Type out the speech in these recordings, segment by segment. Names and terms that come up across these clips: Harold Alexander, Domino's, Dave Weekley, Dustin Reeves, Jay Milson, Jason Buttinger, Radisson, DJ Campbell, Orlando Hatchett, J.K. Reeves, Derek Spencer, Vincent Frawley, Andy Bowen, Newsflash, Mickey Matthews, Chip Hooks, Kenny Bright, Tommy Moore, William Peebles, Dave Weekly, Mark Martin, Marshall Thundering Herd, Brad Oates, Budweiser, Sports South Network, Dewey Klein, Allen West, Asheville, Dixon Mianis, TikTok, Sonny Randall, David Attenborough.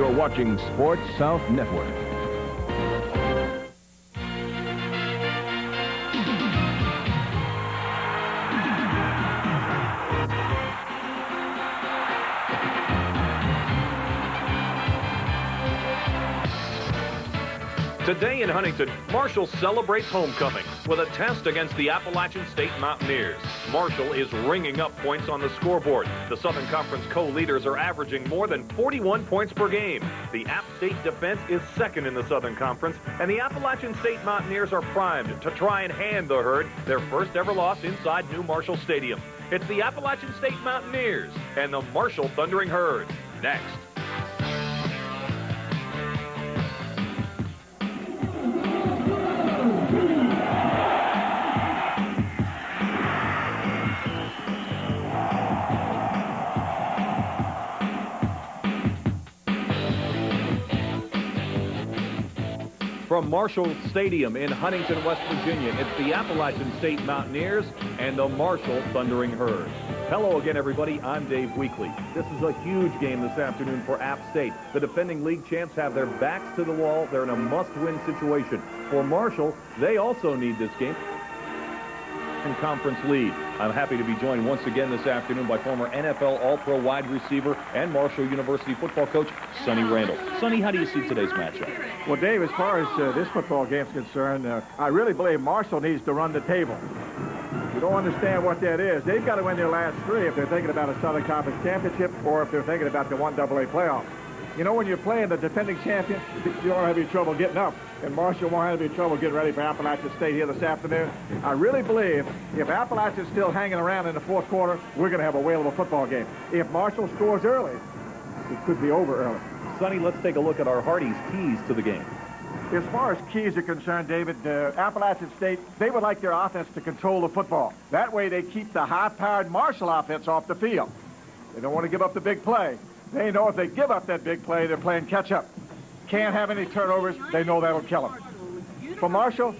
You're watching Sports South Network. Today in Huntington, Marshall celebrates homecoming with a test against the Appalachian State Mountaineers. Marshall is ringing up points on the scoreboard. The Southern Conference co-leaders are averaging more than 41 points per game. The App State defense is second in the Southern Conference, and the Appalachian State Mountaineers are primed to try and hand the Herd their first ever loss inside New Marshall Stadium. It's the Appalachian State Mountaineers and the Marshall Thundering Herd. Next. From Marshall Stadium in Huntington, West Virginia, it's the Appalachian State Mountaineers and the Marshall Thundering Herd. Hello again, everybody. I'm Dave Weekly. This is a huge game this afternoon for App State. The defending league champs have their backs to the wall. They're in a must-win situation. For Marshall, they also need this game and conference lead. I'm happy to be joined once again this afternoon by former NFL All-Pro wide receiver and Marshall University football coach, Sonny Randall. Sonny, how do you see today's matchup? Well, Dave, as far as this football game is concerned, I really believe Marshall needs to run the table. You don't understand what that is. They've got to win their last three if they're thinking about a Southern Conference championship or if they're thinking about the 1AA playoff. You know, when you're playing the defending champion, you won't have any trouble getting up. And Marshall won't have any trouble getting ready for Appalachian State here this afternoon. I really believe if Appalachian's still hanging around in the fourth quarter, we're going to have a whale of a football game. If Marshall scores early, it could be over early. Sonny, let's take a look at our Hardy's keys to the game. As far as keys are concerned, David, Appalachian State, they would like their offense to control the football. That way they keep the high-powered Marshall offense off the field. They don't want to give up the big play. They know if they give up that big play, they're playing catch-up. Can't have any turnovers. They know that'll kill them. For Marshall,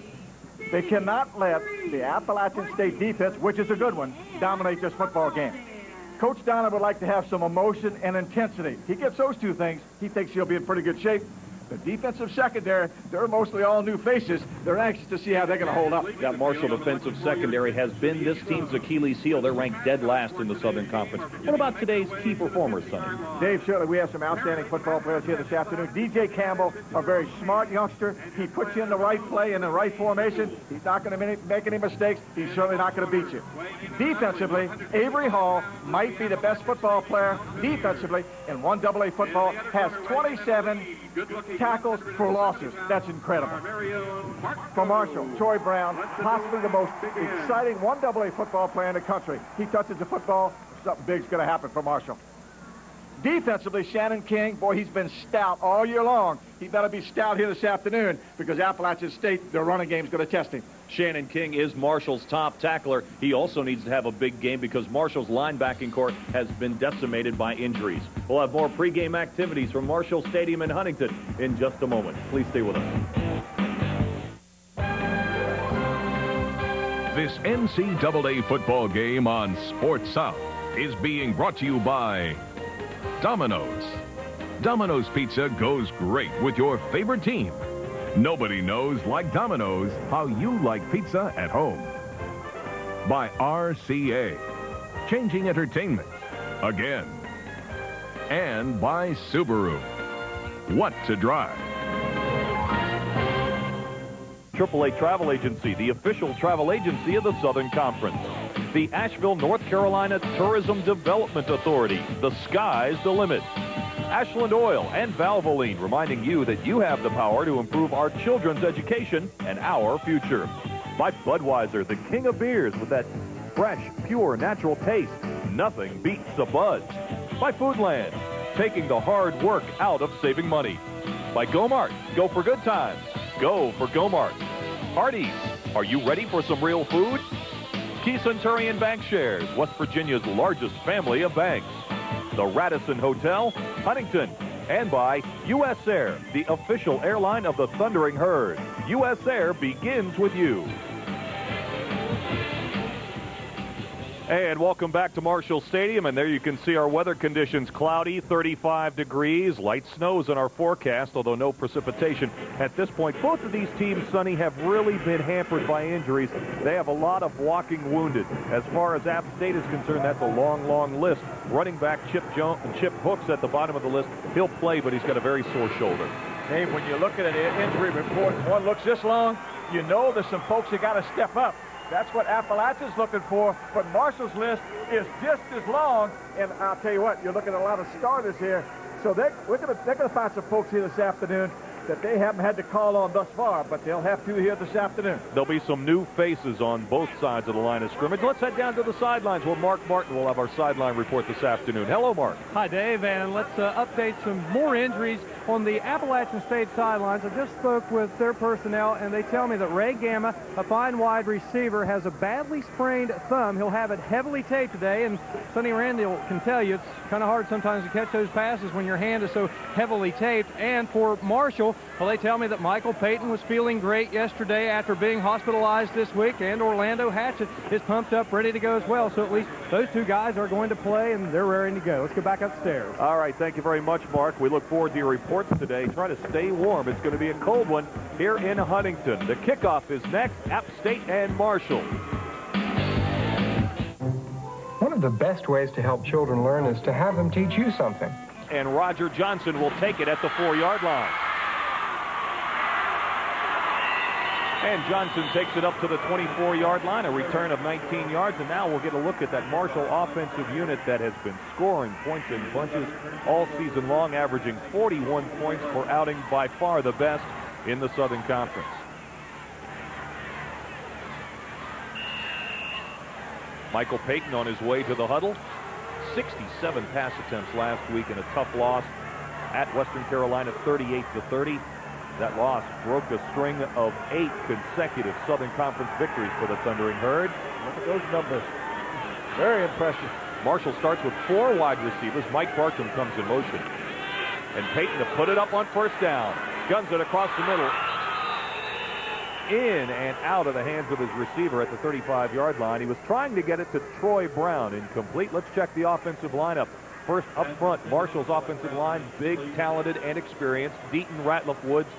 they cannot let the Appalachian State defense, which is a good one, dominate this football game. Coach Donnan would like to have some emotion and intensity. He gets those two things, he thinks he'll be in pretty good shape. The defensive secondary, they're mostly all new faces. They're anxious to see how they're going to hold up. That Marshall defensive secondary has been this team's Achilles heel. They're ranked dead last in the Southern Conference. What about today's key performers, Sonny? Dave, surely we have some outstanding football players here this afternoon. DJ Campbell, a very smart youngster. He puts you in the right play, in the right formation. He's not going to make any mistakes. He's certainly not going to beat you. Defensively, Avery Hall might be the best football player defensively in 1AA football, has 27 tackles for losses. That's incredible. For Marshall, Troy Brown, possibly the most exciting 1AA football player in the country. He touches the football, something big's going to happen for Marshall. Defensively, Shannon King, boy, he's been stout all year long. He better be stout here this afternoon because Appalachian State, their running game's going to test him. Shannon King is Marshall's top tackler. He also needs to have a big game because Marshall's linebacking corps has been decimated by injuries. We'll have more pregame activities from Marshall Stadium in Huntington in just a moment. Please stay with us. This NCAA football game on Sports South is being brought to you by Domino's. Domino's Pizza goes great with your favorite team. Nobody knows like Domino's how you like pizza at home. By RCA, changing entertainment again. And by Subaru, what to drive. AAA Travel Agency, the official travel agency of the Southern Conference. The Asheville, North Carolina Tourism Development Authority. The sky's the limit. Ashland Oil and Valvoline, reminding you that you have the power to improve our children's education and our future. By Budweiser, the king of beers with that fresh, pure, natural taste. Nothing beats the buzz. By Foodland, taking the hard work out of saving money. By GoMart, go for good times. Go for GoMart. Hardee's, are you ready for some real food? Key Centurion Bank Shares, West Virginia's largest family of banks. The Radisson Hotel, Huntington. And by U.S. Air, the official airline of the Thundering Herd. U.S. Air begins with you. And welcome back to Marshall Stadium. And there you can see our weather conditions. Cloudy, 35 degrees, light snows in our forecast, although no precipitation at this point. Both of these teams, Sonny, have really been hampered by injuries. They have a lot of walking wounded. As far as App State is concerned, that's a long, long list. Running back Chip Hooks at the bottom of the list. He'll play, but he's got a very sore shoulder. Dave, when you look at an injury report, one looks this long, you know there's some folks that got to step up. That's what Appalachia's looking for, but Marshall's list is just as long, and I'll tell you what, you're looking at a lot of starters here, so they're going to find some folks here this afternoon that they haven't had to call on thus far, but they'll have to here this afternoon. There'll be some new faces on both sides of the line of scrimmage. Let's head down to the sidelines where Mark Martin will have our sideline report this afternoon. Hello, Mark. Hi, Dave, and let's update some more injuries on the Appalachian State sidelines. I just spoke with their personnel, and they tell me that Ray Gamma, a fine wide receiver, has a badly sprained thumb. He'll have it heavily taped today, and Sonny Randall can tell you it's kind of hard sometimes to catch those passes when your hand is so heavily taped. And for Marshall, well, they tell me that Michael Payton was feeling great yesterday after being hospitalized this week, and Orlando Hatchett is pumped up, ready to go as well. So at least those two guys are going to play, and they're raring to go. Let's go back upstairs. All right, thank you very much, Mark. We look forward to your reports today. Try to stay warm. It's going to be a cold one here in Huntington. The kickoff is next, App State and Marshall. One of the best ways to help children learn is to have them teach you something. And Roger Johnson will take it at the 4-yard line. And Johnson takes it up to the 24-yard line, a return of 19 yards. And now we'll get a look at that Marshall offensive unit that has been scoring points in bunches all season long, averaging 41 points per outing, by far the best in the Southern Conference. Michael Payton on his way to the huddle. 67 pass attempts last week in a tough loss at Western Carolina, 38-30. That loss broke a string of 8 consecutive Southern Conference victories for the Thundering Herd. Look at those numbers. Very impressive. Marshall starts with 4 wide receivers. Mike Bartram comes in motion. And Payton to put it up on first down. Guns it across the middle. In and out of the hands of his receiver at the 35-yard line. He was trying to get it to Troy Brown. Incomplete. Let's check the offensive lineup. First up front, Marshall's offensive line, big, talented, and experienced. Deaton, Ratliff, Woods,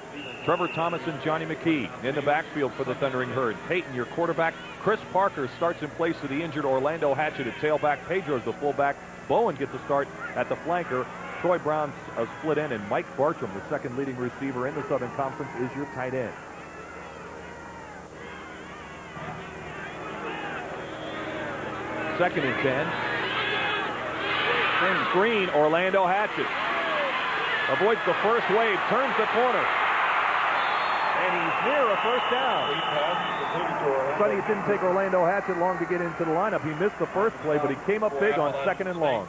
Trevor Thomas, and Johnny McKee. In the backfield for the Thundering Herd, Payton, your quarterback. Chris Parker starts in place of the injured Orlando Hatchett at tailback. Pedro's the fullback. Bowen gets a start at the flanker. Troy Brown's a split end, and Mike Bartram, the second leading receiver in the Southern Conference, is your tight end. Second and 10. Green, Orlando Hatchett avoids the first wave, turns the corner, and he's near a first down. Sonny, it didn't take Orlando Hatchett long to get into the lineup. He missed the first play, but he came up big on second and long.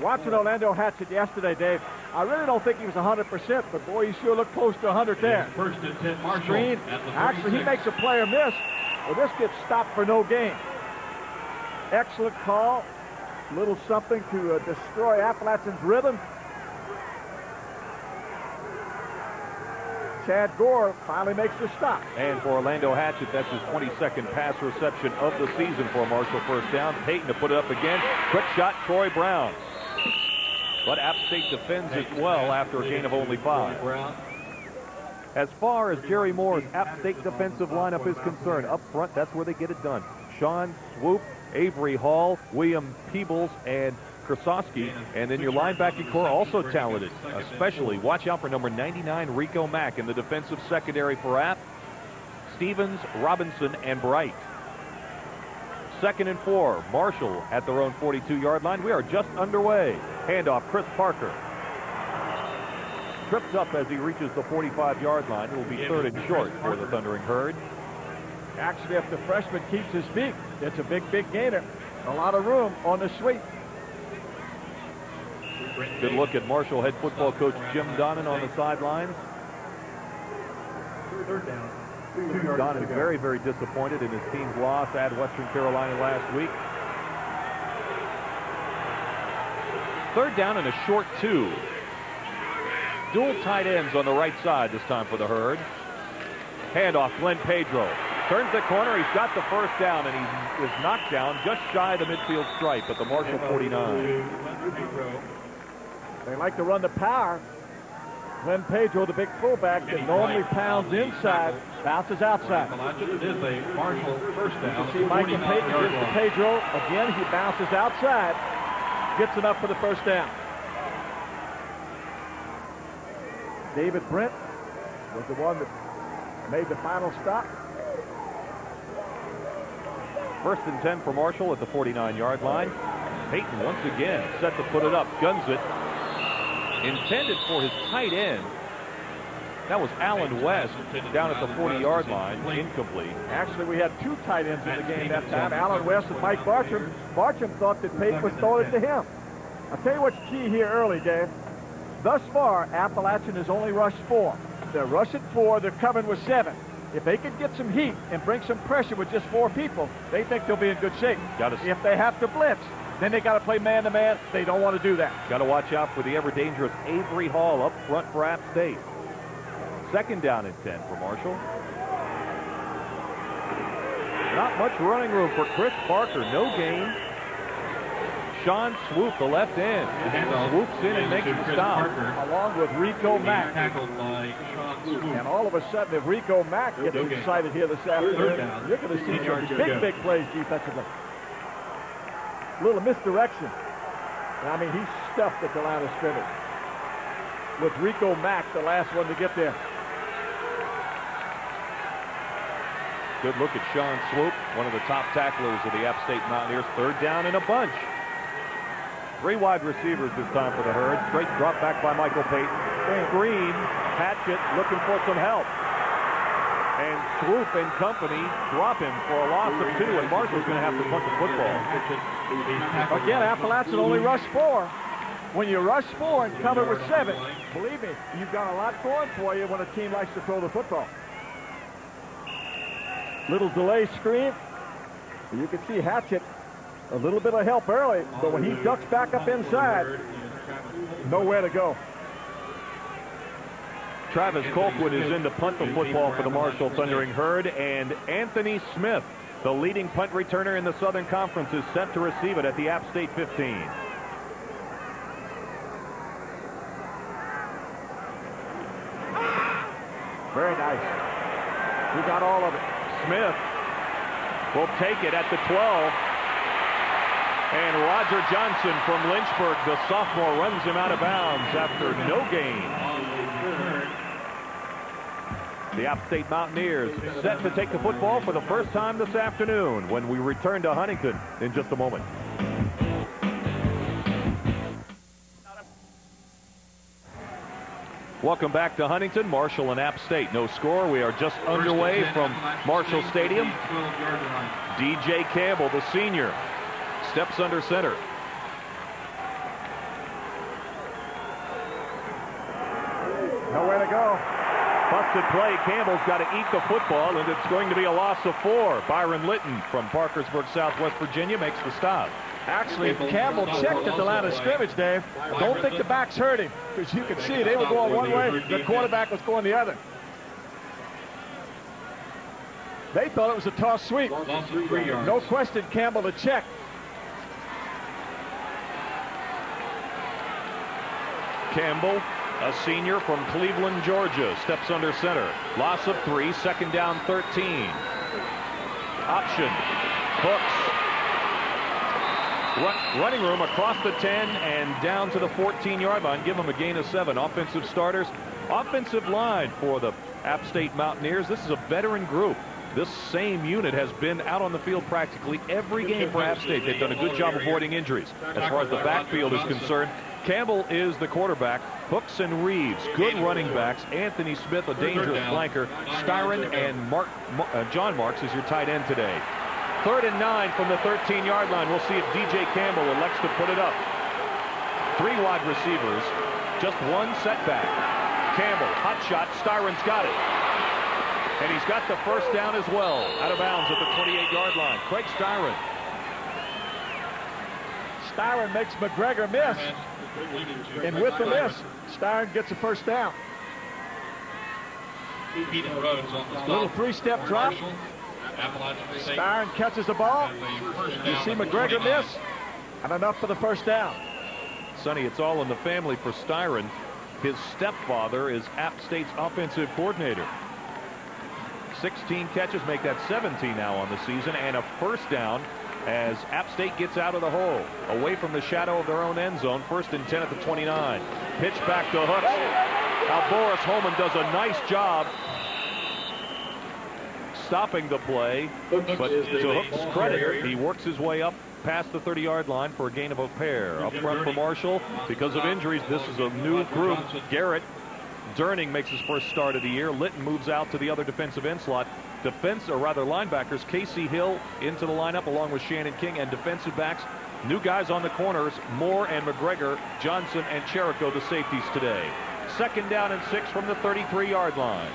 Watching Orlando Hatchett yesterday, Dave, I really don't think he was 100%, but boy, he sure looked close to 100 there. First and 10, Marshall. Green, actually, he makes a player miss, but this gets stopped for no gain. Excellent call. Little something to destroy Appalachian's rhythm. Chad Gore finally makes the stop. And for Orlando Hatchett, that's his 22nd pass reception of the season for Marshall. First down. Payton to put it up again. Quick shot, Troy Brown. But App State defends it well after a gain of only 5. As far as Jerry Moore's App State defensive lineup is concerned, up front, that's where they get it done. Sean Swoop, Avery Hall, William Peebles, and Krasowski. And then your linebacking core also talented, especially watch out for number 99, Rico Mack, in the defensive secondary for App. Stevens, Robinson, and Bright. Second and 4, Marshall at their own 42-yard line. We are just underway. Handoff, Chris Parker. Tripped up as he reaches the 45-yard line. It will be third and short for the Thundering Herd. Actually, if the freshman keeps his feet, that's a big, big gainer. A lot of room on the sweep. Good look at Marshall head football coach Jim Donnan on the sidelines. Third down. Donnan very, very disappointed in his team's loss at Western Carolina last week. Third down and a short 2. Dual tight ends on the right side this time for the Herd. Handoff, Glenn Pedro. Turns the corner. He's got the first down, and he is knocked down just shy of the midfield stripe at the Marshall 49. They like to run the power. Glenn Pedro, the big fullback that normally pounds inside, bounces outside. It is a Marshall first down. You see Michael Payton gives to Pedro. Again, he bounces outside. Gets enough for the first down. David Brent was the one that made the final stop. First and 10 for Marshall at the 49-yard line. Payton once again set to put it up. Guns it. Intended for his tight end. That was Allen West down at the 40-yard line. Incomplete. Actually, we had two tight ends in the game that time. Allen West and Mike Bartram. Bartram thought that Payton was throwing it to him. I'll tell you what's key here early, Dave. Thus far, Appalachian has only rushed 4. They're rushing 4. They're covering with 7. If they can get some heat and bring some pressure with just 4 people, they think they'll be in good shape. If they have to blitz, then they got to play man-to-man. They don't want to do that. Got to watch out for the ever-dangerous Avery Hall up front for App State. Second down and 10 for Marshall. Not much running room for Chris Parker. No gain. Sean Swoop, the left end. Swoops in and makes the stop, along with Rico Mack. And all of a sudden, if Rico Mack gets excited here this afternoon, you're going to see some big plays defensively. Little misdirection. I mean, he stuffed at the line of scrimmage. With Rico Mack, the last one to get there. Good look at Sean Swoop, one of the top tacklers of the App State Mountaineers. Third down in a bunch. 3 wide receivers this time for the Herd. Straight drop back by Michael Payton. And Green, Hatchett looking for some help. And Swoop and company drop him for a loss of 2, and Marshall's going to have to punt the football. Again, Appalachian only rushed 4. When you rush 4 and cover with 7, believe me, you've got a lot going for you when a team likes to throw the football. Little delay screen. You can see Hatchett a little bit of help early, but when he ducks back up inside, nowhere to go. Travis Colquitt is in to punt the football for the Marshall Thundering Herd, and Anthony Smith, the leading punt returner in the Southern Conference, is set to receive it at the App State 15. Very nice. We got all of it. Smith will take it at the 12. And Roger Johnson from Lynchburg, the sophomore, runs him out of bounds after no gain. The App State Mountaineers set to take the football for the first time this afternoon when we return to Huntington in just a moment. Welcome back to Huntington. Marshall and App State, no score. We are just underway from Marshall Stadium. DJ Campbell, the senior, steps under center. Nowhere to go. Busted play. Campbell's got to eat the football, and it's going to be a loss of 4. Byron Litton from Parkersburg, Southwest Virginia, makes the stop. Actually, Campbell checked at the line of scrimmage, Dave. Don't think the backs hurt him, because you could see they were going one way, the quarterback was going the other. They thought it was a toss sweep. No question, Campbell to check. Campbell, a senior from Cleveland, Georgia, steps under center. Loss of 3, second down 13. Option. Hooks. Running room across the 10 and down to the 14-yard line. Give them a gain of 7. Offensive starters. Offensive line for the App State Mountaineers. This is a veteran group. This same unit has been out on the field practically every game for App State. They've done a good job avoiding injuries. As far as the backfield is concerned, Campbell is the quarterback. Hooks and Reeves, good running backs. Anthony Smith, a dangerous flanker. Styron and John Marks is your tight end today. 3rd and 9 from the 13-yard line. We'll see if DJ Campbell elects to put it up. 3 wide receivers, just 1 setback. Campbell, hot shot. Styron's got it. And he's got the first down as well. Out of bounds at the 28-yard line. Craig Styron. Styron makes McGregor miss. And with the miss, Styron gets the first down. A little 3-step drop. Styron catches the ball. You see McGregor miss, and enough for the first down. Sonny, it's all in the family for Styron. His stepfather is App State's offensive coordinator. 16 catches make that 17 now on the season, and a first down as App State gets out of the hole, away from the shadow of their own end zone. First and 10 at the 29. Pitch back to Hooks. Now Boris Holman does a nice job stopping the play, but to Hooks' credit, he works his way up past the 30-yard line for a gain of a pair. Up front for Marshall, because of injuries, this is a new group. Garrett Durning makes his first start of the year. Litton moves out to the other defensive end slot. Linebackers, Casey Hill into the lineup along with Shannon King, and defensive backs, new guys on the corners, Moore and McGregor, Johnson and Cherico, the safeties today. Second down and 6 from the 33-yard line.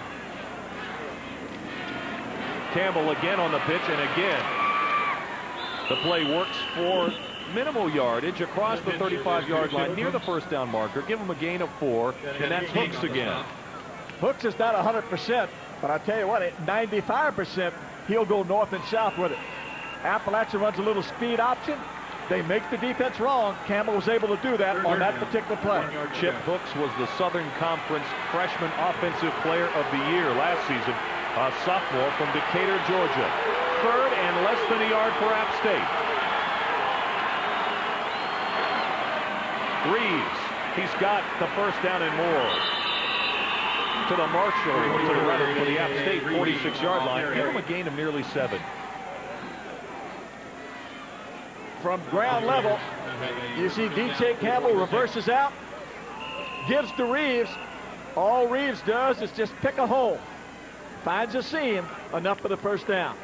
Campbell again on the pitch, and again the play works for minimal yardage across the 35-yard line near the first down marker. Give him a gain of 4, and that's Hooks again. Hooks is not 100%, but I tell you what, at 95%, he'll go north and south with it. Appalachian runs a little speed option. They make the defense wrong. Campbell was able to do that on that particular play. Chip Hooks was the Southern Conference Freshman Offensive Player of the Year last season, a sophomore from Decatur, Georgia. Third and less than a yard for App State. Reeves, he's got the first down and more. To the Marshall, for the App State 46-yard line. Give him a gain of nearly 7. From ground level, you see DJ Campbell reverses out, gives to Reeves. All Reeves does is just pick a hole. Finds a seam, enough for the first down.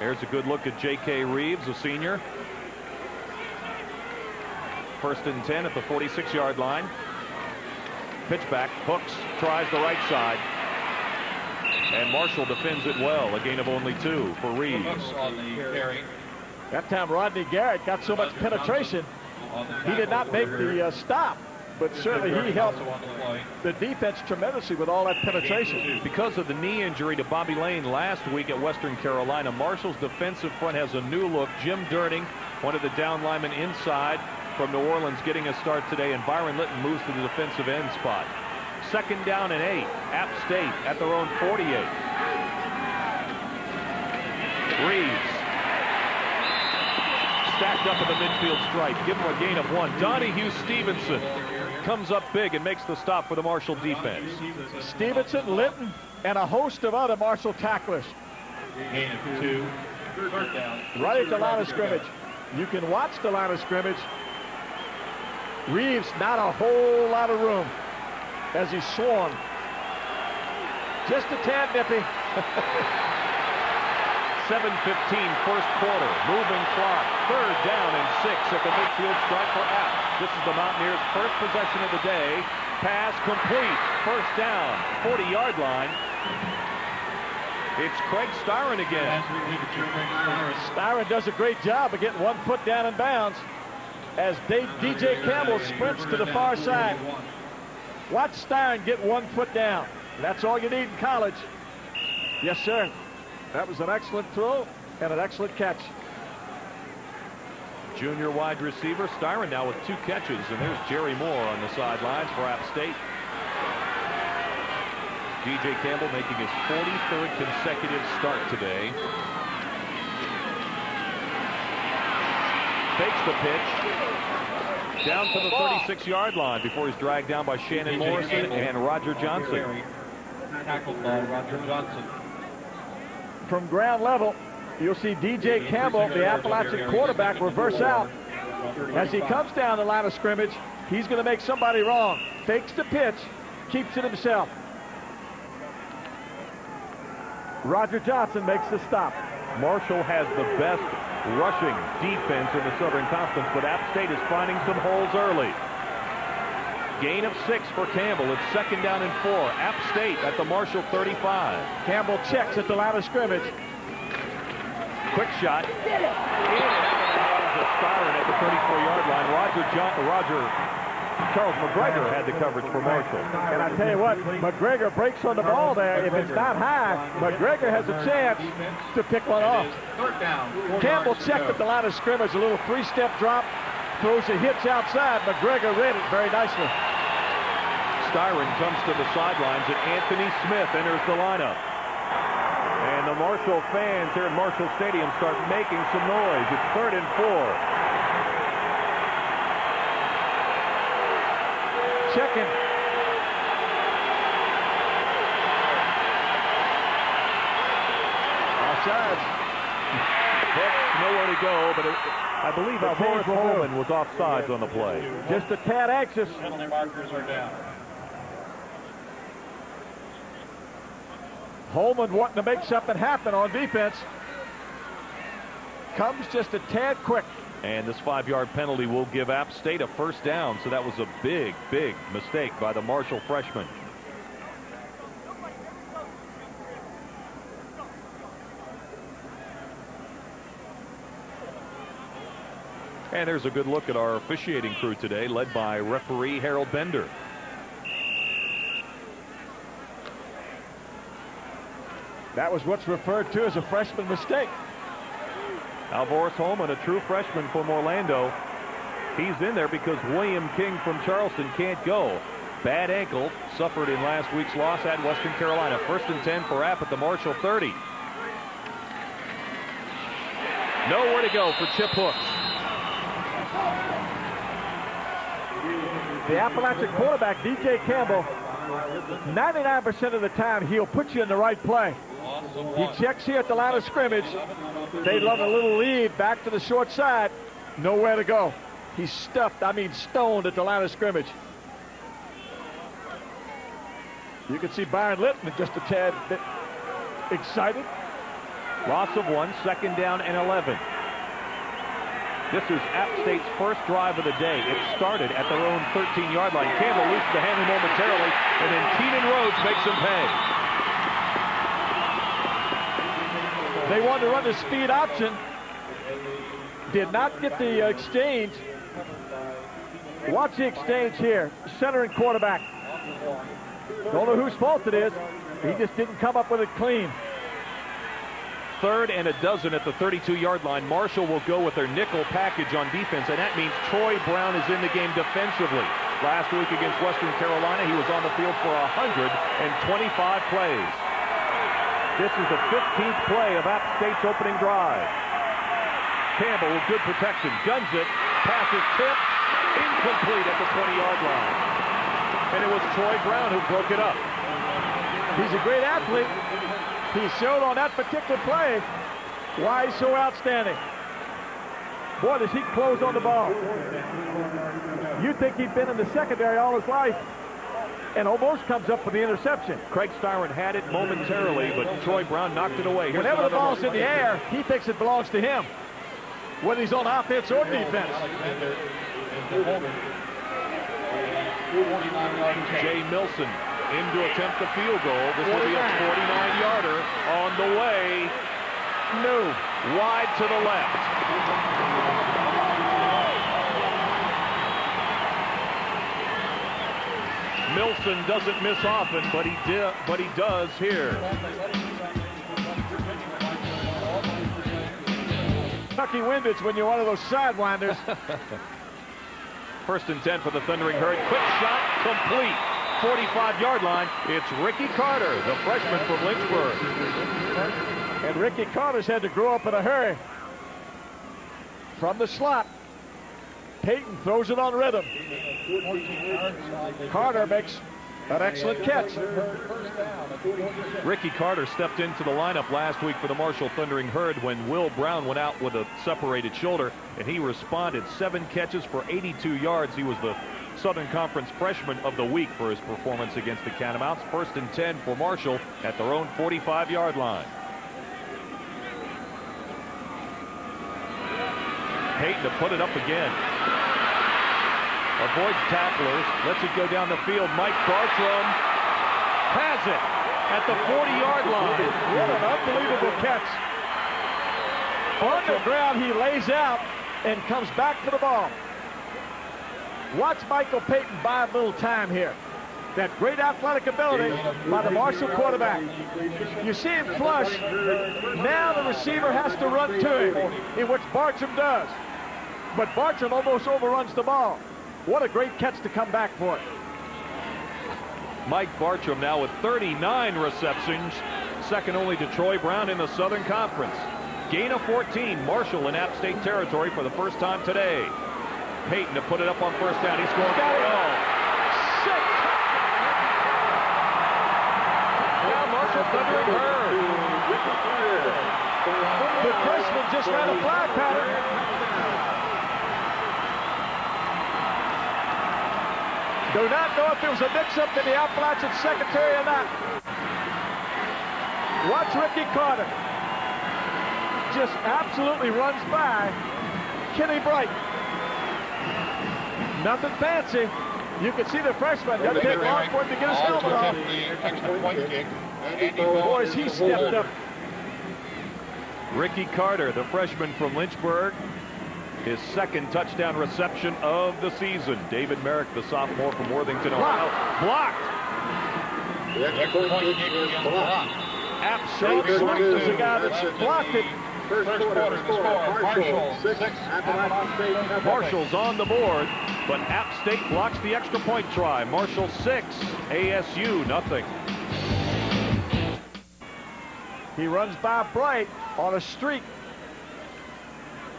There's a good look at J.K. Reeves, a senior. First and 10 at the 46-yard line. Pitch back, Hooks tries the right side. And Marshall defends it well. A gain of only 2 for Reeves. That time Rodney Garrett got so much penetration, he did not make the stop. But certainly he helped the defense tremendously with all that penetration. Because of the knee injury to Bobby Lane last week at Western Carolina, Marshall's defensive front has a new look. Jim Durning, one of the down linemen inside from New Orleans, getting a start today. And Byron Litton moves to the defensive end spot. Second down and 8. App State at their own 48. Reeves. Stacked up at the midfield stripe. Give him a gain of 1. Donahue Stevenson comes up big and makes the stop for the Marshall defense. Stevenson, Litton, and a host of other Marshall tacklers. Right at the line of scrimmage. You can watch the line of scrimmage. Reeves, not a whole lot of room as he's swarmed. Just a tad nippy. 7:15 first quarter, moving clock. Third down and 6 at the midfield stripe for App. This is the Mountaineers' first possession of the day. Pass complete. First down, 40-yard line. It's Craig Styron again. Styron does a great job of getting one foot down in bounds as DJ Campbell sprints to the far side. Watch Styron get one foot down. That's all you need in college. Yes, sir. That was an excellent throw and an excellent catch. Junior wide receiver Styron now with 2 catches, and there's Jerry Moore on the sidelines for App State. DJ Campbell making his 43rd consecutive start today. Fakes the pitch. Down from the 36-yard line before he's dragged down by Shannon Morrison and Roger Johnson. Tackled by Roger Johnson. From ground level, you'll see DJ Campbell, the Appalachian quarterback, reverse out. As he comes down the line of scrimmage, he's going to make somebody wrong. Fakes the pitch, keeps it himself. Roger Johnson makes the stop. Marshall has the best rushing defense in the Southern Conference, but App State is finding some holes early. Gain of 6 for Campbell. It's second down and 4. App State at the Marshall 35. Campbell checks at the line of scrimmage. Quick shot. Get it. In and out of the Styron at the 34-yard line. Roger Charles McGregor had the coverage for Marshall. And I tell you what, McGregor breaks on the ball there. If it's not high, McGregor has a chance to pick one off. Campbell checked at the line of scrimmage, a little three-step drop, throws a hitch outside. McGregor read it very nicely. Styron comes to the sidelines, and Anthony Smith enters the lineup. And the Marshall fans here at Marshall Stadium start making some noise. It's 3rd and 4. Checking. Offsides. Nowhere to go, but I believe Forrest Holman was offsides on the play. Just a tad anxious. Penalty markers are down. Holman wanting to make something happen on defense. Comes just a tad quick. And this 5-yard penalty will give App State a first down. So that was a big, big mistake by the Marshall freshman. And there's a good look at our officiating crew today, led by referee Harold Bender. That was what's referred to as a freshman mistake. Alvarez Holman, a true freshman from Orlando. He's in there because William King from Charleston can't go. Bad ankle suffered in last week's loss at Western Carolina. 1st and 10 for App at the Marshall 30. Nowhere to go for Chip Hooks. The Appalachian quarterback, DJ Campbell, 99% of the time he'll put you in the right play. He checks here at the line of scrimmage. They love a little lead back to the short side. Nowhere to go. He's stuffed, I mean stoned, at the line of scrimmage. You can see Byron Litton just a tad bit excited. Loss of one, 2nd down and 11. This is App State's first drive of the day. It started at their own 13-yard line. Campbell loses the handle momentarily, and then Keenan Rhodes makes him pay. They wanted to run the speed option. Did not get the exchange. Watch the exchange here. Center and quarterback. Don't know whose fault it is. He just didn't come up with it clean. 3rd and 12 at the 32-yard line. Marshall will go with their nickel package on defense, and that means Troy Brown is in the game defensively. Last week against Western Carolina, he was on the field for 125 plays. This is the 15th play of App State's opening drive. Campbell with good protection, guns it, passes tipped, incomplete at the 20-yard line. And it was Troy Brown who broke it up. He's a great athlete. He showed on that particular play why he's so outstanding. Boy, does he close on the ball. You'd think he'd been in the secondary all his life. And almost comes up with the interception. Craig Styron had it momentarily, but Troy Brown knocked it away. Here's whenever the ball's in the air, he thinks it belongs to him, whether he's on offense or defense. Jay Milson in to attempt the field goal. This will be a 49-yarder on the way. No. Wide to the left. Milson doesn't miss often, but he does here. Tucky windage when you're one of those sidewinders. 1st and 10 for the Thundering Herd. Quick shot, complete. 45-yard line. It's Ricky Carter, the freshman from Lynchburg. And Ricky Carter's had to grow up in a hurry. From the slot, Payton throws it on rhythm. Carter makes an excellent catch. Ricky Carter stepped into the lineup last week for the Marshall Thundering Herd when Will Brown went out with a separated shoulder, and he responded. 7 catches for 82 yards. He was the Southern Conference Freshman of the Week for his performance against the Catamounts. 1st and 10 for Marshall at their own 45-yard line. Payton to put it up again. Avoids tacklers. Lets it go down the field. Mike Bartram has it at the 40-yard line. What an unbelievable catch. On the ground, he lays out and comes back for the ball. Watch Michael Payton buy a little time here. That great athletic ability by the Marshall quarterback. You see him flush. Now the receiver has to run to him, in which Bartram does. But Bartram almost overruns the ball. What a great catch to come back for it. Mike Bartram now with 39 receptions, second only to Troy Brown in the Southern Conference. Gain of 14, Marshall in App State territory for the first time today. Payton to put it up on first down. He's going down at all. Thundering Herd. The freshman just ran a flag pattern. Do not know if there was a mix-up in the Appalachian secondary or not. Watch Ricky Carter. Just absolutely runs by Kenny Bright. Nothing fancy. You can see the freshman doesn't take long for him to get his helmet off. Boys, he stepped up. Ricky Carter, the freshman from Lynchburg, his second touchdown reception of the season. David Merrick, the sophomore from Worthington, Ohio, blocked. Absolutely was the guy that blocked it. First quarter, the score, Marshall 6, Appalachian State. Marshall's on the board, but App State blocks the extra point try. Marshall 6, ASU nothing. He runs by Bright on a streak.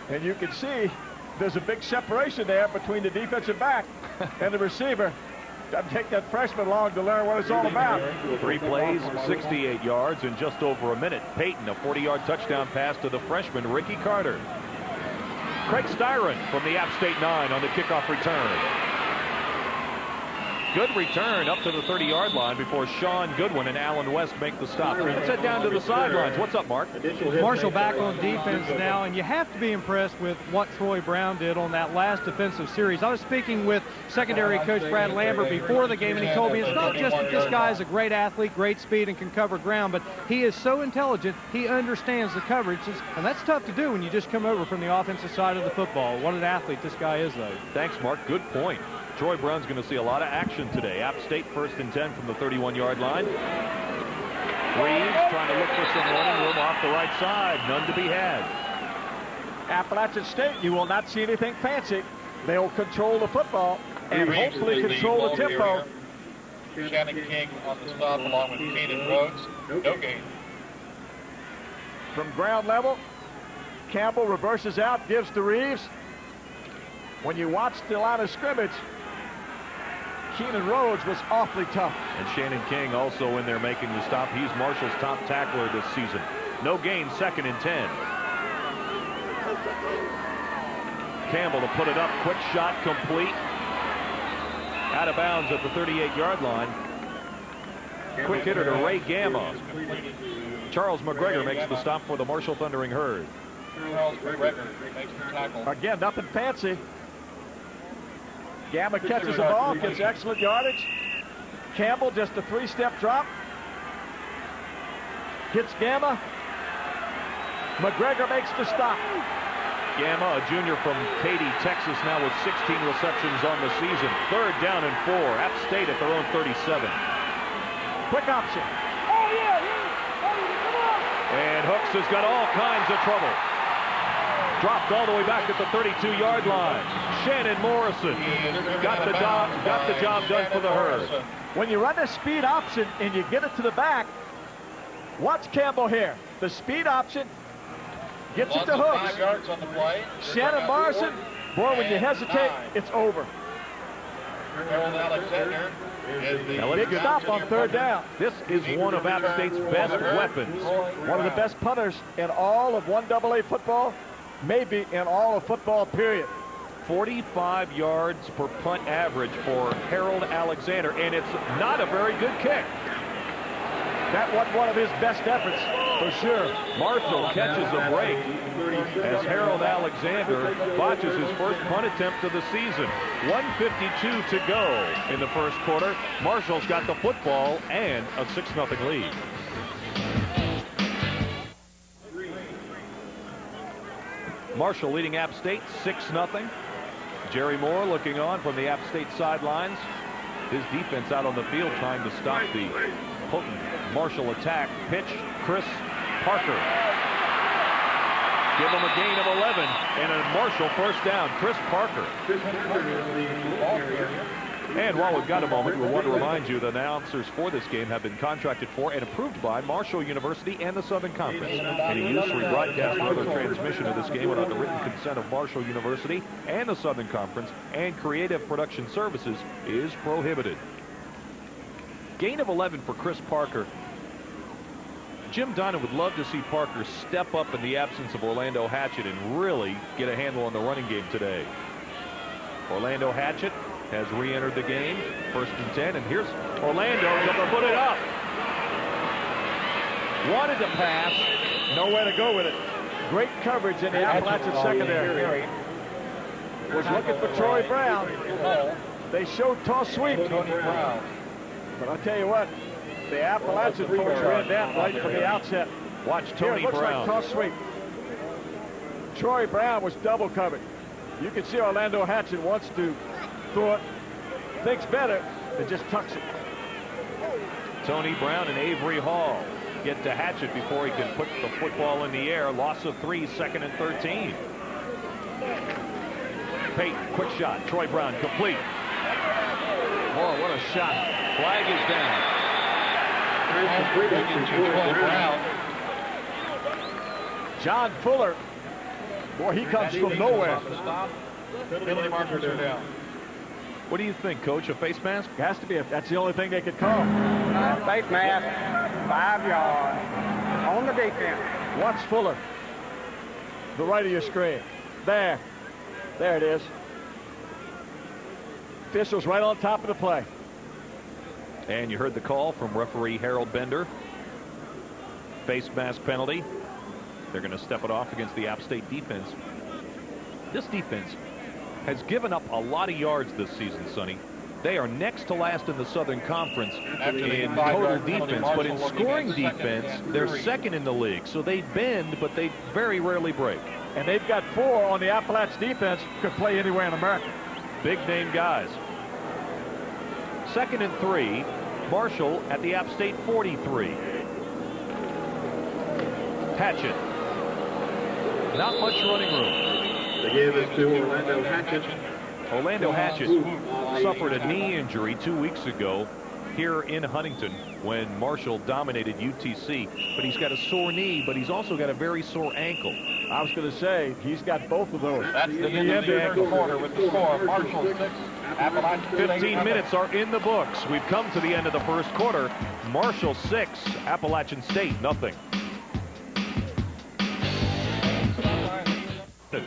And you can see there's a big separation there between the defensive back and the receiver. Doesn't take that freshman long to learn what it's all about. 3 plays, 68 yards in just over a minute. Payton, a 40-yard touchdown pass to the freshman, Ricky Carter. Craig Styron from the App State 9 on the kickoff return. Good return up to the 30-yard line before Sean Goodwin and Allen West make the stop. Let's head down to the sidelines. What's up, Mark? Marshall back on defense now, and you have to be impressed with what Troy Brown did on that last defensive series. I was speaking with secondary coach Brad Lambert before the game, and he told me it's not just that this guy is a great athlete, great speed, and can cover ground, but he is so intelligent, he understands the coverages, and that's tough to do when you just come over from the offensive side of the football. What an athlete this guy is, though. Thanks, Mark. Good point. Troy Brown's going to see a lot of action today. App State first and 10 from the 31-yard line. Reeves trying to look for some running room off the right side. None to be had. Appalachian State, you will not see anything fancy. They'll control the football and hopefully control the tempo. Shannon King on the stop along with Keenan Rhodes. No gain. From ground level, Campbell reverses out, gives to Reeves. When you watch the line of scrimmage, Keenan Rhodes was awfully tough. And Shannon King also in there making the stop. He's Marshall's top tackler this season. No gain, second and 10. Campbell to put it up, quick shot complete. Out of bounds at the 38-yard line. Quick hitter to Ray Gamma. Charles McGregor makes the stop for the Marshall Thundering Herd. Charles McGregor makes the tackle. Again, nothing fancy. Gamma catches the ball, gets excellent yardage. Campbell, just a 3-step drop. Hits Gamma. McGregor makes the stop. Gamma, a junior from Katy, Texas, now with 16 receptions on the season. Third down and 4. App State at their own 37. Quick option. Oh, yeah, come on. And Hooks has got all kinds of trouble. Dropped all the way back at the 32-yard line. Shannon Morrison got the job done for the Herd. When you run the speed option and you get it to the back, watch Campbell here. The speed option gets it to Hooks. Shannon Morrison, boy, when you hesitate, it's over. Big stop on third down. This is one of App State's best weapons. One of the best punters in all of 1AA football. Maybe in all of football, period. 45 yards per punt average for Harold Alexander, and it's not a very good kick. That was one of his best efforts, for sure. Marshall catches a break as Harold Alexander botches his first punt attempt of the season. 1:52 to go in the first quarter. Marshall's got the football and a 6-0 lead. Marshall leading App State 6-0. Jerry Moore looking on from the App State sidelines. His defense out on the field trying to stop the potent Marshall attack. Pitch, Chris Parker. Give him a gain of 11 and a Marshall first down. Chris Parker. And while we've got a moment, we want to remind you the announcers for this game have been contracted for and approved by Marshall University and the Southern Conference. Any use, rebroadcast, or other transmission of this game without the written consent of Marshall University and the Southern Conference and Creative Production Services is prohibited. Gain of 11 for Chris Parker. Jim Donnan would love to see Parker step up in the absence of Orlando Hatchett and really get a handle on the running game today. Orlando Hatchett has re-entered the game, first and 10, and here's Orlando gonna put it up. Wanted to pass, nowhere to go with it. Great coverage in the Appalachian secondary. Was looking for Troy Brown. They showed toss sweep. But I'll tell you what, the Appalachian folks read that right from the outset. Watch Tony Brown. Like toss sweep. Troy Brown was double covered. You can see Orlando Hatchett wants to thought, thinks better, and just tucks it. Tony Brown and Avery Hall get to Hatchett before he can put the football in the air. Loss of 3, second and 13. Payton, quick shot. Troy Brown, complete. Oh, what a shot. Flag is down. John Fuller. Boy, he comes from nowhere. Penalty markers are down. What do you think, Coach? A face mask? Has to be. That's the only thing they could call. Face mask, 5 yards, on the defense. Watch Fuller, the right of your screen. There. There it is. Officials right on top of the play. And you heard the call from referee Harold Bender. Face mask penalty. They're going to step it off against the App State defense. This defense has given up a lot of yards this season, Sonny. They are next to last in the Southern Conference in total defense, but in scoring defense, they're second in the league. So they bend, but they very rarely break. And they've got 4 on the Appalachian defense who could play anywhere in America. Big name guys. Second and 3, Marshall at the App State 43. Hatchett. Not much running room. They gave it to Orlando Hatchett. Orlando Hatchett suffered a knee injury 2 weeks ago here in Huntington when Marshall dominated UTC. But he's got a sore knee, but he's also got a very sore ankle. I was going to say, he's got both of those. That's the end of the third quarter with the score. Marshall 6, Appalachian State 8. 15 minutes are in the books. We've come to the end of the first quarter. Marshall 6, Appalachian State 0.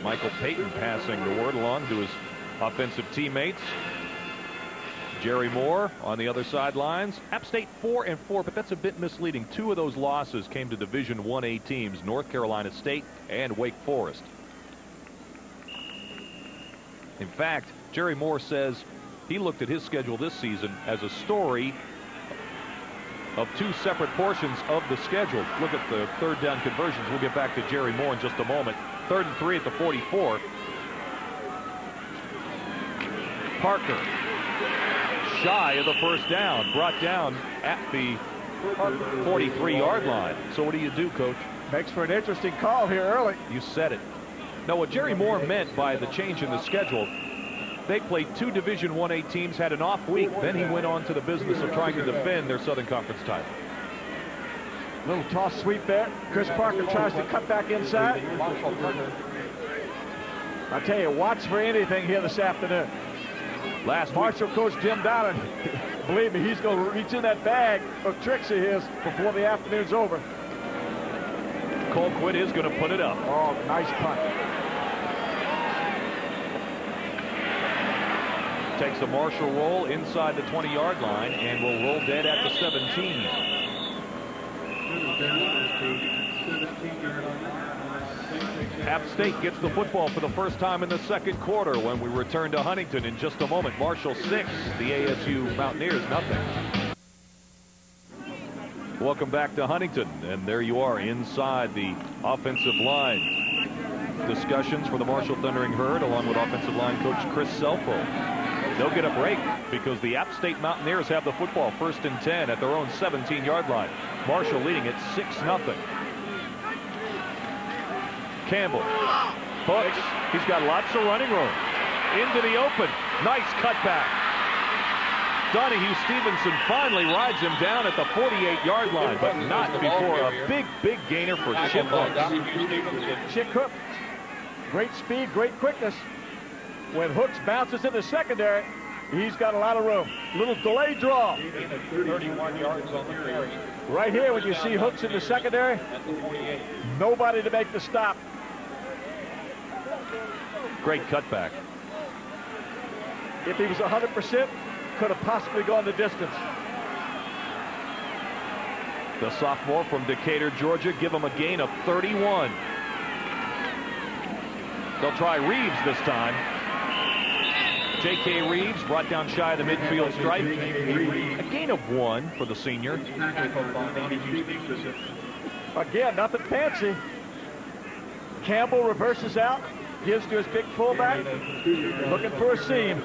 Michael Payton passing the word along to his offensive teammates. Jerry Moore on the other sidelines. App State 4-4, but that's a bit misleading. 2 of those losses came to Division 1A teams, North Carolina State and Wake Forest. In fact, Jerry Moore says he looked at his schedule this season as a story of 2 separate portions of the schedule. Look at the third down conversions. We'll get back to Jerry Moore in just a moment. 3rd and 3 at the 44. Parker shy of the first down, brought down at the 43-yard line. So what do you do, Coach? Makes for an interesting call here early. You said it. Now, what Jerry Moore meant by the change in the schedule, they played 2 Division 1A teams, had an off week, then he went on to the business of trying to defend their Southern Conference title. Little toss sweep there. Chris Parker tries to cut back inside. I tell you, watch for anything here this afternoon. Last Marshall coach Jim Donnan, believe me, he's going to reach in that bag of tricks of his before the afternoon's over. Cole Quitt is going to put it up. Oh, nice punt. Takes a Marshall roll inside the 20-yard line and will roll dead at the 17. App State gets the football for the first time in the second quarter when we return to Huntington in just a moment. Marshall 6, the ASU Mountaineers 0. Welcome back to Huntington, and there you are inside the offensive line. discussions for the Marshall Thundering Herd, along with offensive line coach Chris Selfo. They'll get a break because the App State Mountaineers have the football first and 10 at their own 17-yard line. Marshall leading at 6-0. Campbell hooks. He's got lots of running room. Into the open. Nice cutback. Donahue Stevenson finally rides him down at the 48-yard line, but not before a big gainer for Chip Hooks. Chip Hooks, great speed, great quickness. When Hooks bounces in the secondary, he's got a lot of room. Little delay draw. 31 yards on the carry. Right here, when you see Hooks in the secondary, nobody to make the stop. Great cutback. If he was 100%, could have possibly gone the distance. The sophomore from Decatur, Georgia, give him a gain of 31. They'll try Reeves this time. J.K. Reeves brought down shy of the midfield stripe. A gain of 1 for the senior. Again, nothing fancy. Campbell reverses out, gives to his big fullback, looking for a seam.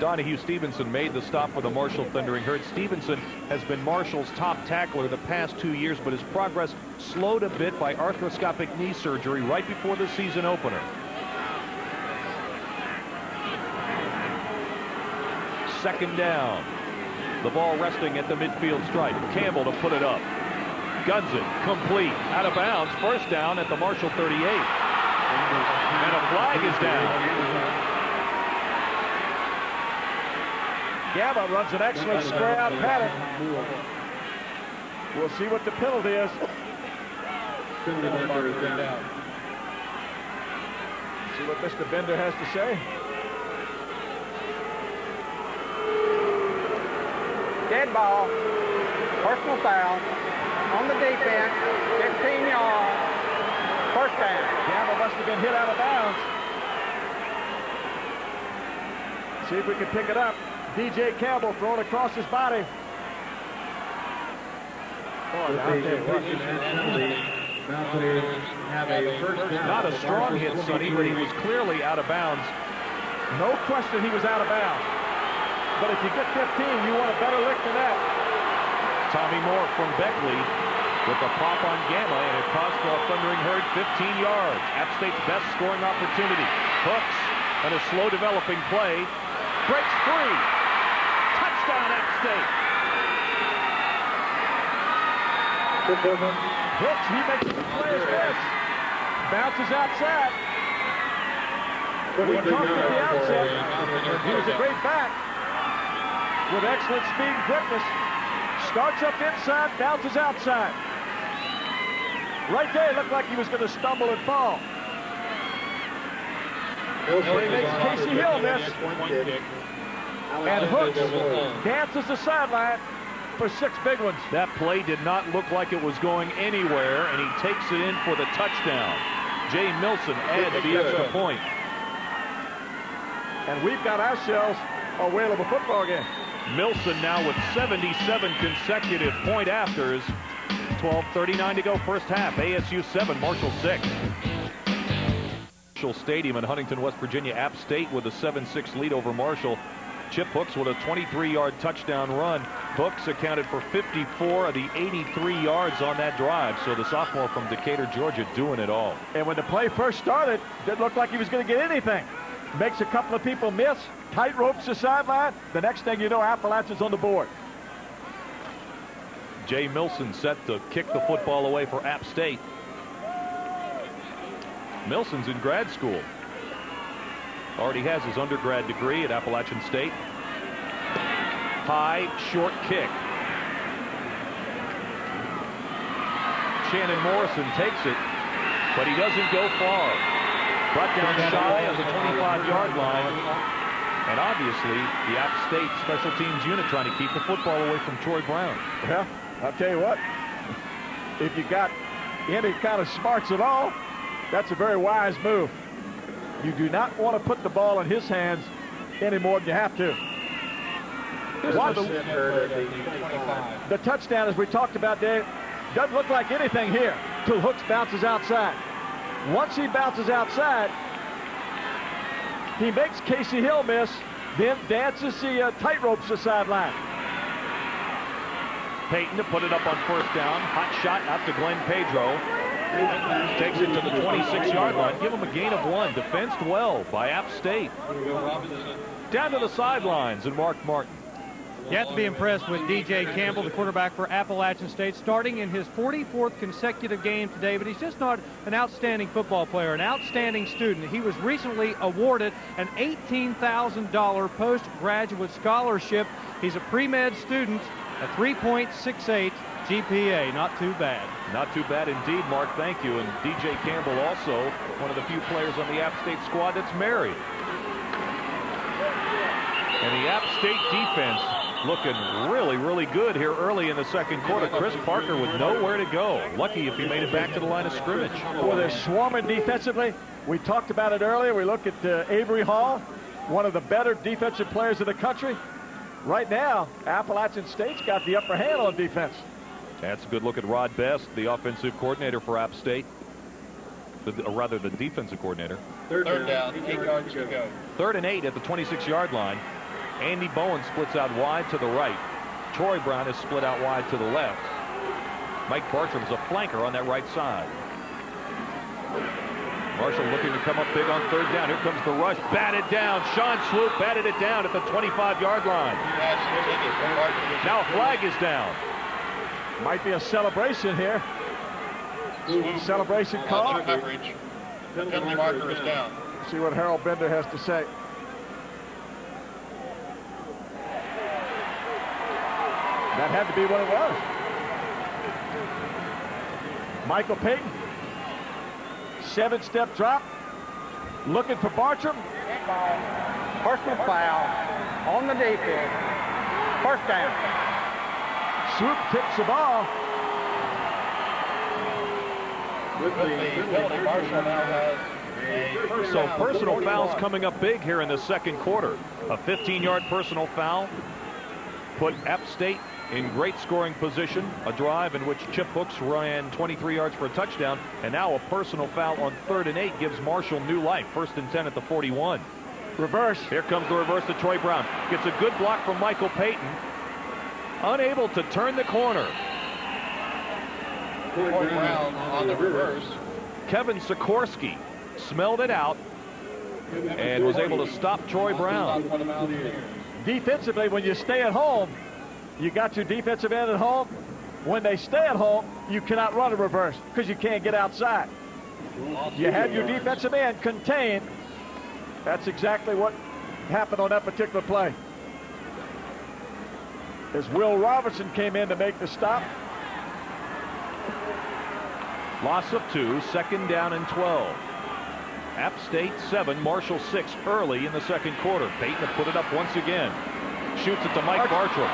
Donahue Stevenson made the stop for the Marshall Thundering Herd. Stevenson has been Marshall's top tackler the past 2 years, but his progress slowed a bit by arthroscopic knee surgery right before the season opener. Second down. The ball resting at the midfield stripe. Campbell to put it up. Guns it. Complete. Out of bounds. First down at the Marshall 38. And a flag is down. Gamma runs an excellent square-out pattern. We'll see what the penalty is. See what Mr. Bender has to say. Dead ball, personal foul, on the defense, 15 yards, first down. Gamma must have been hit out of bounds. See if we can pick it up. DJ Campbell thrown across his body. Not a strong hit, Sonny, but he was clearly out of bounds. No question he was out of bounds. But if you get 15, you want a better lick than that. Tommy Moore from Beckley with the pop on Gamma, and it cost the Thundering Herd 15 yards. App State's best scoring opportunity. Hooks and a slow developing play. Breaks free. Touchdown, App State. Hooks, he makes the play. Bounces outside. But he comes at the outset. He was a great back with excellent speed and quickness. Starts up inside, bounces outside. Right there, it looked like he was going to stumble and fall. And he makes Casey Hill miss. And Hooks dances the sideline for 6 big ones. That play did not look like it was going anywhere, and he takes it in for the touchdown. Jay Milson adds the extra point. And we've got ourselves a whale of a football game. Milson now with 77 consecutive point afters. 12:39 to go first half. ASU 7, Marshall 6. Stadium in Huntington, West Virginia. App State with a 7-6 lead over Marshall. Chip Hooks with a 23-yard touchdown run. Hooks accounted for 54 of the 83 yards on that drive. So the sophomore from Decatur, Georgia, doing it all. And when the play first started, didn't look like he was going to get anything. Makes a couple of people miss. Tight ropes the sideline. The next thing you know, Appalachian's on the board. Jay Milson set to kick the football away for App State. Milson's in grad school. Already has his undergrad degree at Appalachian State. High, short kick. Shannon Morrison takes it, but he doesn't go far. Brought down shy of the 25-yard line. And obviously, the App State special teams unit trying to keep the football away from Troy Brown. Well, I'll tell you what. If you got any kind of smarts at all, that's a very wise move. You do not want to put the ball in his hands any more than you have to. The touchdown, as we talked about, Dave, doesn't look like anything here till Hooks bounces outside. Once he bounces outside, he makes Casey Hill miss, then dances the tightropes to sideline. Payton to put it up on first down. Hot shot out to Glenn Pedro. Takes it to the 26-yard line. Give him a gain of one. Defensed well by App State. Down to the sidelines and Mark Martin. You have to be impressed with DJ Campbell, the quarterback for Appalachian State, starting in his 44th consecutive game today, but he's just not an outstanding football player, an outstanding student. He was recently awarded an $18,000 postgraduate scholarship. He's a pre-med student, a 3.68 GPA. Not too bad. Not too bad indeed, Mark. Thank you. And DJ Campbell also one of the few players on the App State squad that's married. And the App State defense looking really, really good here early in the second quarter. Chris Parker with nowhere to go. Lucky if he made it back to the line of scrimmage. Well, they're swarming defensively. We talked about it earlier. We look at Avery Hall, one of the better defensive players in the country. Right now, Appalachian State's got the upper hand on defense. That's a good look at Rod Best, the offensive coordinator for App State. Or rather, the defensive coordinator. Third down, 8 yards to go. 3rd and 8 at the 26-yard line. Andy Bowen splits out wide to the right. Troy Brown is split out wide to the left. Mike Bartram's a flanker on that right side. Marshall looking to come up big on 3rd down. Here comes the rush. Batted down. Sean Swoop batted it down at the 25-yard line. Now a flag is down. Might be a celebration here. Celebration call. The penalty marker is down. See what Harold Bender has to say. That had to be what it was. Michael Payton, 7-step drop, looking for Bartram. Personal foul on the defense. 1st down. Swoop tips the ball. So personal fouls coming up big here in the second quarter. A 15-yard personal foul put App State in great scoring position, a drive in which Chip Hooks ran 23 yards for a touchdown, and now a personal foul on 3rd and 8 gives Marshall new life. 1st and 10 at the 41. Reverse. Here comes the reverse to Troy Brown. Gets a good block from Michael Payton. Unable to turn the corner. Troy Brown on the reverse. Kevin Sikorsky smelled it out and was able to stop Troy Brown. Defensively, when you stay at home, you got your defensive end at home. When they stay at home, you cannot run a reverse because you can't get outside. You have your defensive end contained. That's exactly what happened on that particular play. As Will Robinson came in to make the stop. Loss of 2, 2nd down and 12. App State 7, Marshall 6 early in the second quarter. Payton put it up once again. Shoots it to Mike Bartram.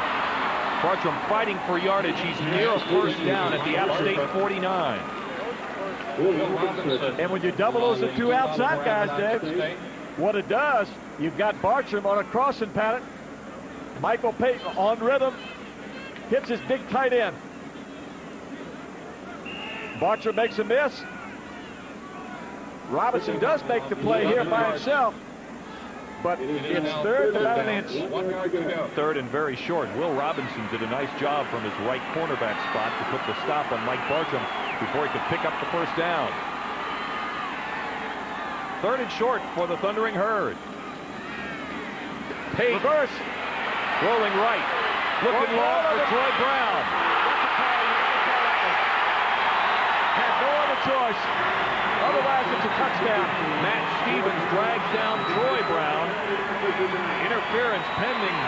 Bartram fighting for yardage. He's near a 1st down at the App State 49. And when you double those the two outside guys, Dave, what it does, you've got Bartram on a crossing pattern. Michael Payton on rhythm, hits his big tight end. Bartram makes a miss. Robinson does make the play here by himself. But it's 3rd and 1 inch. 3rd and very short. Will Robinson did a nice job from his right cornerback spot to put the stop on Mike Bartram before he could pick up the 1st down. 3rd and short for the Thundering Herd. Payton. Reverse. Rolling right. Looking long for Troy Brown. Had no other choice. Otherwise, it's a touchdown. Matt Stevens drags down Troy Brown. Interference pending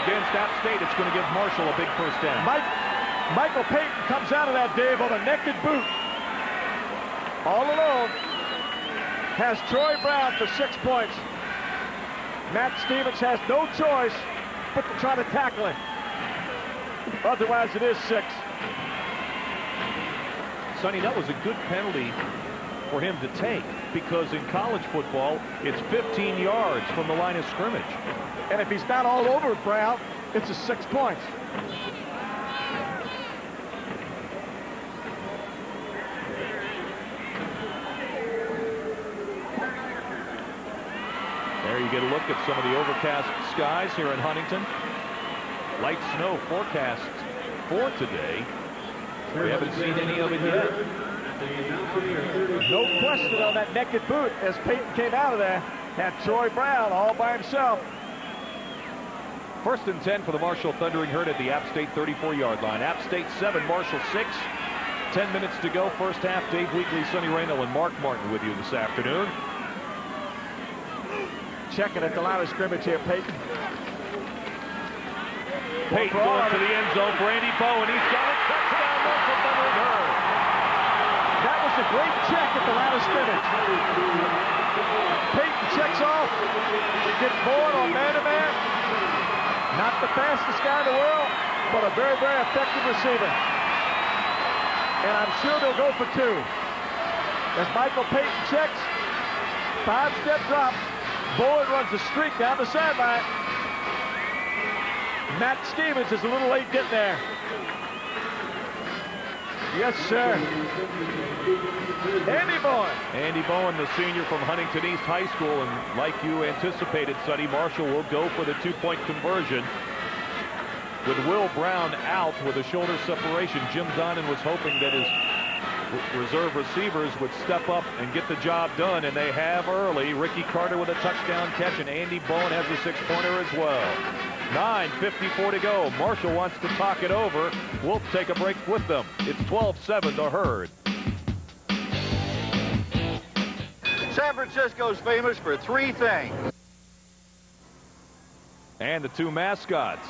against App State. It's going to give Marshall a big 1st down. Michael Payton comes out of that, Dave, on a naked boot. All alone. Has Troy Brown for 6 points. Matt Stevens has no choice but to try to tackle him. Otherwise, it is 6. Sonny, that was a good penalty for him to take, because in college football, it's 15 yards from the line of scrimmage. And if he's not all over Brown, it's a 6 points. get a look at some of the overcast skies here in Huntington. Light snow forecast for today. We haven't seen any of it yet. No question on that naked boot as Payton came out of there. Had Troy Brown all by himself. First and 10 for the Marshall Thundering Herd at the App State 34-yard line. App State 7, Marshall 6. 10 minutes to go, first half. Dave Weekly, Sonny Randall, and Mark Martin with you this afternoon. Checking at the line of scrimmage here, Payton. Payton going to the end zone for Andy Bowen. He's got it. Touchdown, Marshall Thundering Herd. That was a great check at the line of scrimmage. Payton checks off. Gets bored on man-to-man. Not the fastest guy in the world, but a very, very effective receiver. And I'm sure they'll go for two. As Michael Payton checks, five-step drop. Boyd runs a streak down the sideline. Matt Stevens is a little late getting there. Yes, sir. Andy Bowen. Andy Bowen, the senior from Huntington East High School, and like you anticipated, Sonny, Marshall will go for the two-point conversion. With Will Brown out with a shoulder separation, Jim Donnan was hoping that his reserve receivers would step up and get the job done, and they have early. Ricky Carter with a touchdown catch, and Andy Bowen has a six-pointer as well. 9:54 to go. Marshall wants to talk it over. We'll take a break with them. It's 12-7 the Herd. San Francisco's famous for three things. And the two mascots.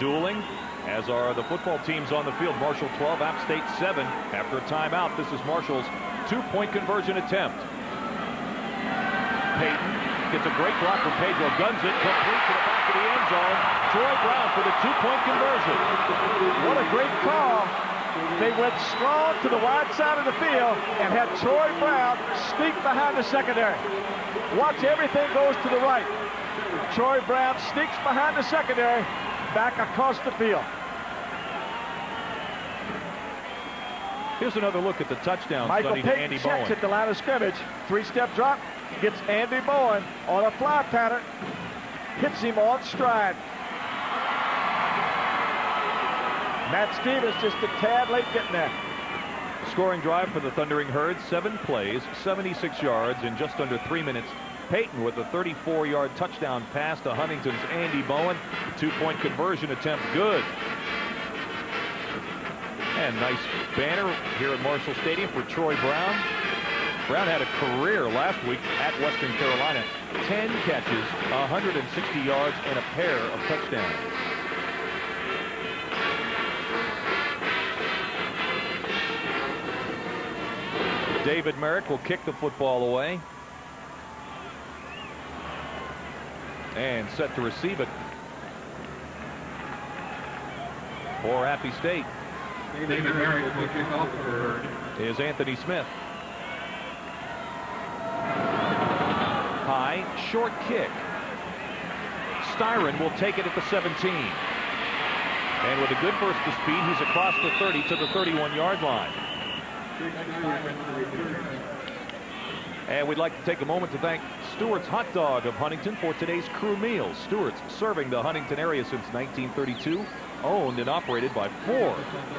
Dueling, as are the football teams on the field. Marshall 12, App State 7. After a timeout, this is Marshall's two-point conversion attempt. Payton gets a great block from Pedro, guns it, complete to the back of the end zone. Troy Brown for the two-point conversion. What a great call. They went strong to the wide side of the field and had Troy Brown sneak behind the secondary. Watch, everything goes to the right. Troy Brown sneaks behind the secondary, back across the field. Here's another look at the touchdown. Michael Payton to Andy checks Bowen at the line of scrimmage. Three-step drop, gets Andy Bowen on a fly pattern, hits him on stride. Matt Stevens just a tad late getting there. Scoring drive for the Thundering Herd, 7 plays, 76 yards in just under 3 minutes. Payton with a 34-yard touchdown pass to Huntington's Andy Bowen. The two-point conversion attempt good. And nice banner here at Marshall Stadium for Troy Brown. Brown had a career last week at Western Carolina. 10 catches, 160 yards, and a pair of touchdowns. David Merrick will kick the football away and set to receive it for Appy State. David Merrick will kick off for is Anthony Smith. High, short kick. Styron will take it at the 17. And with a good burst of speed, he's across the 30 to the 31-yard line. And we'd like to take a moment to thank Stewart's Hot Dog of Huntington for today's crew meals. Stewart's, serving the Huntington area since 1932, owned and operated by four,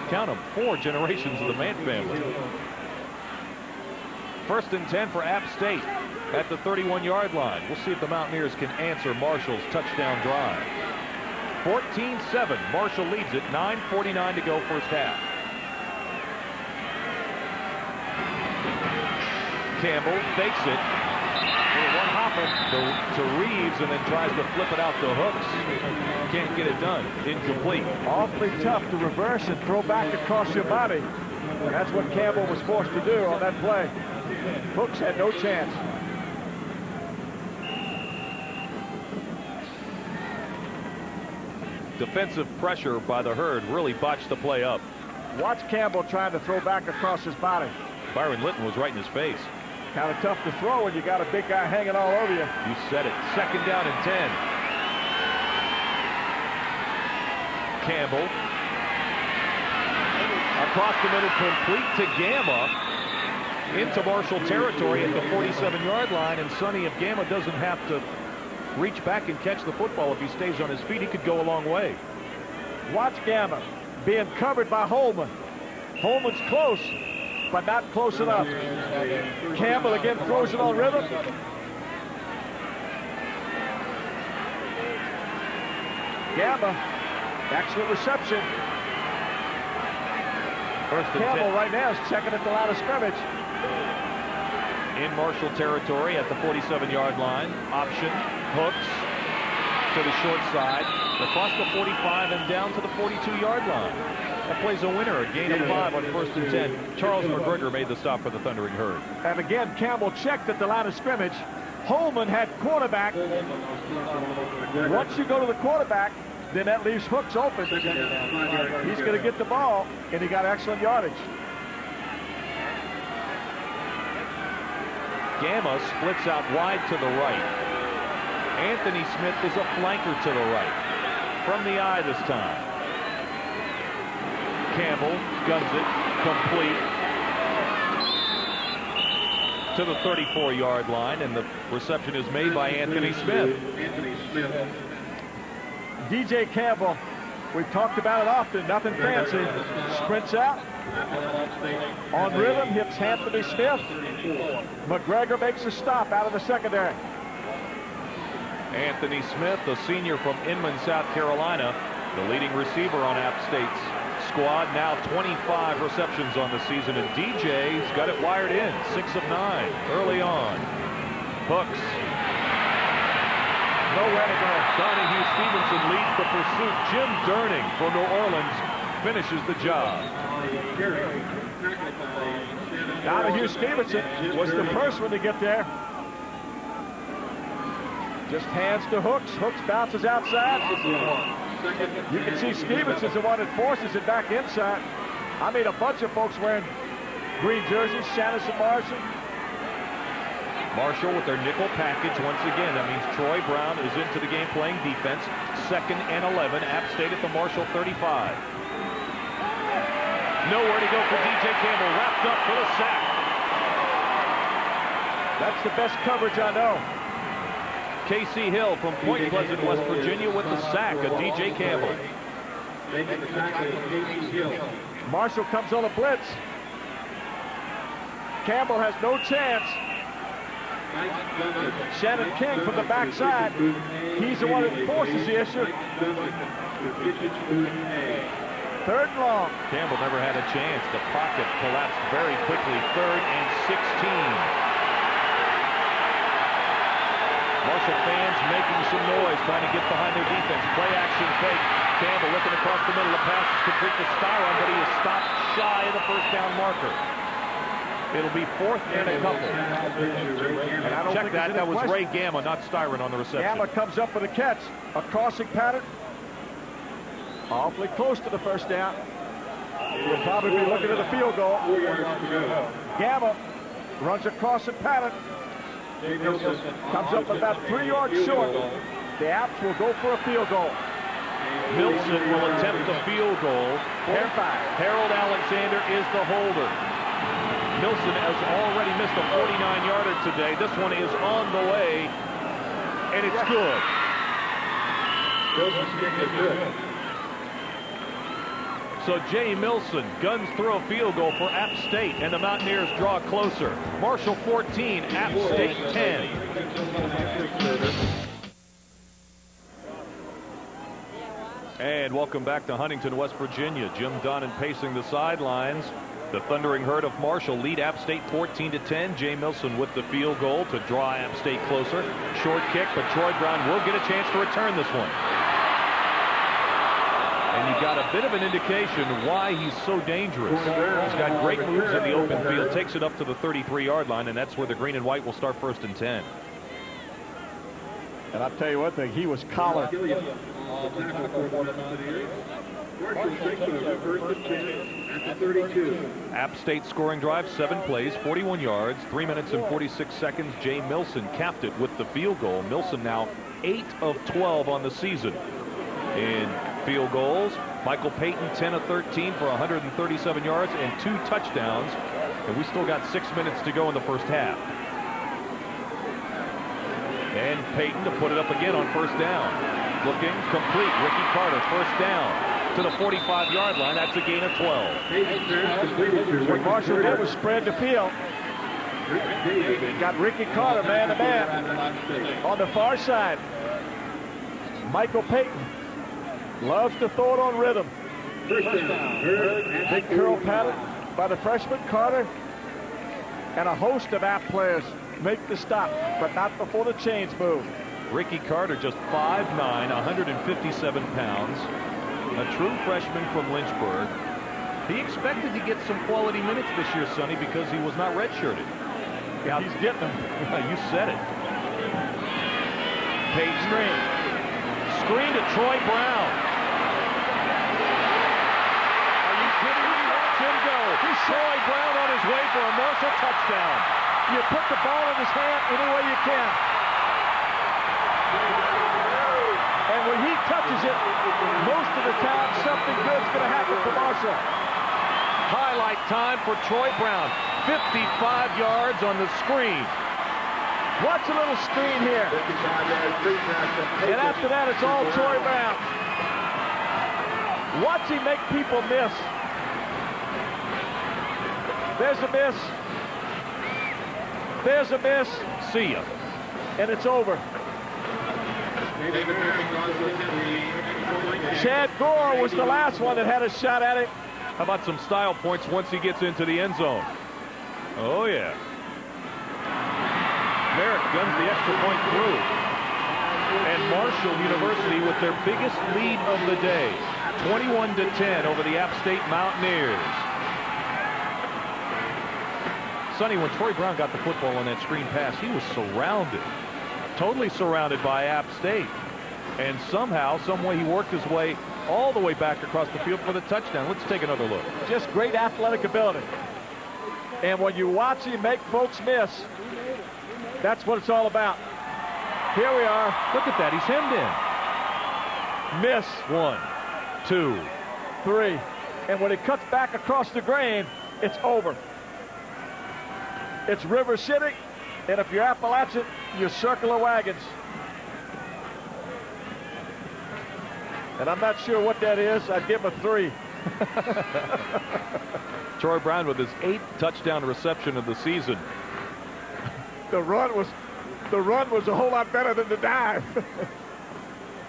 count them, four generations of the Mann family. First and 10 for App State at the 31-yard line. We'll see if the Mountaineers can answer Marshall's touchdown drive. 14-7, Marshall leads it, 9:49 to go first half. Campbell fakes it with one hopper to Reeves, and then tries to flip it out to Hooks. Can't get it done. Incomplete. Awfully tough to reverse and throw back across your body. And that's what Campbell was forced to do on that play. Hooks had no chance. Defensive pressure by the Herd really botched the play up. Watch Campbell trying to throw back across his body. Byron Litton was right in his face. Kind of tough to throw when you got a big guy hanging all over you. You said it. Second down and 10. Campbell. Across the middle, complete to Gamma. Into Marshall territory at the 47-yard line. And Sonny, if Gamma doesn't have to reach back and catch the football. If he stays on his feet, he could go a long way. Watch Gamma being covered by Holman. Holman's close, but not close enough. Campbell again throws it on rhythm. Gamma, excellent reception. Campbell right now is checking at the line of scrimmage. In Marshall territory at the 47-yard line. Option, hooks to the short side. Across the 45 and down to the 42-yard line. That plays a winner, a gain of 5 on first and 10. Charles McGregor made the stop for the Thundering Herd. And again, Campbell checked at the line of scrimmage. Holman had quarterback. Once you go to the quarterback, then that leaves Hooks open. He's going to get the ball, and he got excellent yardage. Gamma splits out wide to the right. Anthony Smith is a flanker to the right. From the eye this time. Campbell guns it, complete. To the 34-yard line, and the reception is made by Anthony Smith. DJ Campbell, we've talked about it often, nothing fancy. Sprints out. On rhythm, hits Anthony Smith. McGregor makes a stop out of the secondary. Anthony Smith, the senior from Inman, South Carolina, the leading receiver on App State's squad, now 25 receptions on the season, and DJ's got it wired in. 6 of 9 early on. Hooks. Nowhere to go. Donahue Stevenson leads the pursuit. Jim Durning for New Orleans finishes the job. Donahue Stevenson was the first one to get there. Just hands to Hooks. Hooks bounces outside. You can see Stevens is the one that forces it back inside. I mean, a bunch of folks wearing green jerseys. Shannon and Marshall. Marshall with their nickel package once again. That means Troy Brown is into the game playing defense. 2nd and 11. App State at the Marshall 35. Nowhere to go for DJ Campbell. Wrapped up for the sack. That's the best coverage I know. Casey Hill from Point Pleasant, West Virginia, with the sack of DJ Campbell. Marshall comes on a blitz. Campbell has no chance. Shannon King from the backside. He's the one that forces the issue. 3rd and long. Campbell never had a chance. The pocket collapsed very quickly. 3rd and 16. Marshall fans making some noise, trying to get behind their defense. Play action fake. Campbell looking across the middle. The pass is complete to Styron, but he is stopped shy of the first down marker. It'll be 4th and a couple. And check that. That was Ray Gamma, not Styron, on the reception. Gamma comes up for the catch. A crossing pattern. Awfully close to the first down. He'll probably be looking at the field goal. Gamma runs a crossing pattern. Comes up about 3 yards short. The Apps will go for a field goal. Milson will attempt the field goal. Harold Alexander is the holder. Milson has already missed a 49-yarder today. This one is on the way, and it's good. So Jay Milson guns through a field goal for App State, and the Mountaineers draw closer. Marshall 14, App State 10. And welcome back to Huntington, West Virginia. Jim Donnan pacing the sidelines. The Thundering Herd of Marshall lead App State 14-10. Jay Milson with the field goal to draw App State closer. Short kick, but Troy Brown will get a chance to return this one. And you got a bit of an indication why he's so dangerous. He's got great moves in the open field, takes it up to the 33-yard line, and that's where the green and white will start 1st and 10. And I'll tell you one thing, he was collared. App State scoring drive, 7 plays, 41 yards, 3 minutes and 46 seconds. Jay Milson capped it with the field goal. Milson now 8 of 12 on the season in field goals. Michael Payton 10 of 13 for 137 yards and 2 touchdowns, and we still got 6 minutes to go in the first half. And Payton to put it up again on first down. Looking complete. Ricky Carter, first down to the 45-yard line. That's a gain of 12. When Marshall did was spread the field. Got Ricky Carter man to man. On the far side, Michael Payton loves to throw it on rhythm. Big curl pattern by the freshman Carter, and a host of app players make the stop, but not before the chains move. Ricky Carter, just 5'9", 157 pounds, a true freshman from Lynchburg. He expected to get some quality minutes this year, Sonny, because he was not redshirted. Yeah, he's getting them. You said it. Payton screen. Screen to Troy Brown. Are you kidding me? Watch him go. Troy Brown on his way for a Marshall touchdown. You put the ball in his hand any way you can. And when he touches it, most of the time something good's going to happen for Marshall. Highlight time for Troy Brown. 55 yards on the screen. Watch a little screen here. And after that, it's all Troy Brown. Watch him make people miss. There's a miss. There's a miss. See ya. And it's over. Chad Gore was the last one that had a shot at it. How about some style points once he gets into the end zone? Oh, yeah. Merrick guns the extra point through. And Marshall University with their biggest lead of the day, 21-10 over the App State Mountaineers. Sonny, when Troy Brown got the football on that screen pass, he was surrounded, totally surrounded by App State. And somehow, some way, he worked his way all the way back across the field for the touchdown. Let's take another look. Just great athletic ability. And when you watch him make folks miss, that's what it's all about. Here we are. Look at that. He's hemmed in. Miss. 1, 2, 3. And when he cuts back across the grain, it's over. It's River City, and if you're Appalachian, you circle the wagons. And I'm not sure what that is. I'd give him a 3. Troy Brown with his 8th touchdown reception of the season. The run was a whole lot better than the dive.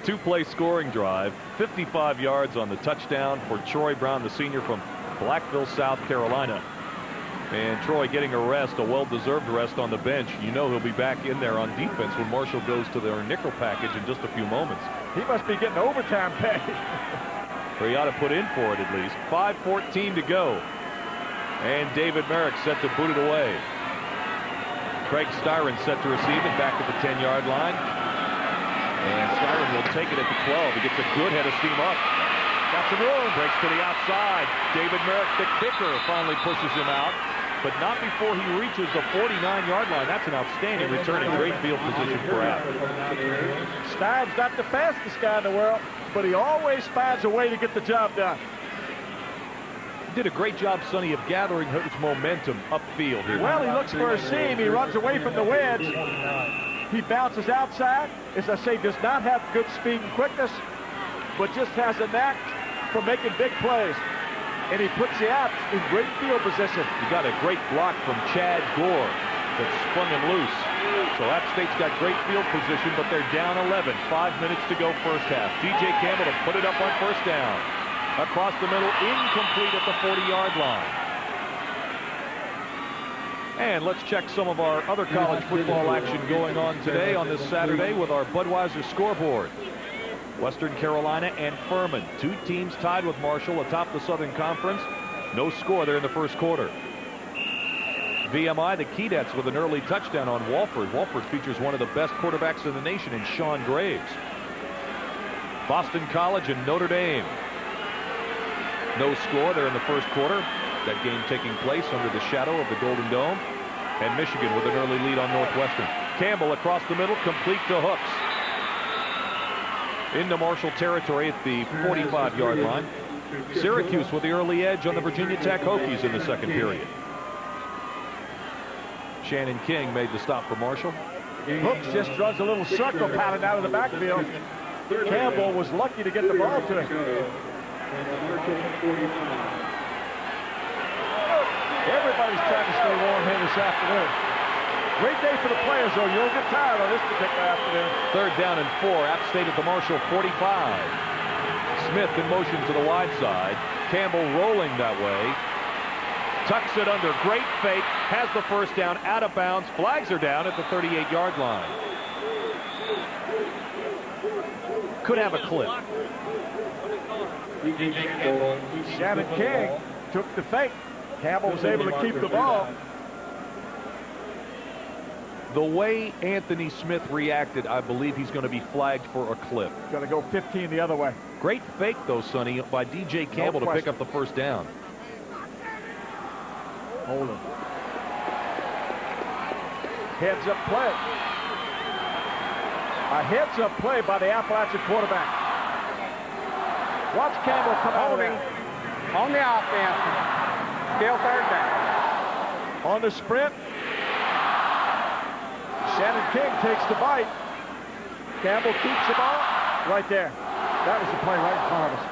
Two-play scoring drive, 55 yards on the touchdown for Troy Brown, the senior from Blackville, South Carolina. And Troy getting a rest, a well-deserved rest on the bench. You know he'll be back in there on defense when Marshall goes to their nickel package in just a few moments. He must be getting overtime pay. He ought to put in for it at least. 5:14 to go. And David Merrick set to boot it away. Craig Styron set to receive it back at the 10-yard line. And Styron will take it at the 12. He gets a good head of steam up. Got some room. Breaks to the outside. David Merrick, the kicker, finally pushes him out. But not before he reaches the 49-yard line. That's an outstanding return and great field position for App. Stein's not the fastest guy in the world, but he always finds a way to get the job done. Did a great job, Sonny, of gathering his momentum upfield here. Well, he looks for a seam. He runs away from the wedge. He bounces outside. As I say, does not have good speed and quickness, but just has a knack for making big plays. And he puts the Apps in great field position. He got a great block from Chad Gore that spun him loose. So App State's got great field position, but they're down 11. 5 minutes to go first half. DJ Campbell to put it up on first down. Across the middle, incomplete at the 40-yard line. And let's check some of our other college football action going on today on this Saturday with our Budweiser scoreboard. Western Carolina and Furman, two teams tied with Marshall atop the Southern Conference. No score there in the first quarter. VMI, the Keydets with an early touchdown on Walford. Walford features one of the best quarterbacks in the nation in Sean Graves. Boston College and Notre Dame. No score there in the first quarter. That game taking place under the shadow of the Golden Dome. And Michigan with an early lead on Northwestern. Campbell across the middle, complete to Hooks. Into Marshall territory at the 45-yard line. Syracuse with the early edge on the Virginia Tech Hokies in the second period. Shannon King made the stop for Marshall. Hooks just does a little circle pattern out of the backfield. Campbell was lucky to get the ball to him. Everybody's trying to stay warm here this afternoon. Great day for the players, though. You don't get tired on this particular afternoon. Third down and 4. App State at the Marshall 45. Smith in motion to the wide side. Campbell rolling that way. Tucks it under. Great fake. Has the first down. Out of bounds. Flags are down at the 38-yard line. Could have a clip. Shannon King took the fake. Campbell was able to keep the ball. The way Anthony Smith reacted, I believe he's going to be flagged for a clip. Going to go 15 the other way. Great fake, though, Sonny, by DJ Campbell to pick up the first down. Hold him. Heads-up play. A heads-up play by the Appalachian quarterback. Watch Campbell come on the offense. Still third down. On the sprint. Shannon King takes the bite. Campbell keeps the ball right there. That was the play right in front of us.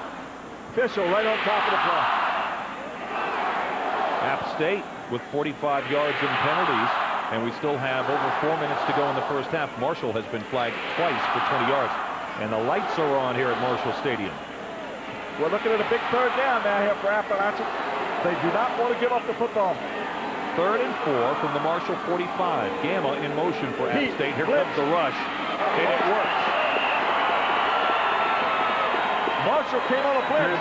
Official right on top of the play. App State with 45 yards in penalties, and we still have over 4 minutes to go in the first half. Marshall has been flagged twice for 20 yards, and the lights are on here at Marshall Stadium. We're looking at a big third down now here for Appalachian. They do not want to give up the football. Third and 4 from the Marshall 45. Gamma in motion for App State. Here comes the rush, and it works. Marshall came on a blitz.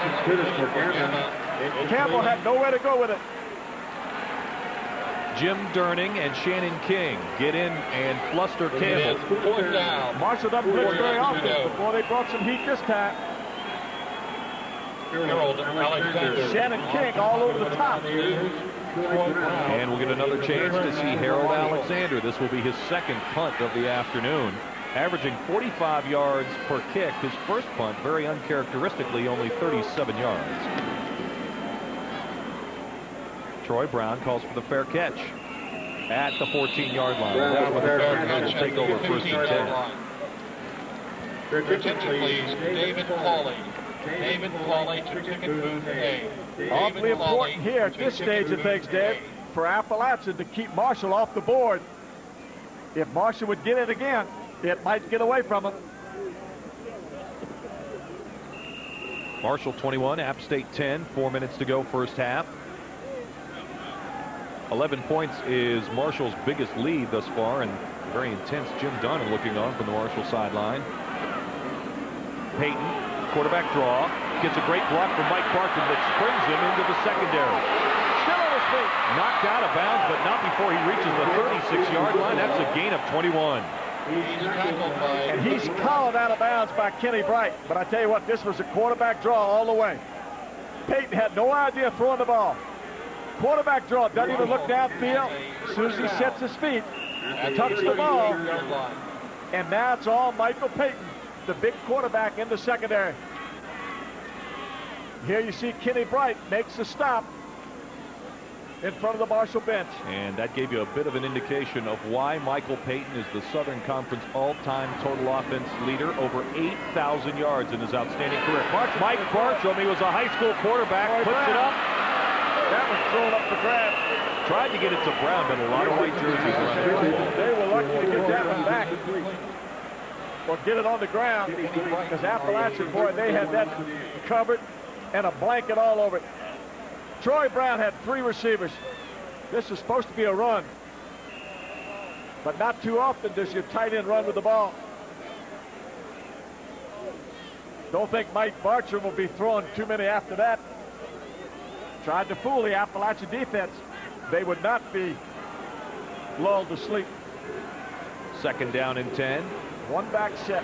Campbell had nowhere to go with it. Jim Donnan and Shannon King get in and fluster Campbell. Marshall doesn't blitz very often before they brought some heat this time. Shannon King all over the top. And we'll get another chance to see Harold Alexander. This will be his second punt of the afternoon, averaging 45 yards per kick. His first punt, very uncharacteristically, only 37 yards. Troy Brown calls for the fair catch at the 14-yard line. That was a fair catch. Take over first and 10. Attention, please. David Pauley. David Pauley, two-ticket booth A. Awfully important here at this stage of things, Dave, for Appalachian to keep Marshall off the board. If Marshall would get it again, it might get away from him. Marshall 21, App State 10, 4 minutes to go, first half. 11 points is Marshall's biggest lead thus far, and very intense Jim Donnan looking on from the Marshall sideline. Payton. Quarterback draw, gets a great block from Mike Bartram that springs him into the secondary. Still on his feet. Knocked out of bounds, but not before he reaches the 36-yard line. That's a gain of 21. And he's called out of bounds by Kenny Bright. But I tell you what, this was a quarterback draw all the way. Payton had no idea throwing the ball. Quarterback draw, doesn't even look downfield. As soon as he sets his feet, tucks the ball. And now it's all Michael Payton, the big quarterback in the secondary. Here you see Kenny Bright makes the stop in front of the Marshall bench. And that gave you a bit of an indication of why Michael Payton is the Southern Conference all-time total offense leader, over 8,000 yards in his outstanding career. Mike Bartram, he was a high school quarterback, puts it up. That was thrown up for grabs. Tried to get it to Brown, but a lot of white jerseys around. They were lucky to get that one back. Or get it on the ground, because Appalachian, boy, they had that covered and a blanket all over it. Troy Brown had 3 receivers. This is supposed to be a run, but not too often does your tight end run with the ball. Don't think Mike Bartram will be throwing too many after that. Tried to fool the Appalachian defense. They would not be lulled to sleep. Second down and 10. One back set.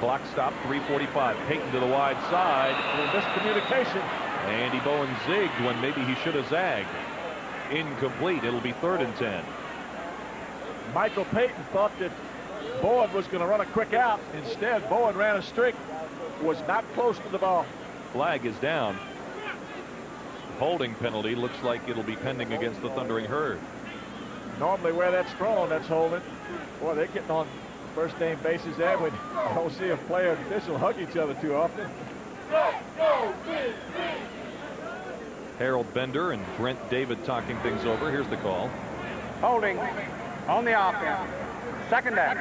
Clock stop, 3:45. Payton to the wide side. Miscommunication. Andy Bowen zigged when maybe he should have zagged. Incomplete. It'll be third and 10. Michael Payton thought that Bowen was going to run a quick out. Instead, Bowen ran a streak. Was not close to the ball. Flag is down. Holding penalty. Looks like it'll be pending against the Thundering Herd. normally where that's thrown, that's holding. Boy, they're getting on first name basis there. We don't see a player and official hug each other too often. Harold Bender and Brent David talking things over. Here's the call. Holding on the offense. Second down.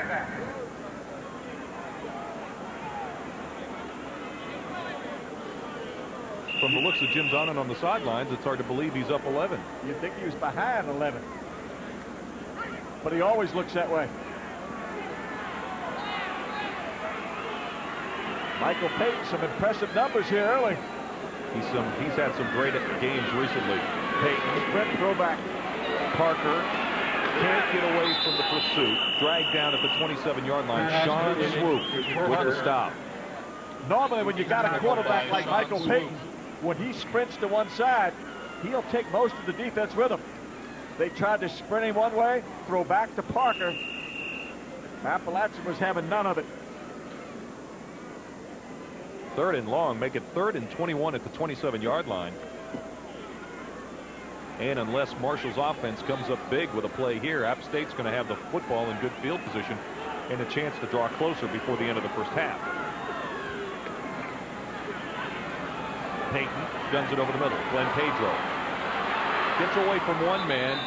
From the looks of Jim Donnan on the sidelines, it's hard to believe he's up 11. You'd think he was behind 11. But he always looks that way. Michael Payton, some impressive numbers here early. He's had some great games recently. Payton, Brent throwback. Parker can't get away from the pursuit. Dragged down at the 27-yard line. Sean Swoop with a stop. Normally when you got a quarterback like Michael Payton, when he sprints to one side, he'll take most of the defense with him. They tried to sprint him one way, throw back to Parker. Appalachian was having none of it. Third and long, make it 3rd and 21 at the 27-yard line. And unless Marshall's offense comes up big with a play here, App State's going to have the football in good field position and a chance to draw closer before the end of the first half. Payton guns it over the middle. Glenn Pedro gets away from one man.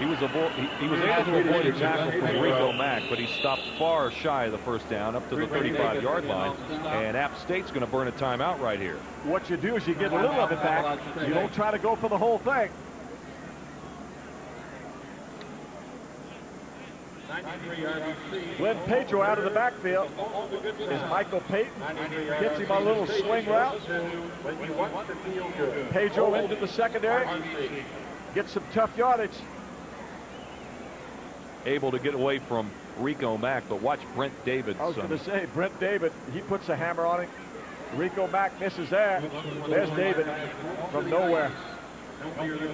He was able to avoid a tackle from Rico Mack, but he stopped far shy of the first down, up to the 35-yard line. And App State's going to burn a timeout right here. What you do is you get a little of it back. You don't try to go for the whole thing. 93. Glenn Pedro out of the backfield is Michael Payton. Gets him a little swing route. Pedro into the secondary. Gets some tough yardage. Able to get away from Rico Mack, but watch Brent David. I was going to say, Brent David, he puts a hammer on him. Rico Mack misses there. There's David from nowhere. You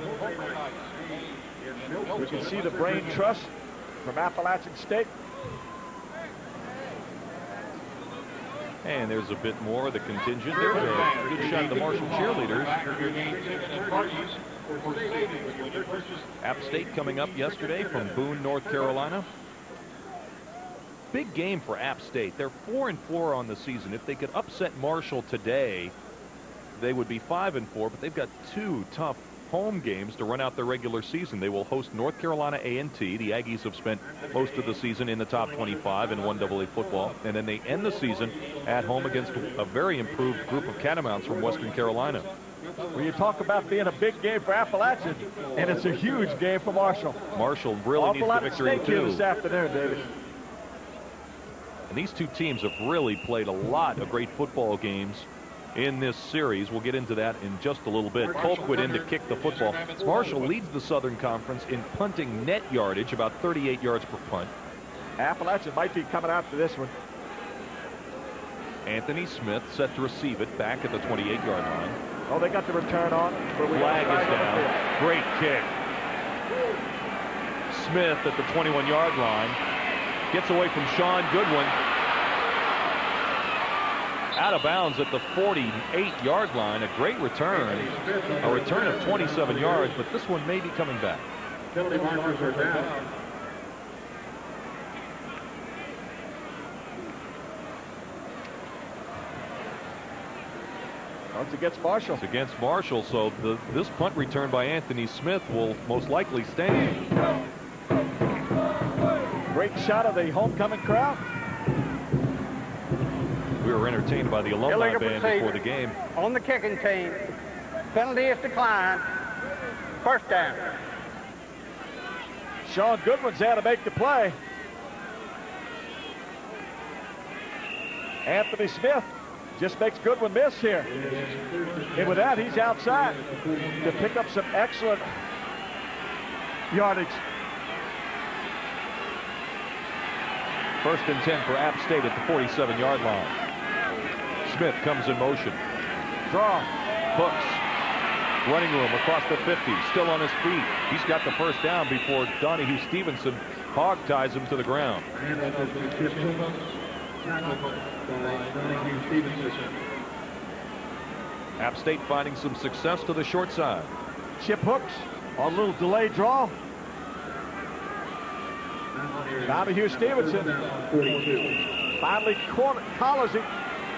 can see the brain trust from Appalachian State. And there's a bit more of the contingent. There's a good shot of the Marshall cheerleaders. App State coming up yesterday from Boone, North Carolina. Big game for App State. They're 4-4 on the season. If they could upset Marshall today, they would be 5-4, but they've got two tough home games to run out their regular season. They will host North Carolina A&T. The Aggies have spent most of the season in the top 25 in 1AA football, and then they end the season at home against a very improved group of Catamounts from Western Carolina. Well, you talk about being a big game for Appalachian, and it's a huge game for Marshall. Marshall really needs the victory too this afternoon, David. And these two teams have really played a lot of great football games in this series. We'll get into that in just a little bit. Colquitt in to kick the football. Marshall leads the Southern Conference in punting net yardage, about 38 yards per punt. Appalachian might be coming out for this one. Anthony Smith set to receive it back at the 28-yard line. Oh, they got the return on. Flag is down. Great kick. Smith at the 21-yard line. Gets away from Sean Goodwin. Out of bounds at the 48-yard line. A great return. A return of 27 yards, but this one may be coming back. Penalty markers are down. It's against Marshall. It's against Marshall, so this punt return by Anthony Smith will most likely stand. Great shot of the homecoming crowd. We were entertained by the alumni band before the game. On the kicking team, penalty is declined. First down. Sean Goodwin's there to make the play. Anthony Smith just makes Goodwin miss here. And with that, he's outside to pick up some excellent yardage. First and 10 for App State at the 47-yard line. Smith comes in motion. Draw. Hooks. Running room across the 50. Still on his feet. He's got the first down before Donahue Stevenson hog ties him to the ground. App State finding some success to the short side. Chip Hooks, a little delay draw. Now to Hughes-Stevenson. Finally collars it,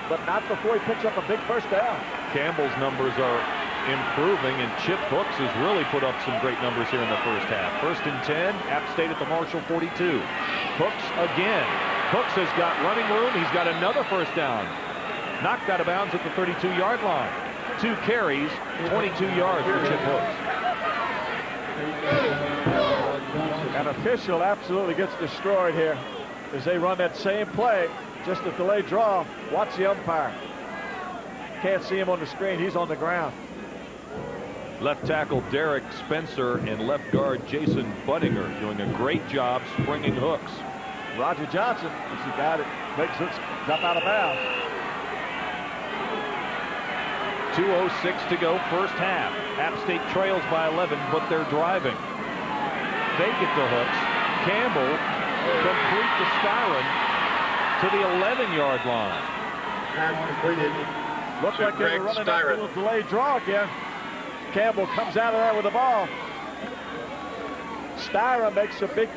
but not before he picks up a big first down. Campbell's numbers are improving, and Chip Hooks has really put up some great numbers here in the first half. First and 10, App State at the Marshall 42. Hooks again. Hooks has got running room. He's got another first down. Knocked out of bounds at the 32-yard line. 2 carries, 22 yards for Chip Hooks. An official absolutely gets destroyed here as they run that same play. Just a delayed draw. Watch the umpire. Can't see him on the screen. He's on the ground. Left tackle Derek Spencer and left guard Jason Buttinger doing a great job springing Hooks. Roger Johnson, as he got it, makes Hooks jump out of bounds. 2:06 to go, first half. App State trails by 11, but they're driving. They get to Hooks. Campbell complete to Styron. To the 11-yard line. Looks like they're running a little delayed draw again. Campbell comes out of there with the ball. Styron makes a big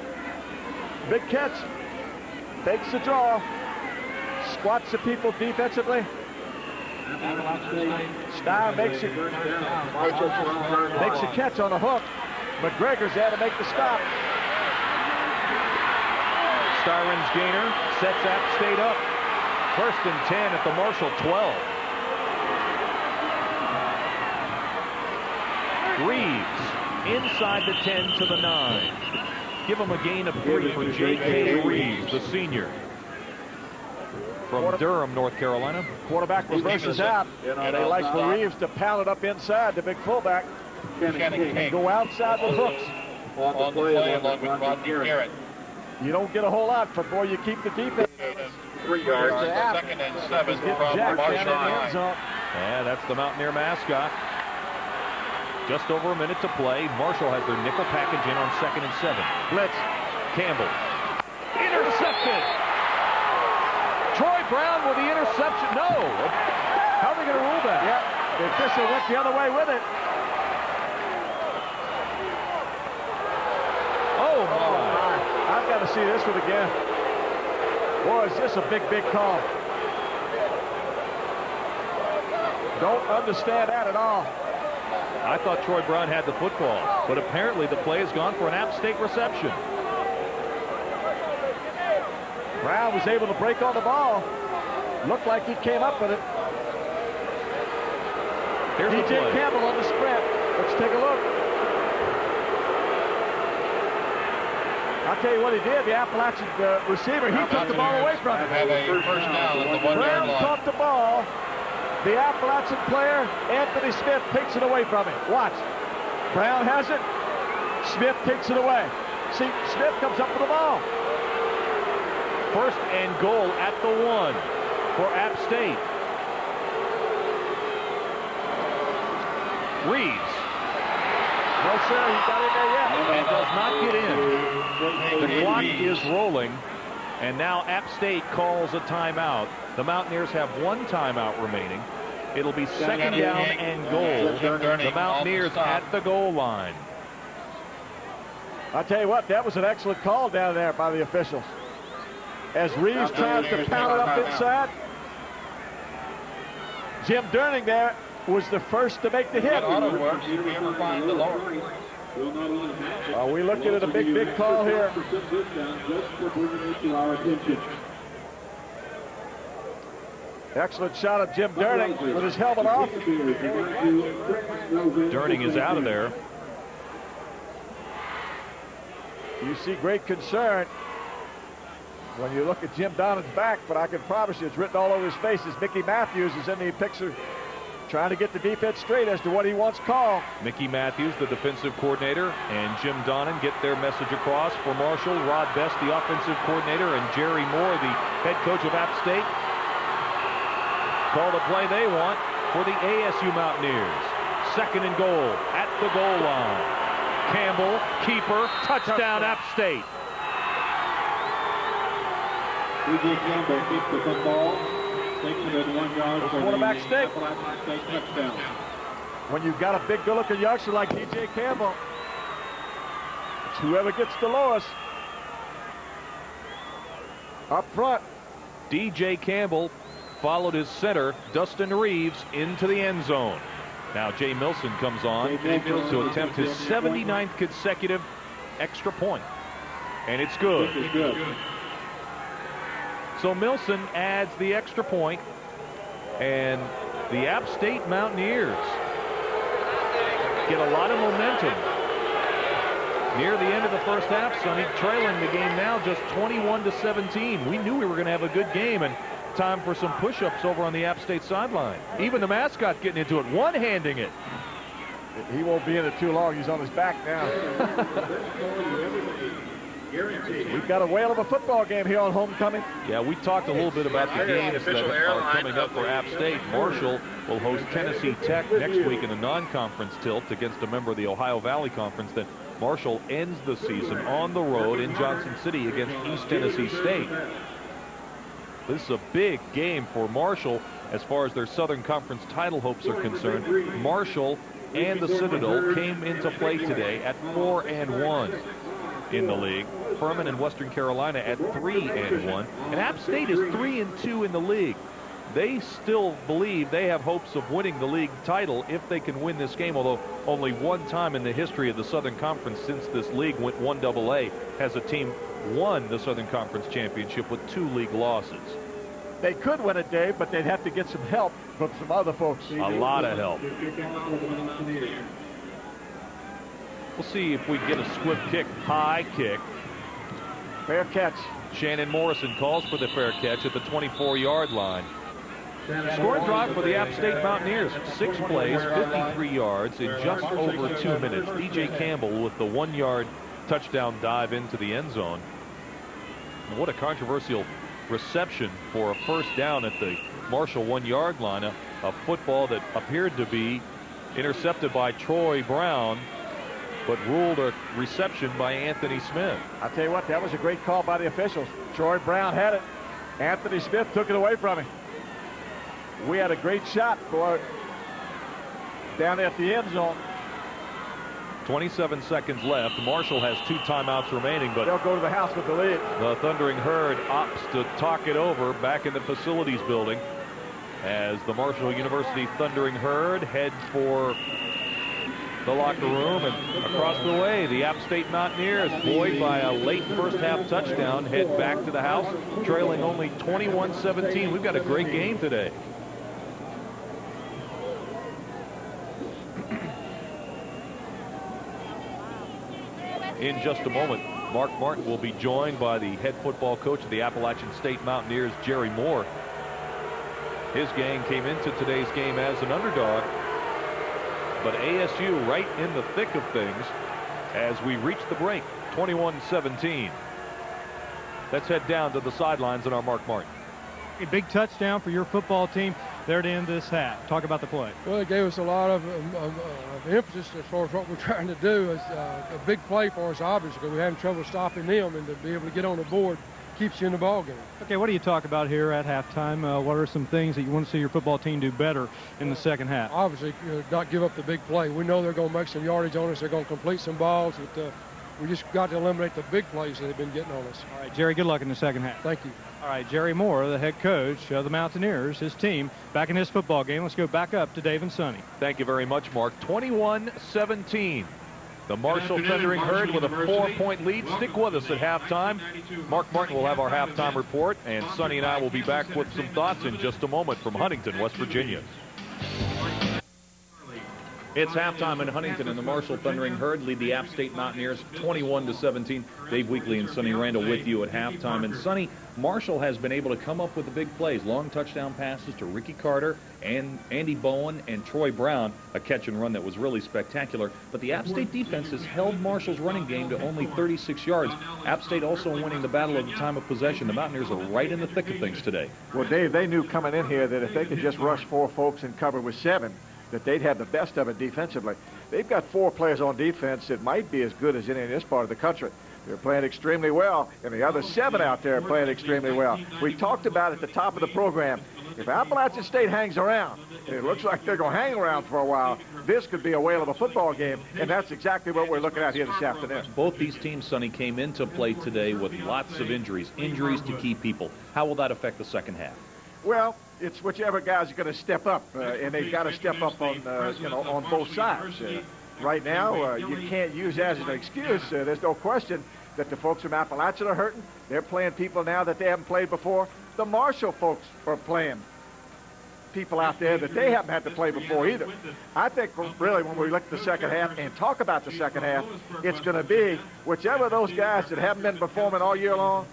catch. Takes the draw. Squats the people defensively. Styron makes a catch on a hook. McGregor's there to make the stop. Styron's gainer sets App State up. First and 10 at the Marshall 12. Reeves inside the 10 to the 9. Give him a gain of 3 for J.K. Reeves, the senior from Durham, North Carolina. Quarterback reverses out, and they like for Reeves to pound it up inside the big fullback. And go outside with Hooks. On the play along with Rodney Garrett. You don't get a whole lot, but boy, you keep the defense. 3 yards, second and 7 from Marshall. Yeah, that's the Mountaineer mascot. Just over a minute to play. Marshall has their nickel package in on second and 7. Blitz. Campbell. Intercepted. Troy Brown with the interception. No. How are they going to rule that? Yeah, the official went the other way with it. Oh, my. I've got to see this one again. Boy, is this a big call. Don't understand that at all. I thought Troy Brown had the football, but apparently the play has gone for an App State reception. Brown was able to break on the ball. Looked like he came up with it. Here's DJ Campbell on the sprint. Let's take a look. I'll tell you what he did, the Appalachian receiver, he took the ball away from him. Brown caught the ball. The Appalachian player, Anthony Smith, takes it away from him. Watch. Brown has it. Smith takes it away. See, Smith comes up with the ball. First and goal at the 1 for App State. Reeves. No, sir, he got in there yet. And does not get in. The clock is rolling, and now App State calls a timeout. The Mountaineers have 1 timeout remaining. It'll be second down and goal. The Mountaineers at the goal line. I'll tell you what, that was an excellent call down there by the officials. As Reeves tries to pound it up inside, Jim Donnan there was the first to make the hit. We looked at a big call here. Excellent shot of Jim Durning with his helmet off. Durning is out of there. You see great concern when you look at Jim Donnan's back, but I can promise you it's written all over his face as Mickey Matthews is in the picture, trying to get the defense straight as to what he wants called. Mickey Matthews, the defensive coordinator, and Jim Donnan get their message across. For Marshall, Rod Best, the offensive coordinator, and Jerry Moore, the head coach of App State, call the play they want for the ASU Mountaineers. Second and goal at the goal line. Campbell, keeper, touchdown, App State. DJ Campbell keeps the football. Quarterback stake. When you've got a big good-looking youngster like DJ Campbell, it's whoever gets the lowest. Up front, DJ Campbell followed his center, Dustin Reeves, into the end zone. Now Jay Milson comes on to attempt his 79th consecutive extra point. And it's good. So Milson adds the extra point, and the App State Mountaineers get a lot of momentum near the end of the first half, Sonny, trailing the game now just 21-17. We knew we were going to have a good game, and time for some push-ups over on the App State sideline. Even the mascot getting into it, one-handing it. He won't be in it too long. He's on his back now. We've got a whale of a football game here on homecoming. Yeah, we talked a little bit about the games that are coming up for App State. Marshall will host Tennessee Tech next week in a non-conference tilt against a member of the Ohio Valley Conference. Then Marshall ends the season on the road in Johnson City against East Tennessee State. This is a big game for Marshall as far as their Southern Conference title hopes are concerned. Marshall and the Citadel came into play today at 4-1 in the league. Furman and Western Carolina at 3-1, and App State is 3-2 in the league. They still believe they have hopes of winning the league title if they can win this game, although only one time in the history of the Southern Conference since this league went 1AA has a team won the Southern Conference championship with 2 league losses. They could win it, Dave, but they'd have to get some help from some other folks. A lot of help. We'll see if we get a swift kick, high kick. Fair catch. Shannon Morrison calls for the fair catch at the 24-yard line. Score drive for the App State Mountaineers. 6 plays, 53 yards in just over 2 minutes. DJ Campbell with the 1-yard touchdown dive into the end zone. And what a controversial reception for a first down at the Marshall 1-yard line. A football that appeared to be intercepted by Troy Brown, but ruled a reception by Anthony Smith. I'll tell you what, that was a great call by the officials. Troy Brown had it. Anthony Smith took it away from him. We had a great shot for down at the end zone. 27 seconds left. Marshall has 2 timeouts remaining, but they'll go to the house with the lead. The Thundering Herd opts to talk it over back in the facilities building as the Marshall University Thundering Herd heads for the locker room, and across the way, the App State Mountaineers, buoyed by a late first half touchdown, head back to the house, trailing only 21-17. We've got a great game today. In just a moment, Mark Martin will be joined by the head football coach of the Appalachian State Mountaineers, Jerry Moore. His gang came into today's game as an underdog, but ASU right in the thick of things as we reach the break, 21-17. Let's head down to the sidelines in our Mark Martin. A big touchdown for your football team there to end this half. Talk about the play. Well, it gave us a lot of emphasis as far as what we're trying to do. It's a big play for us, obviously, because we're having trouble stopping them, and to be able to get on the board keeps you in the ball game. Okay, what do you talk about here at halftime? What are some things that you want to see your football team do better in the second half? Obviously, not give up the big play. We know they're going to make some yardage on us. They're going to complete some balls. But we just got to eliminate the big plays that they've been getting on us. All right, Jerry, good luck in the second half. Thank you. All right, Jerry Moore, the head coach of the Mountaineers, his team, back in this football game. Let's go back up to Dave and Sonny. Thank you very much, Mark. 21-17. The Marshall Thundering Herd with a 4-point lead. Stick with us at halftime. Mark Martin will have our halftime report, and Sonny and I will be back with some thoughts in just a moment from Huntington, West Virginia. It's halftime in Huntington, and the Marshall Thundering Herd lead the App State Mountaineers 21-17. Dave Weekly and Sonny Randall with you at halftime. And Sonny, Marshall has been able to come up with the big plays, long touchdown passes to Ricky Carter and Andy Bowen and Troy Brown, a catch and run that was really spectacular. But the App State defense has held Marshall's running game to only 36 yards. App State also winning the battle of the time of possession. The Mountaineers are right in the thick of things today. Well, Dave, they knew coming in here that if they could just rush 4 folks and cover with 7, that they'd have the best of it defensively. They've got 4 players on defense that might be as good as any in this part of the country. They're playing extremely well, and the other 7 out there are playing extremely well. We talked about at the top of the program If Appalachian State hangs around, and it looks like they're going to hang around for a while, this could be a whale of a football game, and that's exactly what we're looking at here this afternoon. Both these teams, Sonny, came into play today with lots of injuries to key people. How will that affect the second half? Well, it's whichever guys are going to step up, and they've got to step up on, you know, on both sides. Right now, you can't use that as an excuse. There's no question that the folks from Appalachian are hurting. They're playing people now that they haven't played before. The Marshall folks are playing people out there that they haven't had to play before either. I think really when we look at the second half and talk about the second half, it's going to be whichever of those guys that haven't been performing all year long,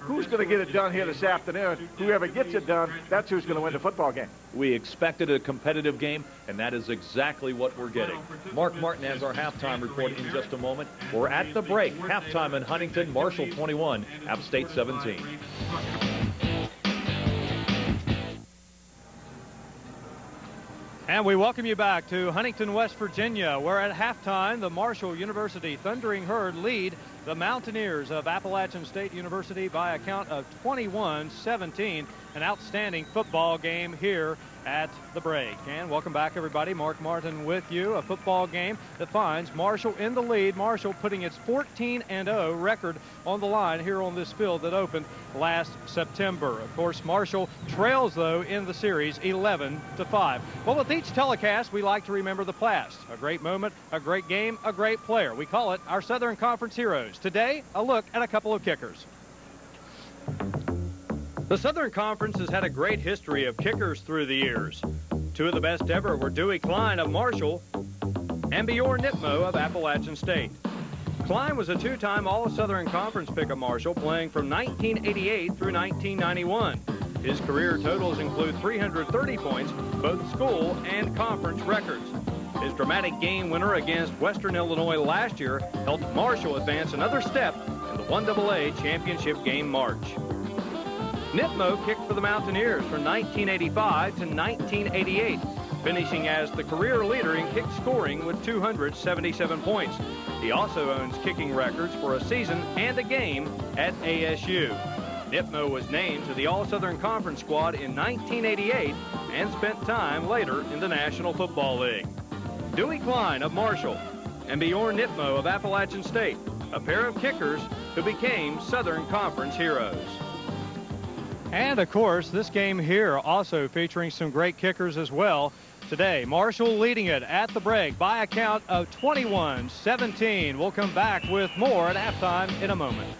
who's going to get it done here this afternoon? Whoever gets it done, that's who's going to win the football game. We expected a competitive game, and that is exactly what we're getting. Mark Martin has our halftime report in just a moment. We're at the break. Halftime in Huntington, Marshall 21, App State 17. And we welcome you back to Huntington, West Virginia, where at halftime, the Marshall University Thundering Herd lead the Mountaineers of Appalachian State University by a count of 21-17. An outstanding football game here at the break. And welcome back, everybody. Mark Martin with you. A football game that finds Marshall in the lead. Marshall putting its 14-0 record on the line here on this field that opened last September. Of course, Marshall trails, though, in the series 11-5. Well, with each telecast, we like to remember the past. A great moment, a great game, a great player. We call it our Southern Conference Heroes. Today, a look at a couple of kickers. The Southern Conference has had a great history of kickers through the years. Two of the best ever were Dewey Klein of Marshall and Bjorn Nipmo of Appalachian State. Klein was a two-time All-Southern Conference pick of Marshall, playing from 1988 through 1991. His career totals include 330 points, both school and conference records. His dramatic game winner against Western Illinois last year helped Marshall advance another step in the 1AA championship game March. Nipmo kicked for the Mountaineers from 1985 to 1988, finishing as the career leader in kick scoring with 277 points. He also owns kicking records for a season and a game at ASU. Nipmo was named to the All-Southern Conference squad in 1988 and spent time later in the National Football League. Dewey Klein of Marshall and Bjorn Nipmo of Appalachian State, a pair of kickers who became Southern Conference heroes. And, of course, this game here also featuring some great kickers as well today. Marshall leading it at the break by a count of 21-17. We'll come back with more at halftime in a moment.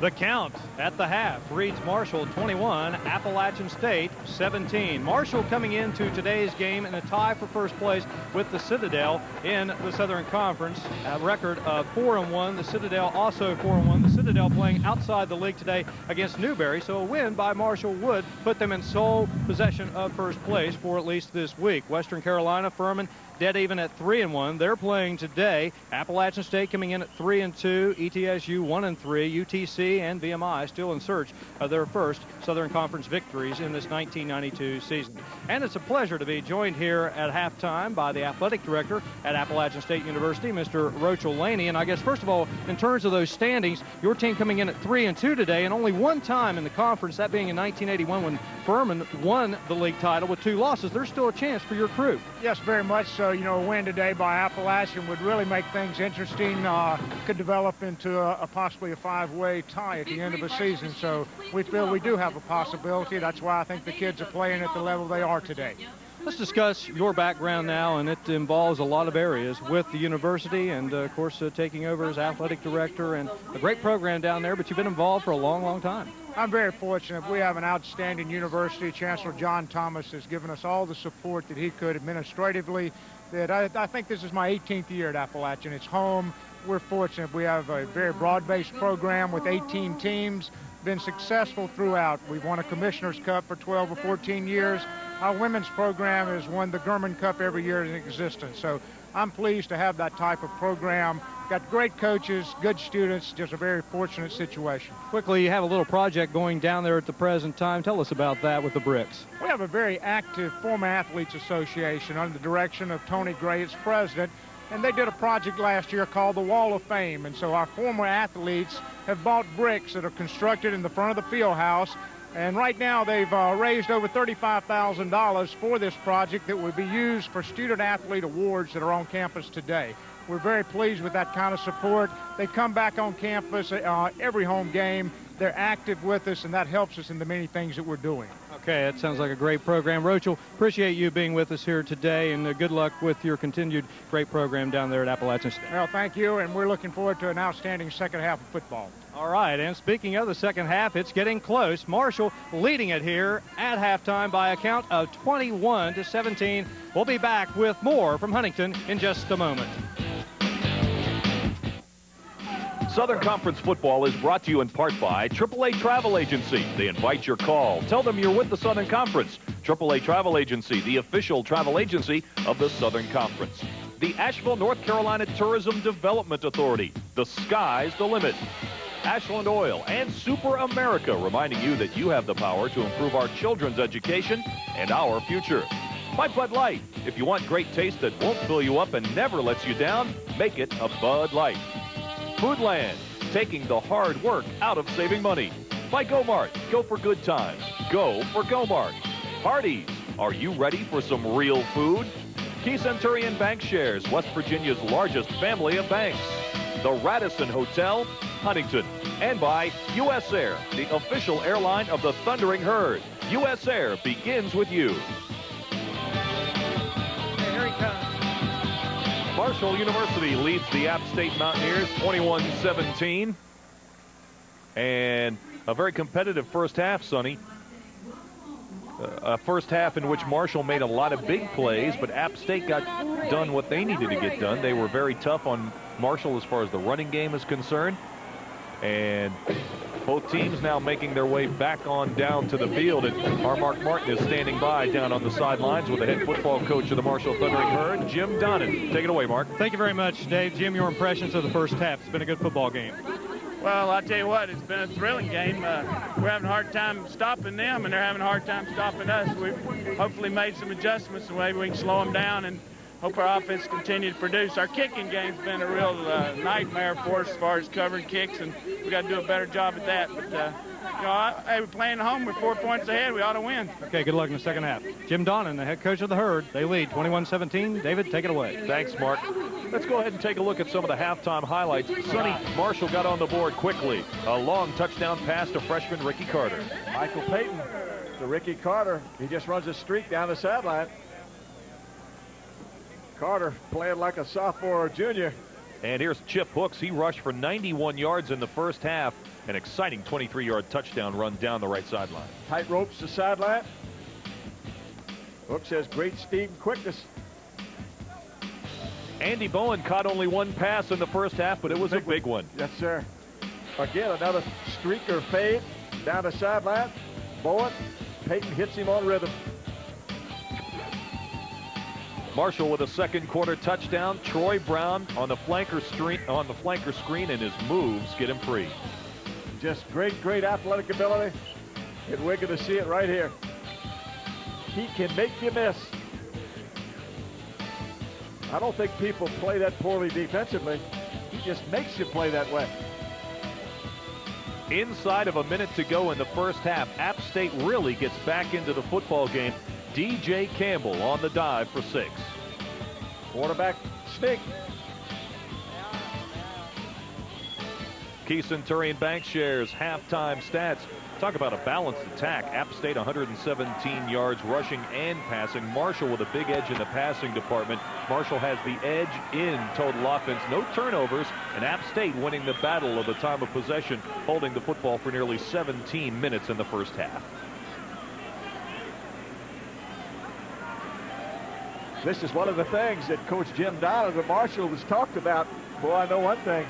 The count at the half reads Marshall 21, Appalachian State 17. Marshall coming into today's game in a tie for first place with the Citadel in the Southern Conference. A record of 4-1. The Citadel also 4-1. The Citadel playing outside the league today against Newberry, so a win by Marshall would put them in sole possession of first place for at least this week. Western Carolina, Furman, dead even at 3-1. They're playing today. Appalachian State coming in at 3-2. ETSU 1-3. UTC and VMI still in search of their first Southern Conference victories in this 1992 season. And it's a pleasure to be joined here at halftime by the athletic director at Appalachian State University, Mr. Rochel Laney. And I guess, first of all, in terms of those standings, your team coming in at 3-2 today, and only one time in the conference, that being in 1981 when Furman won the league title with two losses. There's still a chance for your crew. Yes, very much so. You know, a win today by Appalachian would really make things interesting. Could develop into a possibly a five-way tie at the end of the season. So we feel we do have a possibility. That's why I think the kids are playing at the level they are today. Let's discuss your background now, and it involves a lot of areas with the university and, of course, taking over as athletic director and a great program down there, but you've been involved for a long, long time. I'm very fortunate. We have an outstanding university. Chancellor John Thomas has given us all the support that he could administratively. That I think this is my 18th year at Appalachian. It's home. We're fortunate. We have a very broad-based program with 18 teams, been successful throughout. We've won a Commissioner's Cup for 12 or 14 years. Our women's program has won the Gurman Cup every year in existence. So I'm pleased to have that type of program. Got great coaches, good students, just a very fortunate situation. Quickly, you have a little project going down there at the present time. Tell us about that with the bricks. We have a very active former athletes association under the direction of Tony Gray, its president. and they did a project last year called the Wall of Fame, and so our former athletes have bought bricks that are constructed in the front of the field house, and right now they've raised over $35,000 for this project that will be used for student-athlete awards that are on campus today. We're very pleased with that kind of support. They come back on campus every home game. They're active with us, and that helps us in the many things that we're doing. Okay, that sounds like a great program. Rochel, appreciate you being with us here today, and good luck with your continued great program down there at Appalachian State. Well, thank you, and we're looking forward to an outstanding second half of football. All right, and speaking of the second half, it's getting close. Marshall leading it here at halftime by a count of 21-17. We'll be back with more from Huntington in just a moment. Southern Conference football is brought to you in part by AAA Travel Agency. They invite your call. Tell them you're with the Southern Conference. AAA Travel Agency, the official travel agency of the Southern Conference. The Asheville, North Carolina Tourism Development Authority. The sky's the limit. Ashland Oil and Super America, reminding you that you have the power to improve our children's education and our future. By Bud Light. If you want great taste that won't fill you up and never lets you down, make it a Bud Light. Foodland, taking the hard work out of saving money. By GoMart, go for good times. Go for GoMart. Hardee's, are you ready for some real food? Key Centurion Bank Shares, West Virginia's largest family of banks. The Radisson Hotel, Huntington. And by U.S. Air, the official airline of the Thundering Herd. U.S. Air begins with you. Here he comes. Marshall University leads the App State Mountaineers 21-17. And a very competitive first half, Sonny. A first half in which Marshall made a lot of big plays, but App State got done what they needed to get done. They were very tough on Marshall as far as the running game is concerned. And both teams now making their way back on down to the field, and our Mark Martin is standing by down on the sidelines with the head football coach of the Marshall Thundering Herd, Jim Donnan. Take it away, Mark. Thank you very much, Dave. Jim, your impressions of the first half. It's been a good football game. Well, I'll tell you what, it's been a thrilling game. We're having a hard time stopping them, and they're having a hard time stopping us. We've hopefully made some adjustments, and maybe we can slow them down and hope our offense continues to produce. Our kicking game's been a real nightmare for us as far as covering kicks, and we got to do a better job at that. But you know, hey, we're playing at home. We're 4 points ahead. We ought to win. Okay, good luck in the second half. Jim Donnan, the head coach of the Herd. They lead 21-17. David, take it away. Thanks, Mark. Let's go ahead and take a look at some of the halftime highlights. Sonny, Marshall got on the board quickly. A long touchdown pass to freshman Ricky Carter. Michael Payton to Ricky Carter. He just runs a streak down the sideline. Carter playing like a sophomore or junior. And here's Chip Hooks. He rushed for 91 yards in the first half. An exciting 23-yard touchdown run down the right sideline. Tight ropes to sideline. Hooks has great speed and quickness. Andy Bowen caught only one pass in the first half, but it was a big one. Yes, sir. Again, another streaker fade down the sideline. Bowen, Payton hits him on rhythm. Marshall with a second quarter touchdown. Troy Brown on the flanker screen, and his moves get him free. Just great athletic ability, and we're going to see it right here. He can make you miss. I don't think people play that poorly defensively. He just makes you play that way. Inside of a minute to go in the first half, App State really gets back into the football game. DJ Campbell on the dive for 6. Quarterback sneak. Key Centurion Bank Shares halftime stats. Talk about a balanced attack. App State 117 yards rushing and passing. Marshall with a big edge in the passing department. Marshall has the edge in total offense. No turnovers, and App State winning the battle of the time of possession, holding the football for nearly 17 minutes in the first half. This is one of the things that Coach Jim Donnan of Marshall was talked about. Boy, I know one thing.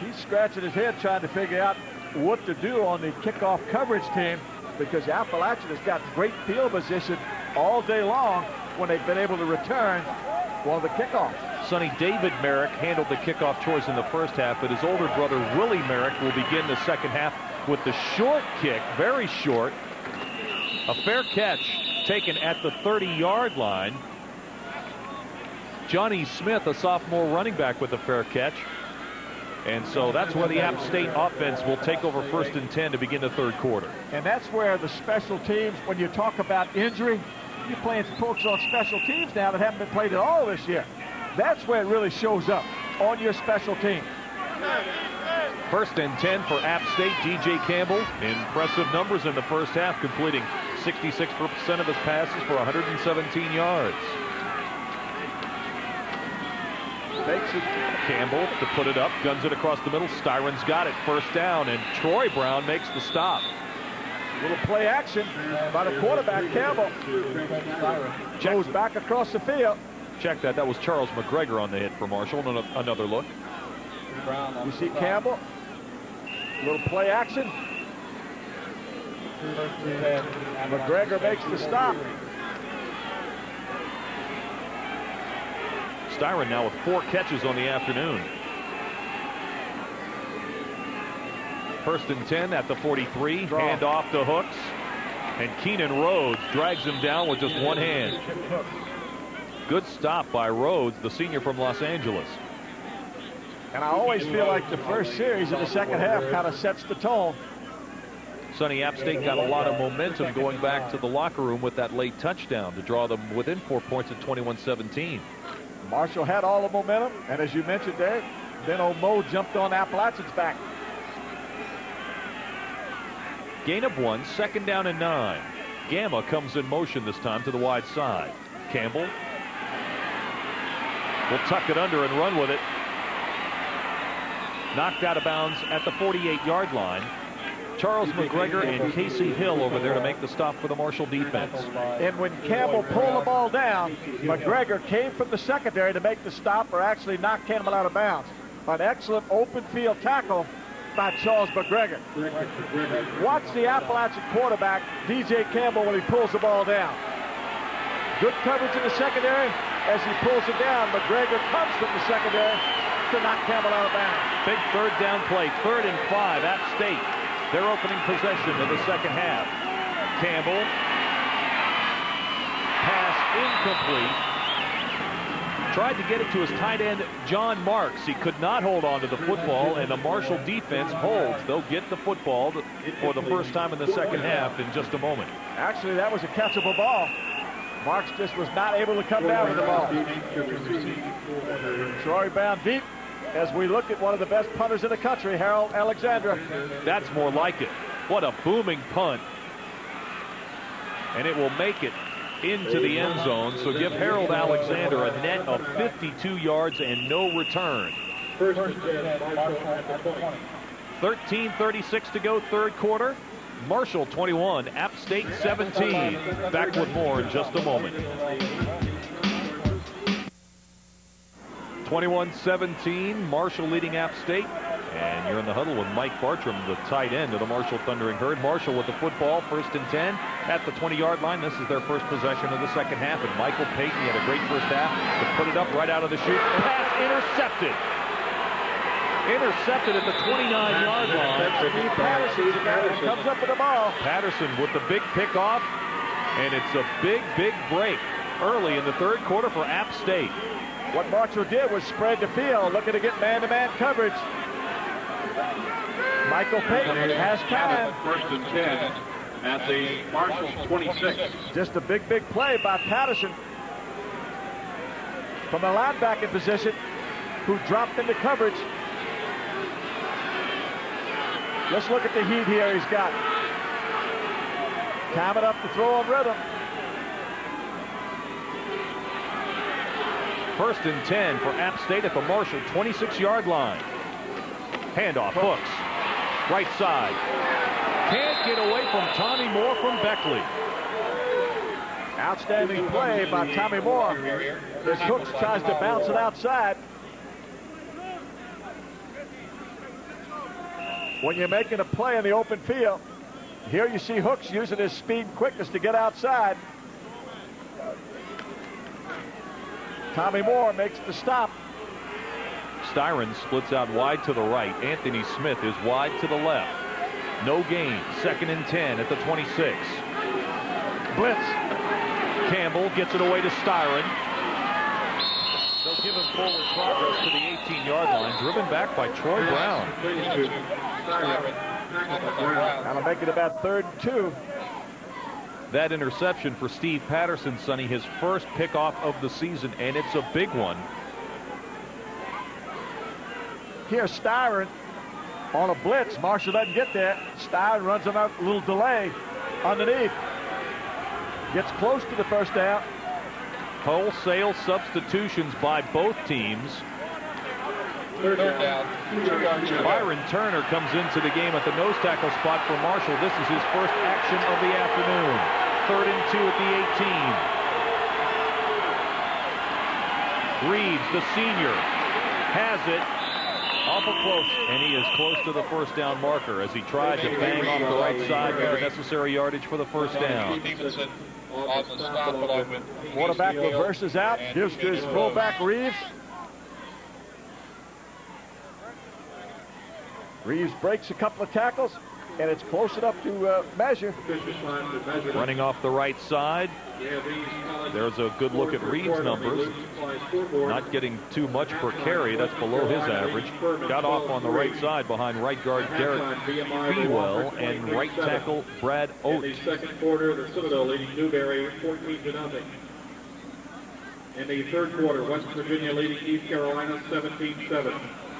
He's scratching his head trying to figure out what to do on the kickoff coverage team, because Appalachian has got great field position all day long when they've been able to return on the kickoff. Sonny, David Merrick handled the kickoff choice in the first half, but his older brother Willie Merrick will begin the second half with the short kick, very short. A fair catch taken at the 30-yard line. Johnny Smith, a sophomore running back, with a fair catch. And so that's where the App State offense will take over 1st and 10 to begin the third quarter. And that's where the special teams, when you talk about injury, you're playing folks on special teams now that haven't been played at all this year. That's where it really shows up, on your special teams. 1st and 10 for App State. DJ Campbell, impressive numbers in the first half, completing 66% of his passes for 117 yards. Makes it. Campbell to put it up, guns it across the middle. Styron's got it, first down, and Troy Brown makes the stop. Little play action by the quarterback, Campbell. Goes back across the field. Check that. That was Charles McGregor on the hit for Marshall. Another look. You see Campbell. Little play action. McGregor makes the stop. Styron now with 4 catches on the afternoon. 1st and 10 at the 43. Draw. Hand off to Hooks. And Keenan Rhodes drags him down with just one hand. Good stop by Rhodes, the senior from Los Angeles. And I always feel like the first series of the second half kind of sets the tone. Sonny, App State got a lot of momentum going back to the locker room with that late touchdown to draw them within 4 points at 21-17. Marshall had all the momentum, and as you mentioned there, then Omo jumped on Appalachian's back. Gain of 1, 2nd down and 9. Gamma comes in motion this time to the wide side. Campbell will tuck it under and run with it. Knocked out of bounds at the 48-yard line. Charles McGregor and Casey Hill over there to make the stop for the Marshall defense. And when Campbell pulled the ball down, McGregor came from the secondary to make the stop, or actually knock Campbell out of bounds. An excellent open field tackle by Charles McGregor. Watch the Appalachian quarterback, DJ Campbell, when he pulls the ball down. Good coverage in the secondary. As he pulls it down, McGregor comes from the secondary to knock Campbell out of bounds. Big 3rd down play, 3rd and 5, App State. Their opening possession of the second half. Campbell, pass incomplete. Tried to get it to his tight end, John Marks. He could not hold on to the football, and the Marshall defense holds. They'll get the football for the first time in the second half in just a moment. Actually, that was a catchable ball. Marks just was not able to come down with the ball. Troy Brown deep, as we look at one of the best punters in the country, Harold Alexander. That's more like it. What a booming punt. And it will make it into the end zone. So give Harold Alexander a net of 52 yards and no return. 13:36 to go, third quarter. Marshall 21, App State 17. Back with more in just a moment. 21-17, Marshall leading App State. And you're in the huddle with Mike Bartram, the tight end of the Marshall Thundering Herd. Marshall with the football, 1st and 10 at the 20-yard line. This is their first possession of the second half. And Michael Payton had a great first half to put it up right out of the chute. Pass intercepted. Intercepted at the 29-yard line. Patterson comes up with the ball. Patterson with the big pickoff, and it's a big, big break early in the third quarter for App State. What Marshall did was spread the field, looking to get man-to-man coverage. Michael Payton has time. 1st and 10 at the Marshall 26. Just a big, big play by Patterson from the linebacking position, who dropped into coverage. Let's look at the heat here he's got. Time it up to throw on rhythm. 1st and 10 for App State at the Marshall 26-yard line. Handoff, Hooks. Right side. Can't get away from Tommy Moore from Beckley. Outstanding play by Tommy Moore. As Hooks tries to bounce it outside. When you're making a play in the open field, here you see Hooks using his speed and quickness to get outside. Tommy Moore makes the stop. Styron splits out wide to the right. Anthony Smith is wide to the left. No gain. 2nd and 10 at the 26. Blitz. Campbell gets it away to Styron. given forward progress to the 18-yard line, driven back by Troy Brown. That'll make it about 3rd and 2. That interception for Steve Patterson, Sonny, his first pickoff of the season, and it's a big one. Here's Styron on a blitz. Marshall doesn't get there. Styron runs him out, a little delay underneath. Gets close to the first down. Wholesale substitutions by both teams. Third down. Byron Turner comes into the game at the nose tackle spot for Marshall. This is his first action of the afternoon. 3rd and 2 at the 18. Reeves, the senior, has it. Awful close, and he is close to the first down marker as he tried to bang off the right side for the necessary yardage for the first down. Quarterback reverses out, gives to his fullback Reeves. Reeves breaks a couple of tackles, and it's close enough to measure. Running off the right side. There's a good look at Reeves' numbers. Not getting too much per carry. That's below his average. Got off on the right side behind right guard Derek Feewell and right tackle Brad Oates. In the second quarter, the Citadel leading Newberry 14-0. In the third quarter, West Virginia leading East Carolina 17-7.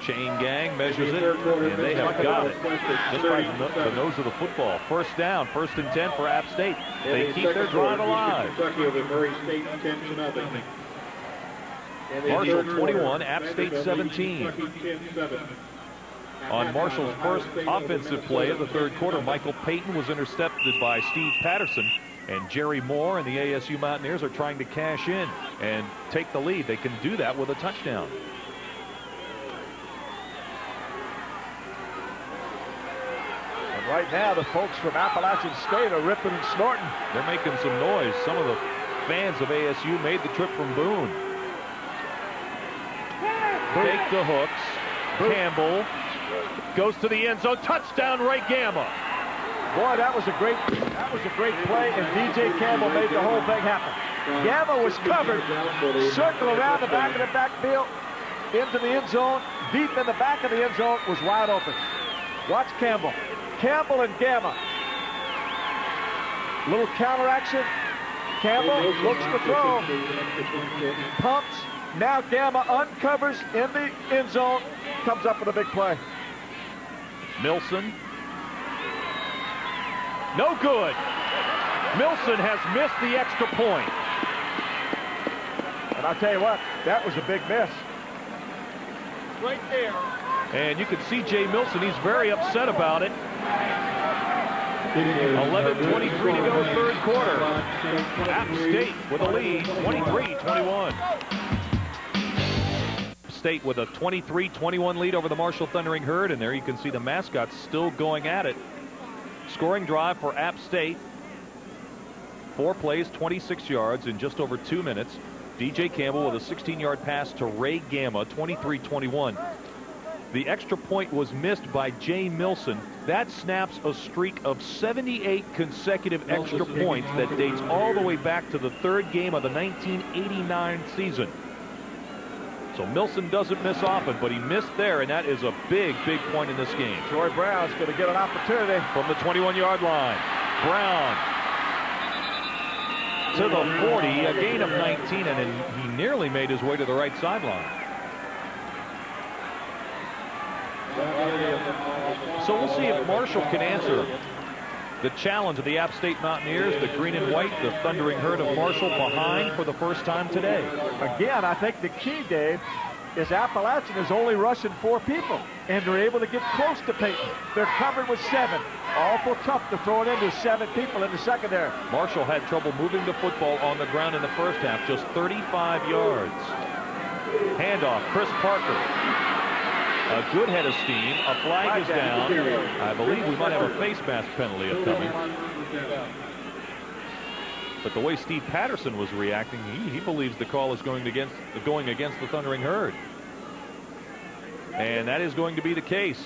Chain Gang measures it, and they have got it. Just by the nose of the football. First down, 1st and 10 for App State. They keep their drive alive. Marshall 21, App State 17. On Marshall's first offensive play of the third quarter, Michael Payton was intercepted by Steve Patterson. And Jerry Moore and the ASU Mountaineers are trying to cash in and take the lead. They can do that with a touchdown. Right now, the folks from Appalachian State are ripping and snorting. They're making some noise. Some of the fans of ASU made the trip from Boone. Take the hooks. Campbell goes to the end zone. Touchdown, Ray Gamma. Boy, that was a great play, and DJ Campbell made the whole thing happen. Gamma was covered, circled around the back of the backfield, into the end zone, deep in the back of the end zone, was wide open. Watch Campbell. Campbell and Gamma. Little counteraction. Campbell looks to throw. Pumps. Now Gamma uncovers in the end zone. Comes up with a big play. Milson. No good. Milson has missed the extra point. And I'll tell you what, that was a big miss. Right there. And you can see Jay Milson, he's very upset about it. 11:23 to go, third quarter. App State with a lead, 23-21. State with a 23-21 lead over the Marshall Thundering Herd, and there you can see the mascots still going at it. Scoring drive for App State. 4 plays, 26 yards in just over 2 minutes. DJ Campbell with a 16-yard pass to Ray Gamma, 23-21. The extra point was missed by Jay Milson. That snaps a streak of 78 consecutive extra points that dates all the way back to the 3rd game of the 1989 season. So Milson doesn't miss often, but he missed there, and that is a big, big point in this game. Troy Brown's going to get an opportunity from the 21-yard line. Brown to the 40, a gain of 19, and he nearly made his way to the right sideline. So we'll see if Marshall can answer the challenge of the App State Mountaineers, the green and white, the Thundering Herd of Marshall behind for the first time today. Again, I think the key, Dave, is Appalachian is only rushing 4 people, and they're able to get close to Payton. They're covered with 7. Awful tough to throw it into 7 people in the secondary. Marshall had trouble moving the football on the ground in the first half, just 35 yards. Handoff, Chris Parker. A good head of steam. A flag is down. I believe we might have a face mask penalty upcoming. But the way Steve Patterson was reacting, he believes the call is going against the Thundering Herd. And that is going to be the case.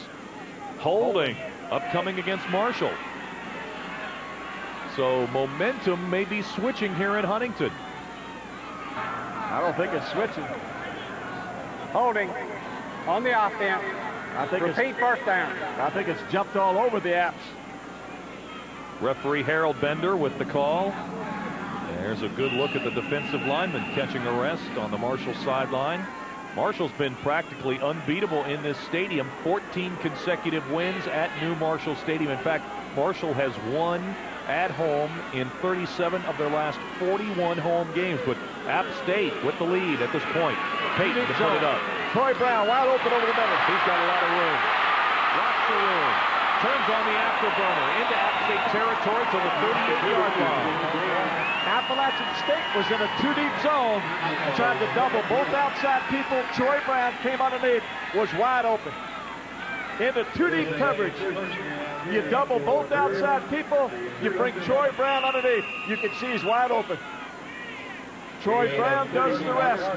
Holding upcoming against Marshall. So momentum may be switching here in Huntington. I don't think it's switching. holding on the offense. I think repeat first down. I think it's jumped all over the apps. Referee Harold Bender with the call. There's a good look at the defensive lineman catching a rest on the Marshall sideline. Marshall's been practically unbeatable in this stadium. 14 consecutive wins at New Marshall Stadium. In fact, Marshall has won at home in 37 of their last 41 home games, but App State with the lead at this point. Payton to put it up. Troy Brown wide open over the middle. He's got a lot of room. Lots of room. Turns on the afterburner into App State territory to the 38-yard line. Appalachian State was in a two-deep zone, tried to double both outside people. Troy Brown came underneath, was wide open. In the two-deep coverage, you double both outside people, you bring Troy Brown underneath. You can see he's wide open. Troy Brown does the rest.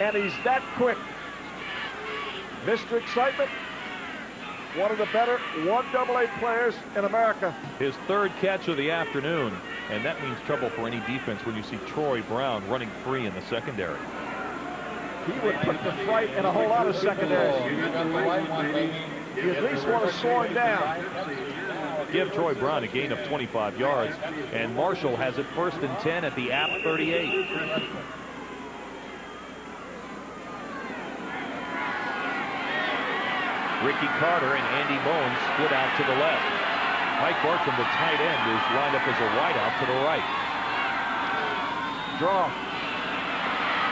And he's that quick. Mr. Excitement, one of the better 1-AA players in America. His third catch of the afternoon, and that means trouble for any defense when you see Troy Brown running free in the secondary. He would put the fright in a whole lot of secondaries. You at least want to slow him down. Give Troy Brown a gain of 25 yards, and Marshall has it 1st and 10 at the App 38. Ricky Carter and Andy Bowen split out to the left. Mike Bartram, the tight end, is lined up as a wideout to the right. Draw.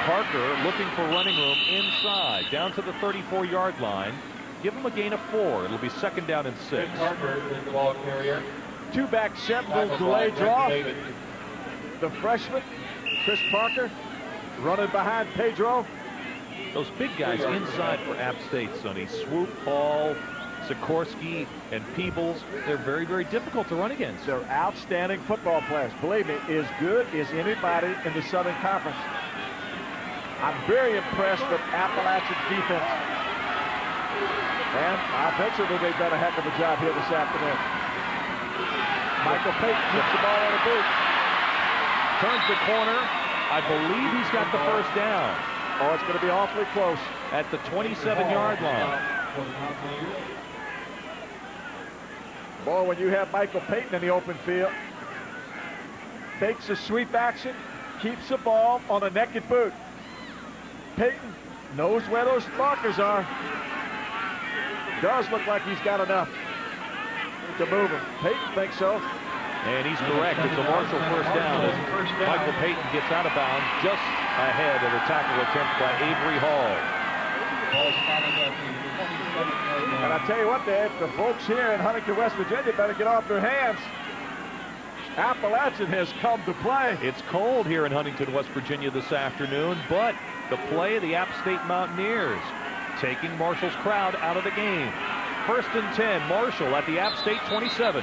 Parker looking for running room inside, down to the 34-yard line. Give him a gain of 4. It'll be 2nd down and 6. Parker is the ball carrier. Two-back set will delay draw. The freshman, Chris Parker, running behind Pedro. Those big guys inside for App State, Sonny. Swoop, Hall, Sikorsky, and Peebles. They're very, very difficult to run against. They're outstanding football players. Believe me, as good as anybody in the Southern Conference. I'm very impressed with Appalachian's defense. And offensively, they've done a heck of a job here this afternoon. Michael Payton gets the ball on the boot. Turns the corner. I believe he's got the first down. Oh, it's going to be awfully close. At the 27-yard line. Boy, when you have Michael Payton in the open field, takes a sweep action, keeps the ball on a naked boot. Payton knows where those blockers are. Does look like he's got enough to move him. Payton thinks so. And he's correct. It's a Marshall first down as Michael Payton gets out of bounds just ahead of the tackle attempt by Avery Hall. And I tell you what, Dave, the folks here in Huntington, West Virginia better get off their hands. Appalachian has come to play. It's cold here in Huntington, West Virginia this afternoon, but the play of the App State Mountaineers taking Marshall's crowd out of the game. 1st and 10, Marshall at the App State 27.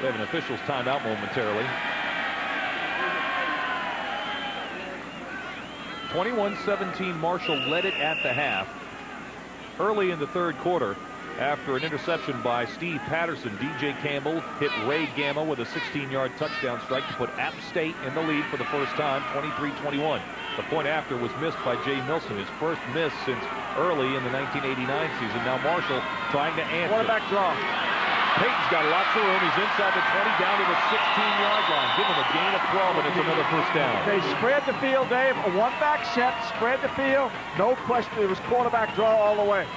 We have an official's timeout momentarily. 21-17, Marshall led it at the half. Early in the third quarter, after an interception by Steve Patterson, DJ Campbell hit Ray Gamma with a 16-yard touchdown strike to put App State in the lead for the first time, 23-21. The point after was missed by Jay Milson, his first miss since early in the 1989 season. Now Marshall trying to answer. Quarterback draw. Payton's got lots of room. He's inside the 20, down to the 16-yard line. Give him a gain of 12, and it's another first down. They spread the field, Dave. A one-back set, spread the field. No question, it was quarterback draw all the way.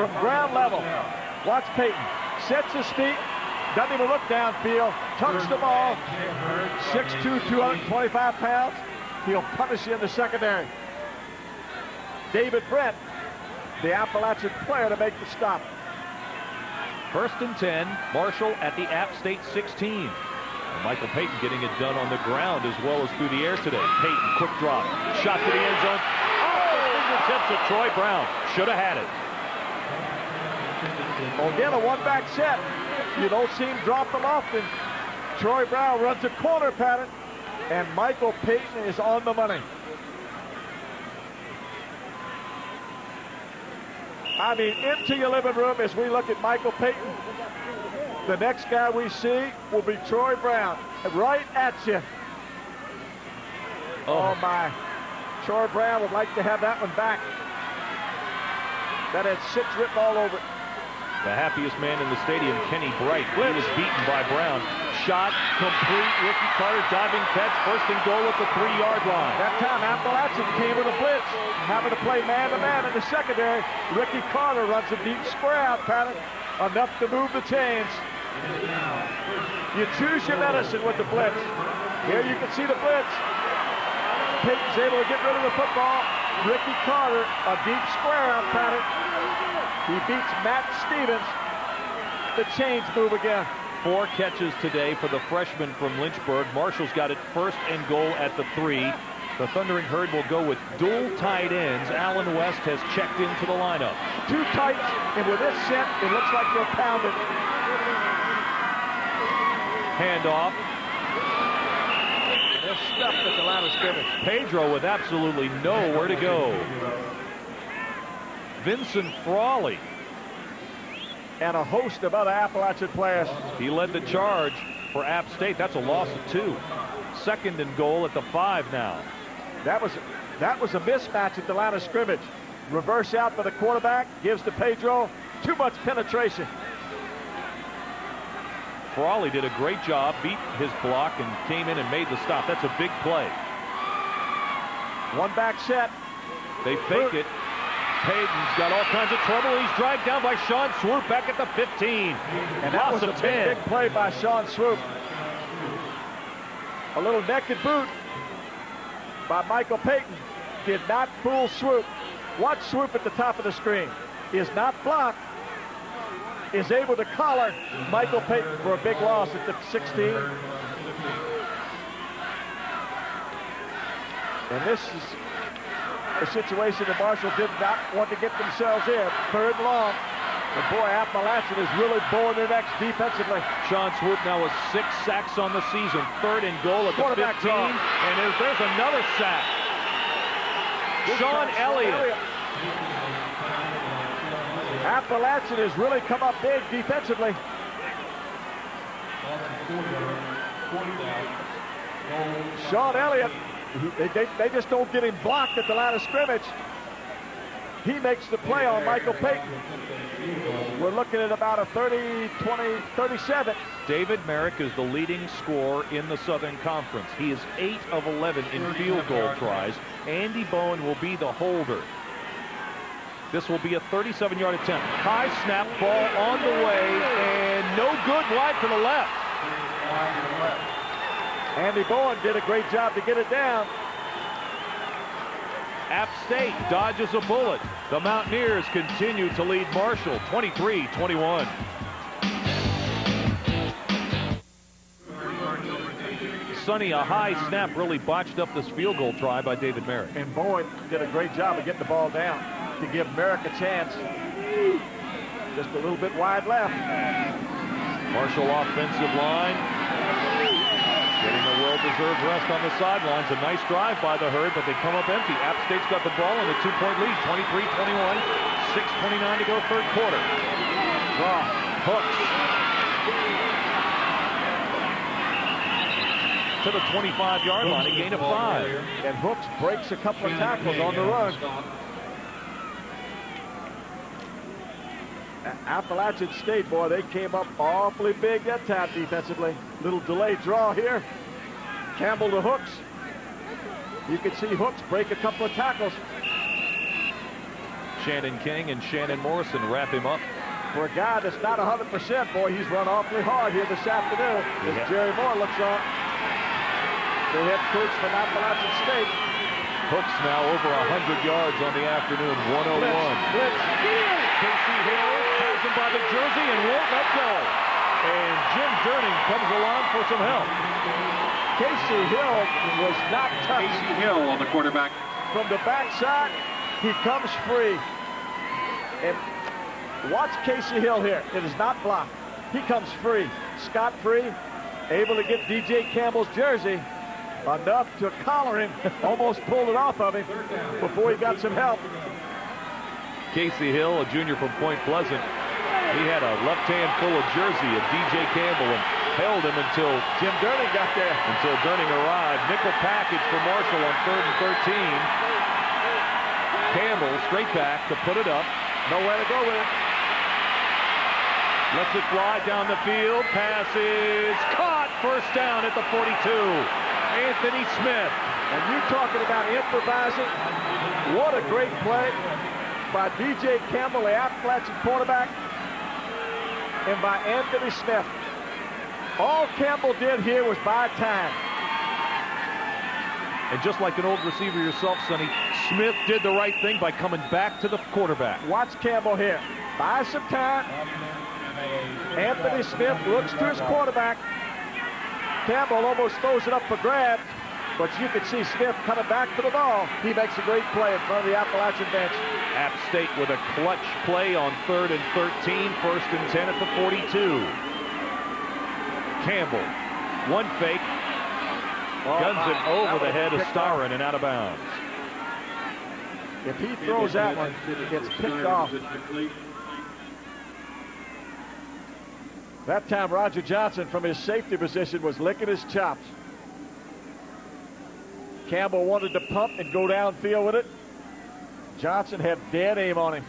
From ground level, watch Payton. Sets his feet, doesn't even look downfield, tucks the ball. 6'2", 225 pounds. He'll punish you in the secondary. David Brett, the Appalachian player, to make the stop. 1st and 10, Marshall at the App State 16. Michael Payton getting it done on the ground as well as through the air today. Payton, quick drop, shot to the end zone. Tips to Troy Brown. Should have had it. Again, a one-back set. You don't see him drop them often. Troy Brown runs a corner pattern, and Michael Payton is on the money. I mean, into your living room as we look at Michael Payton. The next guy we see will be Troy Brown, right at you. Oh my. Troy Brown would like to have that one back. That had six written all over it. The happiest man in the stadium, Kenny Bright. He was beaten by Brown. Shot complete. Ricky Carter diving catch. First and goal at the 3-yard line. That time, Appalachian came with a blitz, having to play man-to-man in the secondary. Ricky Carter runs a deep square out pattern, enough to move the chains. You choose your medicine with the blitz. Here you can see the blitz. Payton's able to get rid of the football. Ricky Carter, a deep square out pattern. He beats Matt Stevens. The chains move again. Four catches today for the freshman from Lynchburg. Marshall's got it first and goal at the 3. The Thundering Herd will go with dual tight ends. Allen West has checked into the lineup. Two tights, and with this set, it looks like they're pounded. Handoff. Stuff at the line of scrimmage. Pedro with absolutely nowhere to go. Vincent Frawley. And a host of other Appalachian players. He led the charge for App State. That's a loss of 2. Second and goal at the 5 now. That was a mismatch at the line of scrimmage. Reverse out by the quarterback. Gives to Pedro. Too much penetration. Frawley did a great job, beat his block, and came in and made the stop. That's a big play. One back set. They fake it. Payton's got all kinds of trouble. He's dragged down by Sean Swoop back at the 15. And that was a big play by Sean Swoop. A little naked boot by Michael Payton. Did not fool Swoop. Watch Swoop at the top of the screen. Is not blocked. Is able to collar Michael Payton for a big loss at the 16. And this is a situation that Marshall did not want to get themselves in. Third long. And boy, Appalachian is really born their necks defensively. Sean Swoop now with 6 sacks on the season. Third and goal at the 15. And there's another sack. Sean Elliott. Appalachian has really come up big defensively. Sean Elliott, they just don't get him blocked at the line of scrimmage. He makes the play on Michael Payton. We're looking at about a 30, 20, 37. David Merrick is the leading scorer in the Southern Conference. He is 8 of 11 in field goal tries. Andy Bowen will be the holder. This will be a 37-yard attempt. High snap, ball on the way, and no good, wide to the left. Andy Bowen did a great job to get it down. App State dodges a bullet. The Mountaineers continue to lead Marshall 23-21. Sonny, a high snap really botched up this field goal try by David Merrick. And Bowen did a great job of getting the ball down. To give Merrick a chance. Just a little bit wide left. Marshall offensive line. Getting a well-deserved rest on the sidelines. A nice drive by the Herd, but they come up empty. App State's got the ball and a 2-point lead. 23-21. 6:29 to go, third quarter. Draw. Hooks. To the 25-yard line, a gain of 5. And Hooks breaks a couple of tackles on the run. Appalachian State, boy, they came up awfully big that time defensively. Little delay draw here. Campbell to Hooks. You can see Hooks break a couple of tackles. Shannon King and Shannon Morrison wrap him up. For a guy that's not 100%, boy, he's run awfully hard here this afternoon. Yeah. As Jerry Moore looks on. The head coach from Appalachian State. Hooks now over 100 yards on the afternoon, 101. Blitz. Casey Hill. By the jersey and won't let go, and Jim Donnan comes along for some help. Casey Hill was not touched. Casey Hill on the quarterback from the backside. He comes free, and watch Casey Hill here. It is not blocked. He comes free, scot free, able to get DJ Campbell's jersey enough to collar him. Almost pulled it off of him before he got some help. Casey Hill, a junior from Point Pleasant. He had a left hand full of jersey of DJ Campbell and held him until Jim Durning got there. Until Durning arrived. Nickel package for Marshall on 3rd and 13. Campbell straight back to put it up. Nowhere to go with it. Lets it fly down the field. Pass is caught. First down at the 42. Anthony Smith. And you're talking about improvising. What a great play by DJ Campbell, the Appalachian quarterback, and by Anthony Smith. All Campbell did here was buy time. And just like an old receiver yourself, Sonny, Smith did the right thing by coming back to the quarterback. Watch Campbell here. Buy some time. Anthony Smith looks to his quarterback. Campbell almost throws it up for grabs, but you can see Smith coming back to the ball. He makes a great play in front of the Appalachian bench. App State with a clutch play on 3rd and 13, 1st and 10 at the 42. Campbell, one fake, guns it over the head of Styron and out of bounds. If he throws that one, it gets picked off. That time Roger Johnson from his safety position was licking his chops. Campbell wanted to pump and go downfield with it. Johnson had dead aim on him.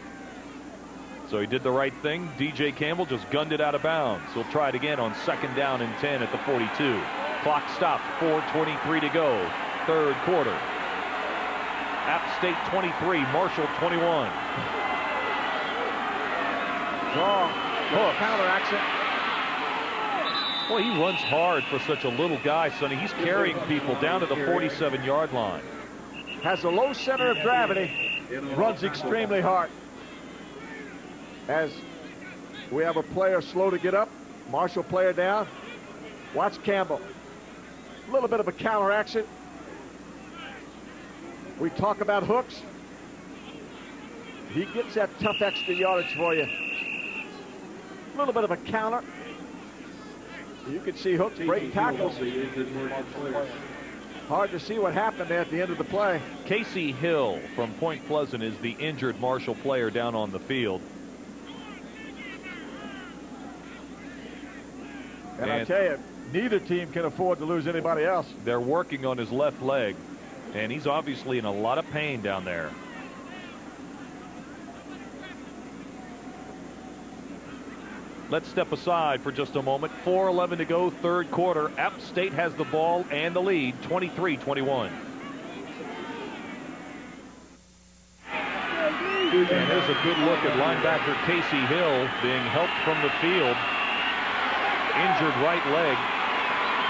So he did the right thing. DJ Campbell just gunned it out of bounds. He'll try it again on 2nd down and 10 at the 42. Clock stopped. 4:23 to go. Third quarter. App State 23, Marshall 21. Draw. Counter action. Boy, he runs hard for such a little guy, Sonny. He's carrying people down to the 47-yard line. Has a low center of gravity, runs extremely hard. As we have a player slow to get up, Marshall player down. Watch Campbell. A little bit of a counter action. We talk about Hooks. He gets that tough extra yardage for you. A little bit of a counter. You can see Hooks break tackles. Hard to see what happened at the end of the play. Casey Hill from Point Pleasant is the injured Marshall player down on the field. And I tell you, neither team can afford to lose anybody else. They're working on his left leg, and he's obviously in a lot of pain down there. Let's step aside for just a moment. 4:11 to go, third quarter. App State has the ball and the lead, 23-21. And there's a good look at linebacker Casey Hill being helped from the field. Injured right leg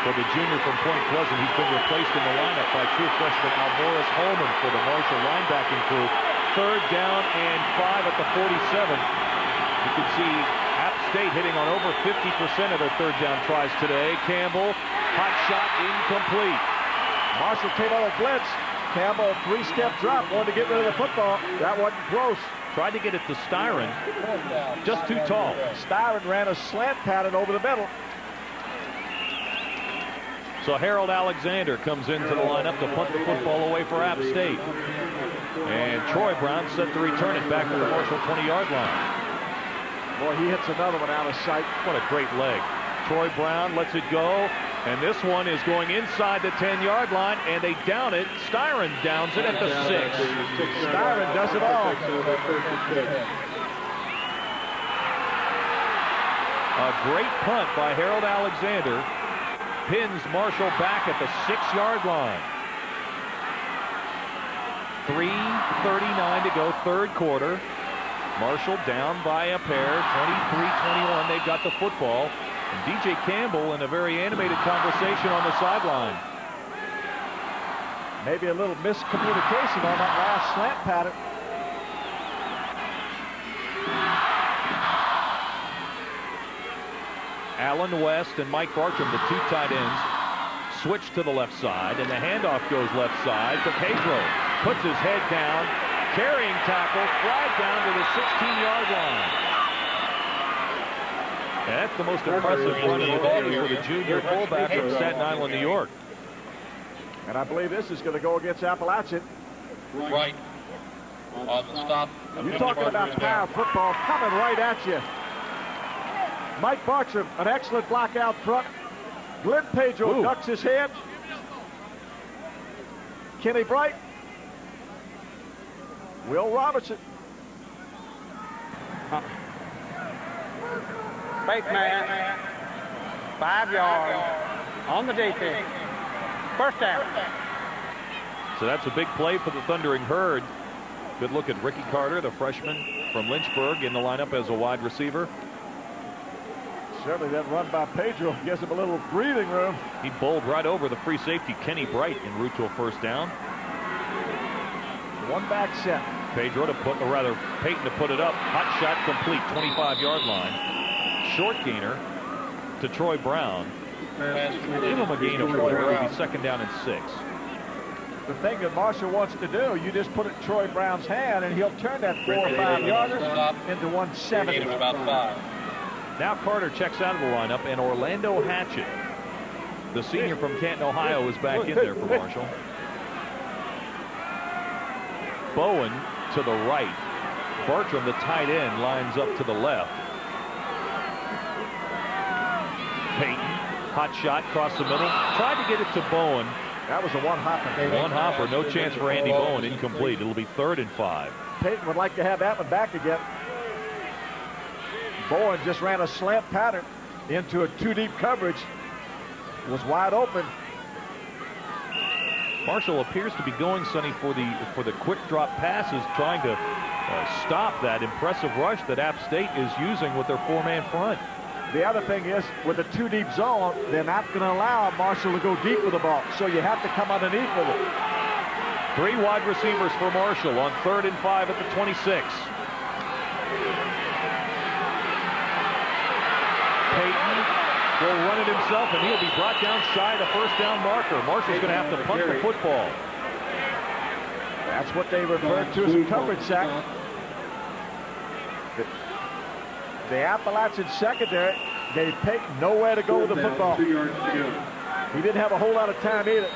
for the junior from Point Pleasant. He's been replaced in the lineup by true freshman Alvarez Holman for the Marshall linebacking crew. 3rd down and 5 at the 47. You can see State hitting on over 50% of their 3rd down tries today. Campbell, hot shot, incomplete. Marshall came on a blitz. Campbell, three-step drop, wanted to get rid of the football. That wasn't close. Tried to get it to Styron. Just too tall. Styron ran a slant pattern over the middle. So Harold Alexander comes into the lineup to punt the football away for App State. And Troy Brown set to return it back to the Marshall 20-yard line. Boy, he hits another one out of sight. What a great leg. Troy Brown lets it go, and this one is going inside the 10-yard line, and they down it. Styron downs it at the 6. Styron does it all. A great punt by Harold Alexander. Pins Marshall back at the 6-yard line. 3:39 to go, third quarter. Marshall down by a pair, 23-21. They've got the football. And DJ Campbell in a very animated conversation on the sideline. Maybe a little miscommunication on that last slant pattern. Allen West and Mike Bartram, the two tight ends, switch to the left side, and the handoff goes left side to Pedro. Puts his head down. Carrying tackle, flag down to the 16-yard line. And that's the most impressive run of the day for the junior fullback from Staten Island, New York. And I believe this is going to go against Appalachian. Right. on the stop. You're talking about power football coming right at you. Mike Bartram, an excellent block out front. Glenn Pedro ducks his head. Kenny Bright. Will Robertson. Bateman, 5 yards on the defense. First down. So that's a big play for the Thundering Herd. Good look at Ricky Carter, the freshman from Lynchburg, in the lineup as a wide receiver. Certainly that run by Pedro gives him a little breathing room. He bowled right over the free safety Kenny Bright en route to a first down. One back set. Payton to put it up. Hot shot complete, 25-yard line. Short gainer to Troy Brown. Give him a gain of 4. It'll be second down and 6. The thing that Marshall wants to do, you just put it in Troy Brown's hand, and he'll turn that 4 or 5 yarders into 170. Now Carter checks out of the lineup, and Orlando Hatchett, the senior from Canton, Ohio, is back in there for Marshall. Bowen to the right. Bartram, the tight end, lines up to the left. Payton, hot shot, across the middle. Tried to get it to Bowen. That was a one-hopper. One-hopper, no chance for Andy Bowen, incomplete. It'll be 3rd and 5. Payton would like to have that one back again. Bowen just ran a slant pattern into a two-deep coverage. It was wide open. Marshall appears to be going, Sonny, for the quick drop passes, trying to stop that impressive rush that App State is using with their four-man front. The other thing is, with a two-deep zone, they're not going to allow Marshall to go deep with the ball, so you have to come underneath with it. 3 wide receivers for Marshall on 3rd and 5 at the 26. Payton will run it himself, and he'll be brought down shy of the first down marker. Marshall's going to have to punt the football. That's what they refer to as a coverage sack. The Appalachian secondary gave Payton nowhere to go with the football. He didn't have a whole lot of time either.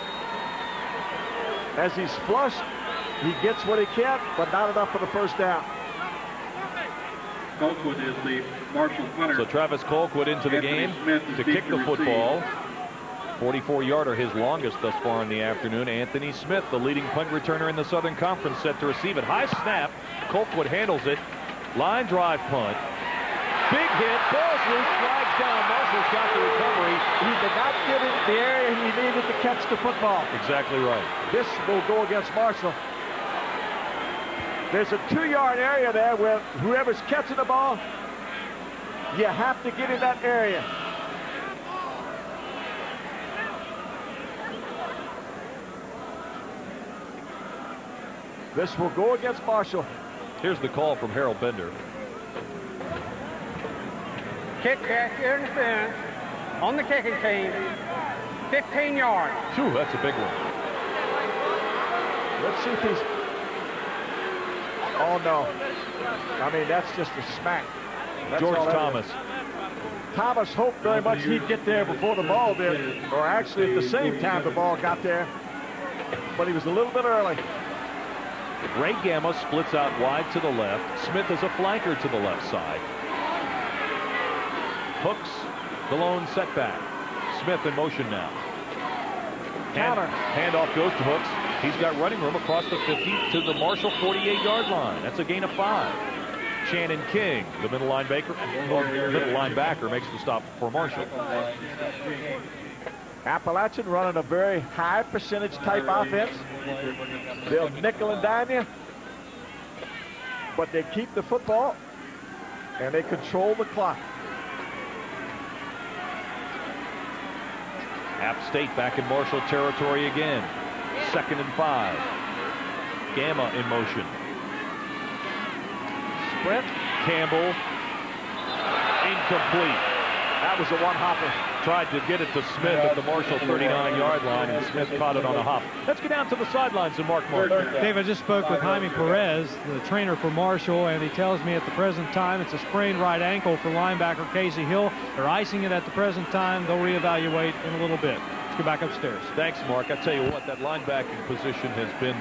As he's flushed, he gets what he can, but not enough for the first down. Colquitt is the Marshall punter. So Travis Colquitt into the game to kick the football. 44-yarder, his longest thus far in the afternoon. Anthony Smith, the leading punt returner in the Southern Conference, set to receive it. High snap. Colquitt handles it. Line drive punt. Big hit, ball's loose, slides down. Marshall's got the recovery. He did not get it the area he needed to catch the football. Exactly right. This will go against Marshall. There's a 2-yard area there where whoever's catching the ball, you have to get in that area. This will go against Marshall. Here's the call from Harold Bender. Kick catch interference on the kicking team. 15 yards. Phew, that's a big one. Let's see if he's... Oh, no. I mean, that's just a smack. That's George Thomas. Thomas hoped very much he'd get there before the ball did, or actually at the same time the ball got there. But he was a little bit early. Ray Gamma splits out wide to the left. Smith is a flanker to the left side. Hooks, the lone setback. Smith in motion now. Handoff goes to Hooks. He's got running room across the 50 to the Marshall 48-yard line. That's a gain of 5. Shannon King, the middle linebacker, makes the stop for Marshall. Appalachian running a very high percentage type offense. They'll nickel and dime you, but they keep the football and they control the clock. App State back in Marshall territory again. 2nd and 5. Gamma in motion. Sprint. Campbell. Incomplete. That was a one-hopper. Tried to get it to Smith at the Marshall 39-yard line, and Smith caught it on a hop. Let's get down to the sidelines and Mark Martin. Dave, I just spoke with Jaime Perez, the trainer for Marshall, and he tells me at the present time it's a sprained right ankle for linebacker Casey Hill. They're icing it at the present time. They'll reevaluate in a little bit. Let's go back upstairs. Thanks, Mark. I tell you what, that linebacking position has been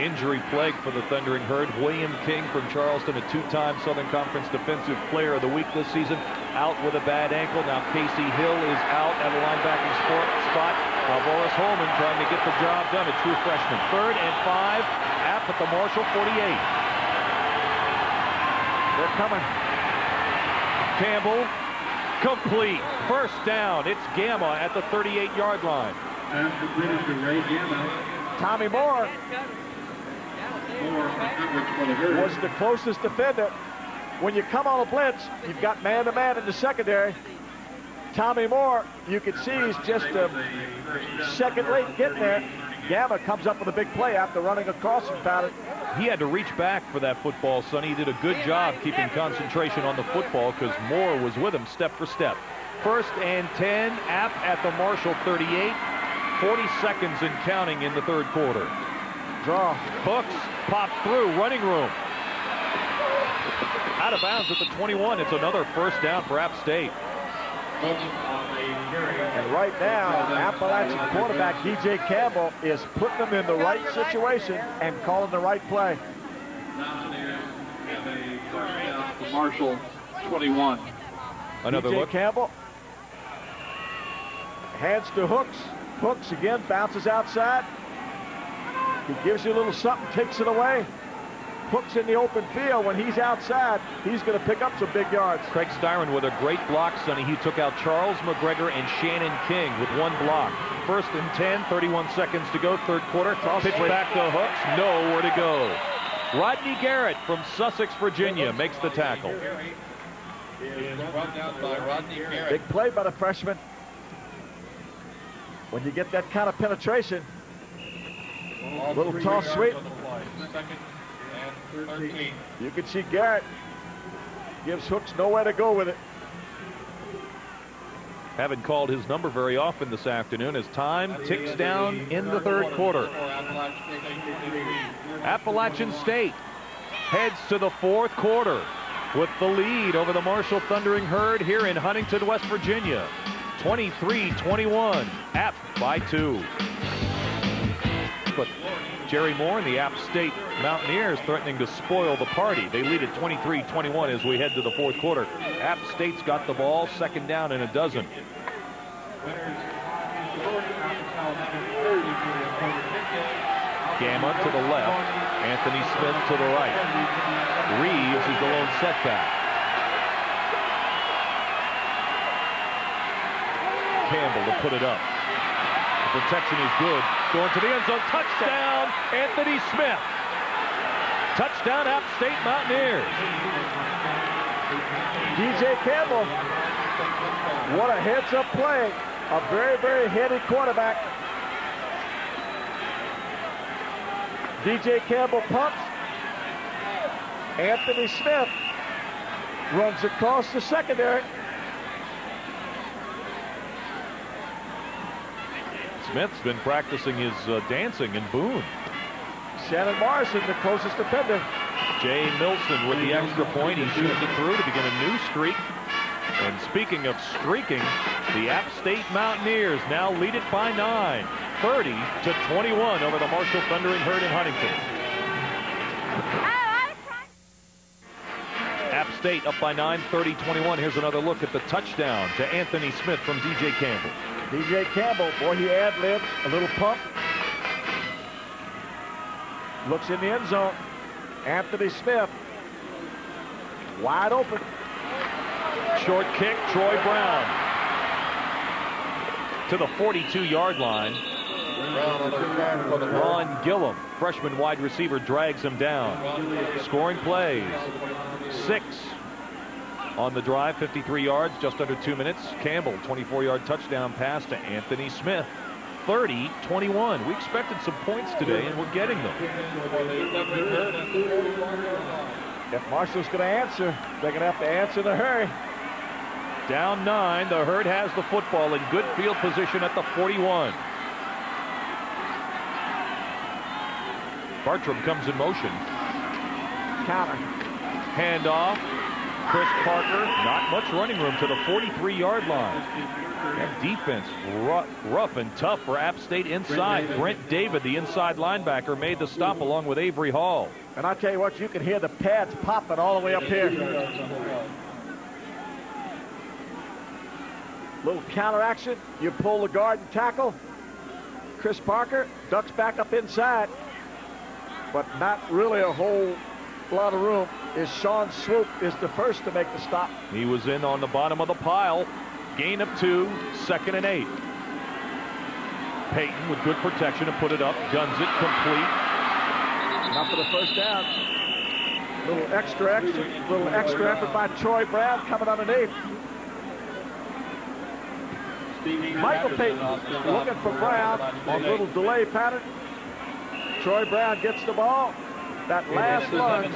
Injury plague for the Thundering Herd. William King from Charleston, a two-time Southern Conference Defensive Player of the Week this season, out with a bad ankle. Now Casey Hill is out at a linebacking spot. Now Boris Holman trying to get the job done, a true freshman. 3rd and 5, App at the Marshall 48. They're coming. Campbell, complete. First down. It's Gamma at the 38-yard line. Pass completed to Ray Gamma. Tommy Moore was the closest defender. When you come on a blitz, you've got man-to-man in the secondary. Tommy Moore, you can see he's just a second late getting there. Gamma comes up with a big play after running a crossing pattern. He had to reach back for that football, Sonny. He did a good job keeping concentration on the football because Moore was with him step for step. 1st and 10, App at the Marshall 38. 40 seconds and counting in the third quarter. Draw. Hooks popped through, running room. Out of bounds at the 21. It's another first down for App State. And right now, Appalachian quarterback DJ Campbell is putting them in the right situation and calling the right play. Marshall 21. Another DJ look. Campbell hands to Hooks. Hooks again bounces outside. He gives you a little something, takes it away. Hooks in the open field. When he's outside, he's going to pick up some big yards. Craig Styron with a great block, Sonny. He took out Charles McGregor and Shannon King with one block. 1st and 10, 31 seconds to go, third quarter. Pitch back to Hooks, nowhere to go. Rodney Garrett from Sussex, Virginia, makes the tackle. Big play by the freshman. When you get that kind of penetration, little toss sweep. You can see Garrett gives Hooks nowhere to go with it. Haven't called his number very often this afternoon as time ticks down in the third quarter. Appalachian State heads to the fourth quarter with the lead over the Marshall Thundering Herd here in Huntington, West Virginia. 23-21, App by 2. But Jerry Moore and the App State Mountaineers threatening to spoil the party. They lead at 23-21 as we head to the fourth quarter. App State's got the ball, 2nd down and a dozen. Gamma to the left, Anthony Smith to the right. Reeves is the lone setback. Campbell to put it up. The protection is good. Going to the end zone. Touchdown, Anthony Smith. Touchdown, App State Mountaineers. DJ Campbell, what a heads-up play. A very, very heady quarterback. DJ Campbell pumps. Anthony Smith runs across the secondary. Smith's been practicing his dancing in Boone. Shannon Morrison, the closest defender. Jay Milson with the extra point. He shoots it through to begin a new streak. And speaking of streaking, the App State Mountaineers now lead it by 9. 30-21 over the Marshall Thundering Herd in Huntington. App State up by 9, 30-21. Here's another look at the touchdown to Anthony Smith from DJ Campbell. DJ Campbell, boy, he ad-libs, a little pump. Looks in the end zone. Anthony Smith, wide open. Short kick, Troy Brown. To the 42-yard line. Ron Gillum, freshman wide receiver, drags him down. Scoring plays. 6. On the drive, 53 yards, just under 2 minutes. Campbell, 24-yard touchdown pass to Anthony Smith. 30-21. We expected some points today, and we're getting them. If Marshall's going to answer, they're going to have to answer in a hurry. Down 9, the Herd has the football in good field position at the 41. Bartram comes in motion. Counter. Hand off. Chris Parker, not much running room to the 43-yard line. That defense rough and tough for App State inside. Brent David, the inside linebacker, made the stop along with Avery Hall. And I tell you what, you can hear the pads popping all the way up here. Little counter action. You pull the guard and tackle. Chris Parker ducks back up inside, but not really a whole lot of room. Is Sean Swoop is the first to make the stop. He was in on the bottom of the pile. Gain of 2, second and 8. Payton with good protection to put it up. Guns it complete. Not for the first down. Little extra effort by Troy Brown coming underneath. Michael Payton looking for Brown on a little delay pattern. Troy Brown gets the ball. That last lunge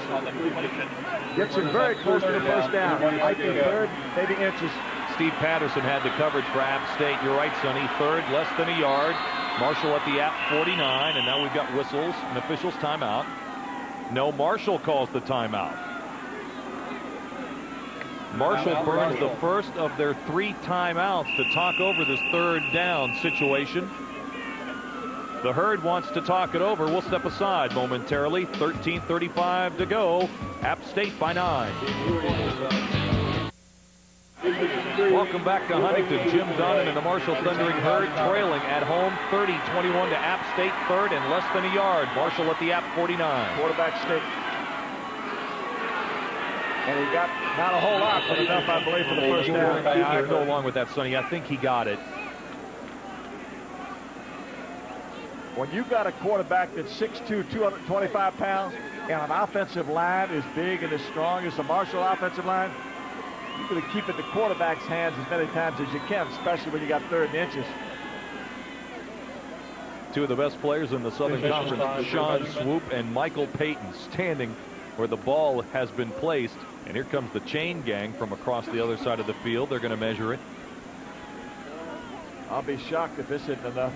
gets him very close to the first down. Might be third, maybe inches. Steve Patterson had the coverage for App State. You're right, Sonny. Third, less than a yard. Marshall at the App 49, and now we've got whistles and officials timeout. No, Marshall calls the timeout. Marshall burns the first of their 3 timeouts to talk over this third down situation. The Herd wants to talk it over. We'll step aside momentarily. 13:35 to go. App State by 9. Welcome back to Huntington. Jim Donnan and the Marshall Thundering Herd trailing at home 30-21 to App State, third and less than a yard. Marshall at the App 49. Quarterback stick. And he got not a whole lot, but enough, I believe, for the first down. I go along with that, Sonny. I think he got it. When you've got a quarterback that's 6'2", 225 pounds, and an offensive line as big and as strong as the Marshall offensive line, you're going to keep it in the quarterback's hands as many times as you can, especially when you got third and inches. Two of the best players in the Southern Conference, Sean Swoop and Michael Payton, standing where the ball has been placed. And here comes the chain gang from across the other side of the field. They're going to measure it. I'll be shocked if this isn't enough.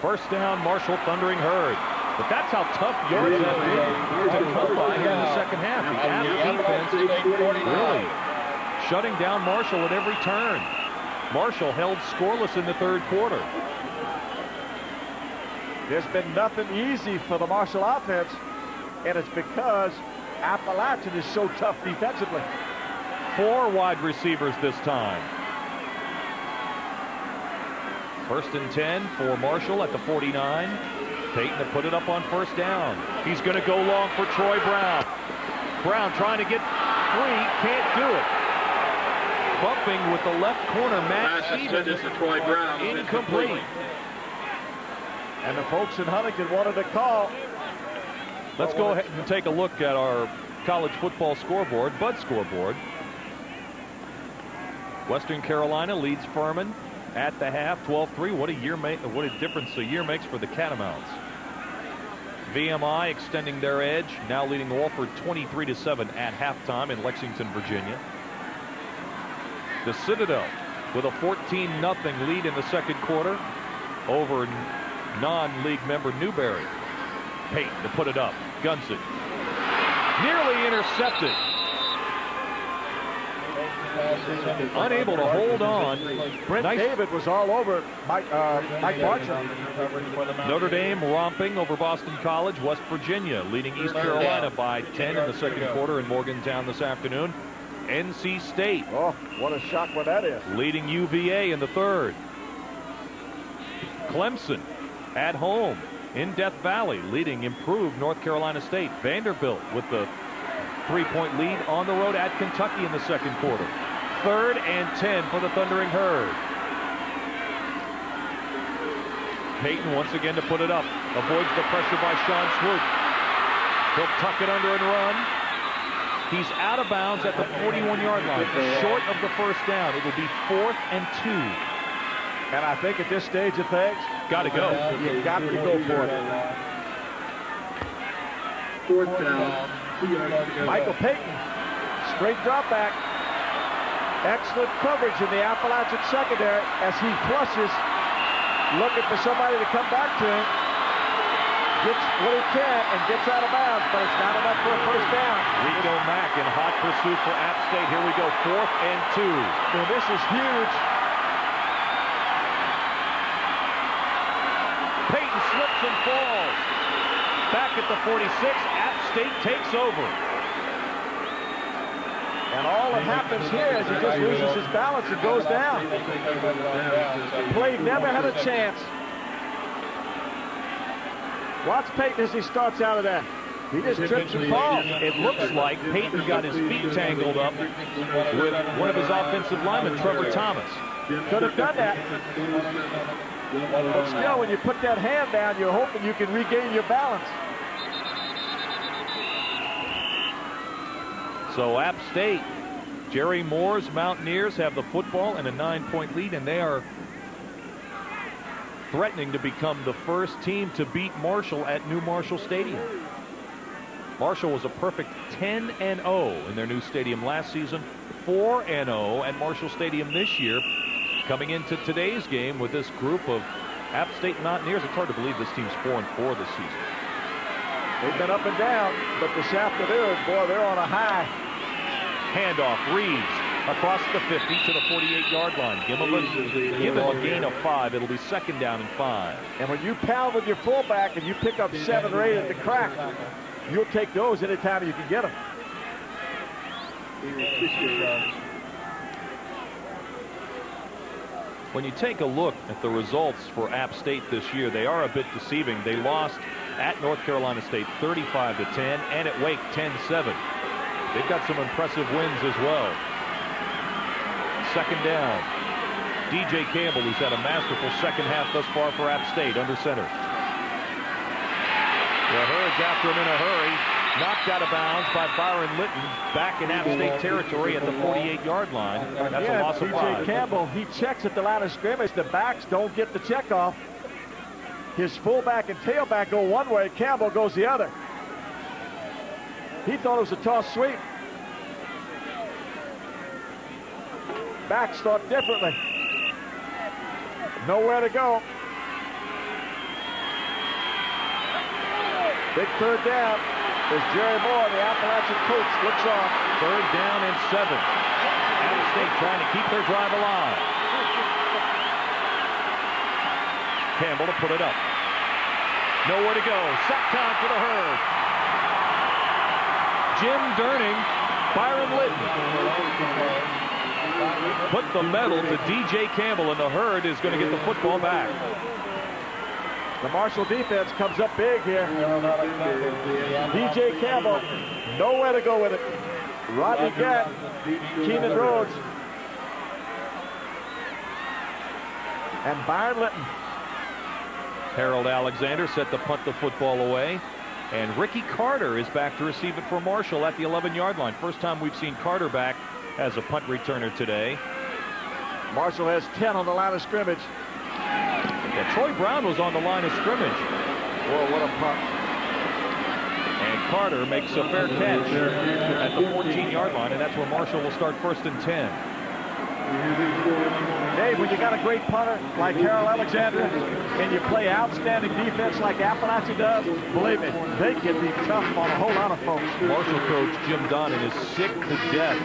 First down, Marshall Thundering Herd. But that's how tough yards have been to come by here in the second half. The App defense really shutting down Marshall at every turn. Marshall held scoreless in the third quarter. There's been nothing easy for the Marshall offense, and it's because Appalachian is so tough defensively. 4 wide receivers this time. First and 10 for Marshall at the 49. Payton to put it up on first down. He's going to go long for Troy Brown. Brown trying to get free, can't do it. Bumping with the left corner, Matt Stevens. This is Troy Brown. Incomplete. And the folks in Huntington wanted a call. Let's go ahead and take a look at our college football scoreboard, Bud scoreboard. Western Carolina leads Furman at the half, 12-3. What a difference a year makes for the Catamounts. VMI extending their edge, now leading Walford 23-7 at halftime in Lexington, Virginia. The Citadel with a 14-0 lead in the second quarter over non-league member Newberry. Payton to put it up. Guns it. Nearly intercepted. Unable to hold on. Brent David was all over Mike Bartram. Notre Dame romping over Boston College. West Virginia leading East Carolina by 10 in the second quarter in Morgantown this afternoon. NC State. Oh, what a shock what that is. Leading UVA in the third. Clemson at home in Death Valley, leading improved North Carolina State. Vanderbilt with the three-point lead on the road at Kentucky in the second quarter. Third and 10 for the Thundering Herd. Payton once again to put it up. Avoids the pressure by Sean Swoop. He'll tuck it under and run. He's out of bounds at the 41-yard line. Short of the first down. It will be 4th and 2. And I think at this stage of things, got to go. You've got to go for it. Fourth down. Michael Payton, straight drop back. Excellent coverage in the Appalachian secondary as he flushes, looking for somebody to come back to him. gets what he can and gets out of bounds, but it's not enough for a first down. Rico Mack in hot pursuit for App State. Here we go, 4th and 2. And this is huge. Payton slips and falls. Back at the 46, App State takes over. And all that happens here is he just loses his balance and goes down. Play never had a chance. Watch Payton as he starts out of that. He just trips and falls. It looks like Payton got his feet tangled up with one of his offensive linemen, Trevor Thomas. Could have done that. But still, when you put that hand down, you're hoping you can regain your balance. So App State, Jerry Moore's Mountaineers have the football and a 9-point lead, and they are threatening to become the first team to beat Marshall at New Marshall Stadium. Marshall was a perfect 10-0 in their new stadium last season, 4-0 at Marshall Stadium this year. Coming into today's game with this group of App State Mountaineers, it's hard to believe this team's 4-4 this season. They've been up and down, but this afternoon, boy, they're on a high. Handoff, Reeves across the 50 to the 48-yard line. Give him a gain of 5. It'll be 2nd down and 5. And when you pound with your fullback and you pick up 7 or 8 at the crack, you'll take those anytime you can get them. When you take a look at the results for App State this year, they are a bit deceiving. They lost at North Carolina State 35-10 and at Wake 10-7. They've got some impressive wins as well. 2nd down. DJ Campbell, who's had a masterful second half thus far for App State, under center. The Herd's after him in a hurry. Knocked out of bounds by Byron Litton back in App State territory at the 48-yard line. That's a loss of 5. DJ Campbell, he checks at the line of scrimmage. The backs don't get the check off. His fullback and tailback go one way. Campbell goes the other. He thought it was a toss sweep. Backs thought differently. Nowhere to go. Big 3rd down. There's Jerry Moore, the Appalachian coach, looks on. 3rd down and 7. App State trying to keep their drive alive. Campbell to put it up. Nowhere to go. Sack time for the Herd. Jim Donnan, Byron Litton. Put the medal to DJ Campbell, and the Herd is going to get the football back. The Marshall defense comes up big here. DJ Campbell, nowhere to go with it. Rodney Gatt, Keenan Rhodes, and Byron Litton. Harold Alexander set to punt the football away. And Ricky Carter is back to receive it for Marshall at the 11-yard line. First time we've seen Carter back as a punt returner today. Marshall has 10 on the line of scrimmage. Yeah, Troy Brown was on the line of scrimmage. Whoa, what a punt. And Carter makes a fair catch at the 14-yard line, and that's where Marshall will start 1st and 10. Dave, when you got a great punter like Harold Alexander, and you play outstanding defense like Appalachia does, believe me, they can be tough on a whole lot of folks. Marshall coach Jim Donnan is sick to death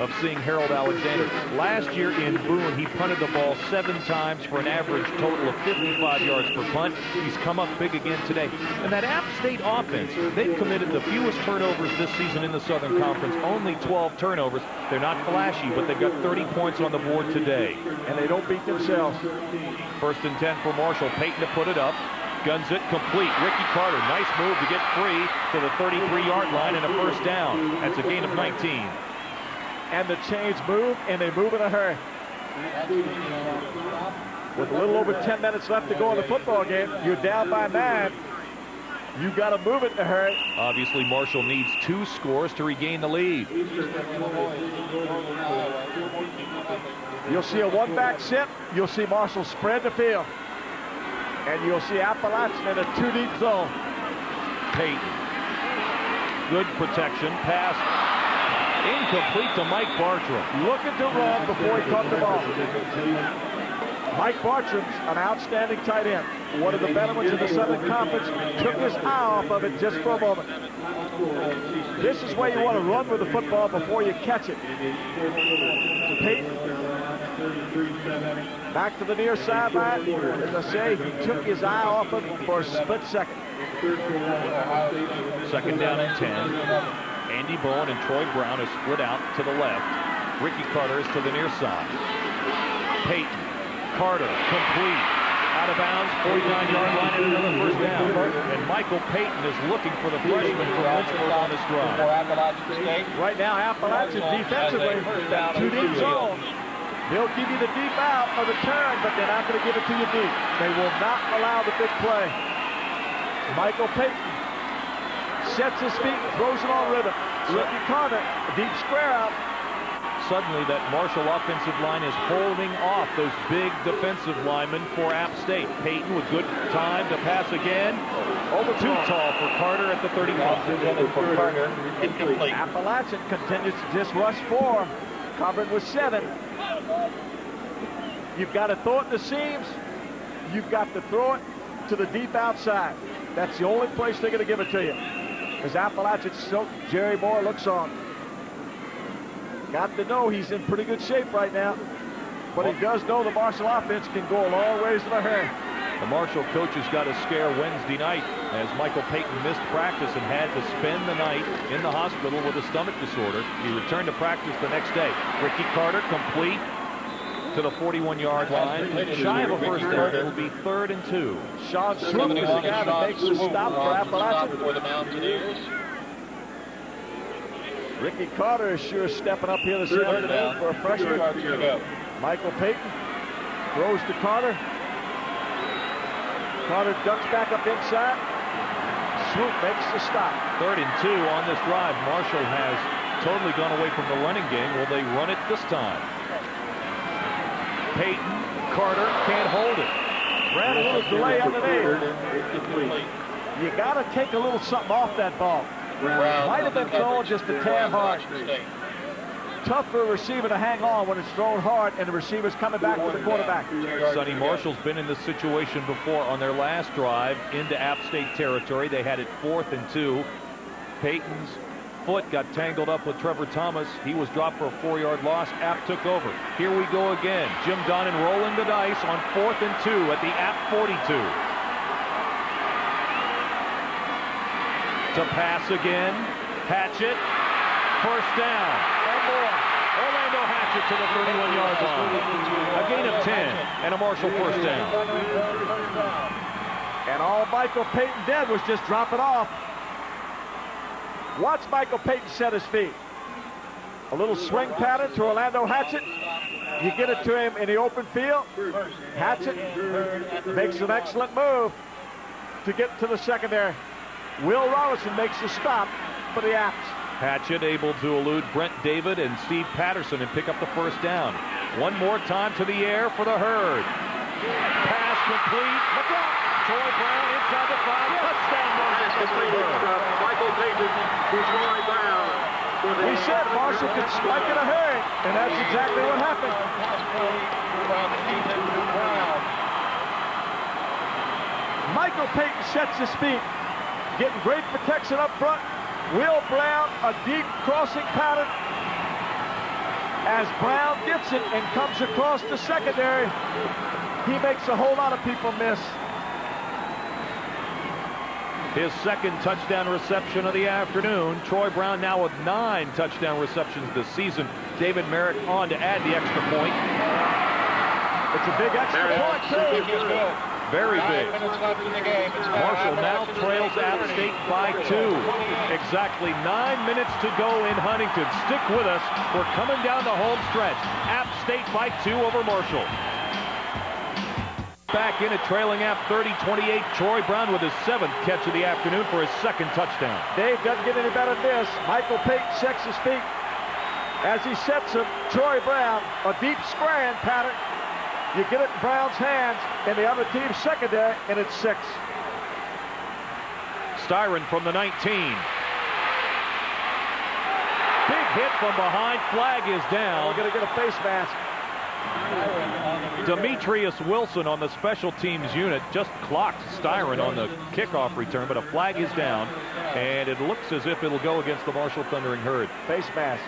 of seeing Harold Alexander. Last year in Boone, he punted the ball 7 times for an average total of 55 yards per punt. He's come up big again today. And that App State offense, they've committed the fewest turnovers this season in the Southern Conference, only 12 turnovers. They're not flashy, but they've got 30 points on the board today. And they don't beat themselves. 1st and 10 for Marshall. Payton to put it up. Guns it complete. Ricky Carter, nice move to get free to the 33-yard line and a 1st down. That's a gain of 19. And the chains move, and they move in a hurry. With a little over 10 minutes left to go in the football game, you're down by 9. You got to move it in a hurry. Obviously, Marshall needs 2 scores to regain the lead. You'll see a one-back set. You'll see Marshall spread the field. And you'll see Appalachian in a 2-deep zone. Payton. Good protection. Pass. Incomplete to Mike Bartram. Looking to run before he caught the ball. Mike Bartram's an outstanding tight end, one of the better ones in the Southern Conference. Took his eye off of it just for a moment. This is where you want to run with the football before you catch it. Payton back to the near sideline. As I say, he took his eye off of it for a split second. Second down and 10. Andy Bowen and Troy Brown is split out to the left. Ricky Carter is to the near side. Payton. Carter, complete. Out of bounds, 49-yard line, and another first down. And Michael Payton is looking for the freshman for Oxford on this drive. Right now, Appalachian defensively, two deep zone. They'll give you the deep out for the turn, but they're not going to give it to you deep. They will not allow the big play. Michael Payton sets his feet, throws it on rhythm. Ricky Carter, deep square out. Suddenly, that Marshall offensive line is holding off those big defensive linemen for App State. Payton with good time to pass again. Over too tall for Carter at the 31. Incomplete. Appalachian continues to just rush four, covered with seven. You've got to throw it to the seams. You've got to throw it to the deep outside. That's the only place they're going to give it to you. As Appalachian silk, Jerry Moore looks on. Got to know he's in pretty good shape right now, but he does know the Marshall offense can go a long ways in a hurry. The Marshall coaches got a scare Wednesday night as Michael Payton missed practice and had to spend the night in the hospital with a stomach disorder. He returned to practice the next day. Ricky Carter complete to the 41-yard line. Shy of a first down, it will be 3rd and 2. Sean Swoop is the guy that makes the stop for Appalachian. Ricky Carter is sure stepping up here this afternoon for a freshman. Michael Payton throws to Carter. Carter ducks back up inside. Swoop makes the stop. 3rd and 2 on this drive. Marshall has totally gone away from the running game. Will they run it this time? Payton, Carter can't hold it. Ran a little delay on the name. You got to take a little something off that ball. Brown. Might have been thrown just a tad hard. Tough for a receiver to hang on when it's thrown hard and the receiver's coming back to the quarterback. Sonny Marshall's been in this situation before on their last drive into App State territory. They had it 4th and 2. Payton's foot got tangled up with Trevor Thomas. He was dropped for a 4-yard loss. App took over. Here we go again. Jim Donnan rolling the dice on 4th and 2 at the App 42. To pass again. Hatchett. First down. And more. Orlando Hatchett to the 31-yard line. A gain of 10 and a Marshall first down. And all Michael Payton did was just drop it off. Watch Michael Payton set his feet. A little swing pattern to Orlando Hatchett. You get it to him in the open field. Hatchett makes an excellent move to get to the secondary. Will Robinson makes the stop for the Apps. Hatchett able to elude Brent David and Steve Patterson and pick up the first down. One more time to the air for the Herd. Pass complete. McGraw. Troy Brown inside the 5. Touchdown Marshall for the Herd. Michael Payton to Troy Brown. We said Marshall could strike in a hurry, and that's exactly what happened. Michael Payton sets his feet. Getting great protection up front. Will Brown, a deep crossing pattern. As Brown gets it and comes across the secondary, he makes a whole lot of people miss. His second touchdown reception of the afternoon. Troy Brown now with 9 touchdown receptions this season. David Merrick on to add the extra point. It's a big extra point, too. Very big. Marshall now trails App State by 2. Exactly 9 minutes to go in Huntington. Stick with us. We're coming down the home stretch. App State by 2 over Marshall. Back in a trailing App 30-28. Troy Brown with his 7th catch of the afternoon for his 2nd touchdown. Dave doesn't get any better than this. Michael Payton checks his feet. As he sets him, Troy Brown, a deep squaring pattern. You get it in Brown's hands and the other team's secondary, and it's 6. Styron from the 19. Big hit from behind. Flag is down. We're going to get a face mask. Demetrius Wilson on the special teams unit just clocked Styron on the kickoff return, but a flag is down, and it looks as if it'll go against the Marshall Thundering Herd. Face mask.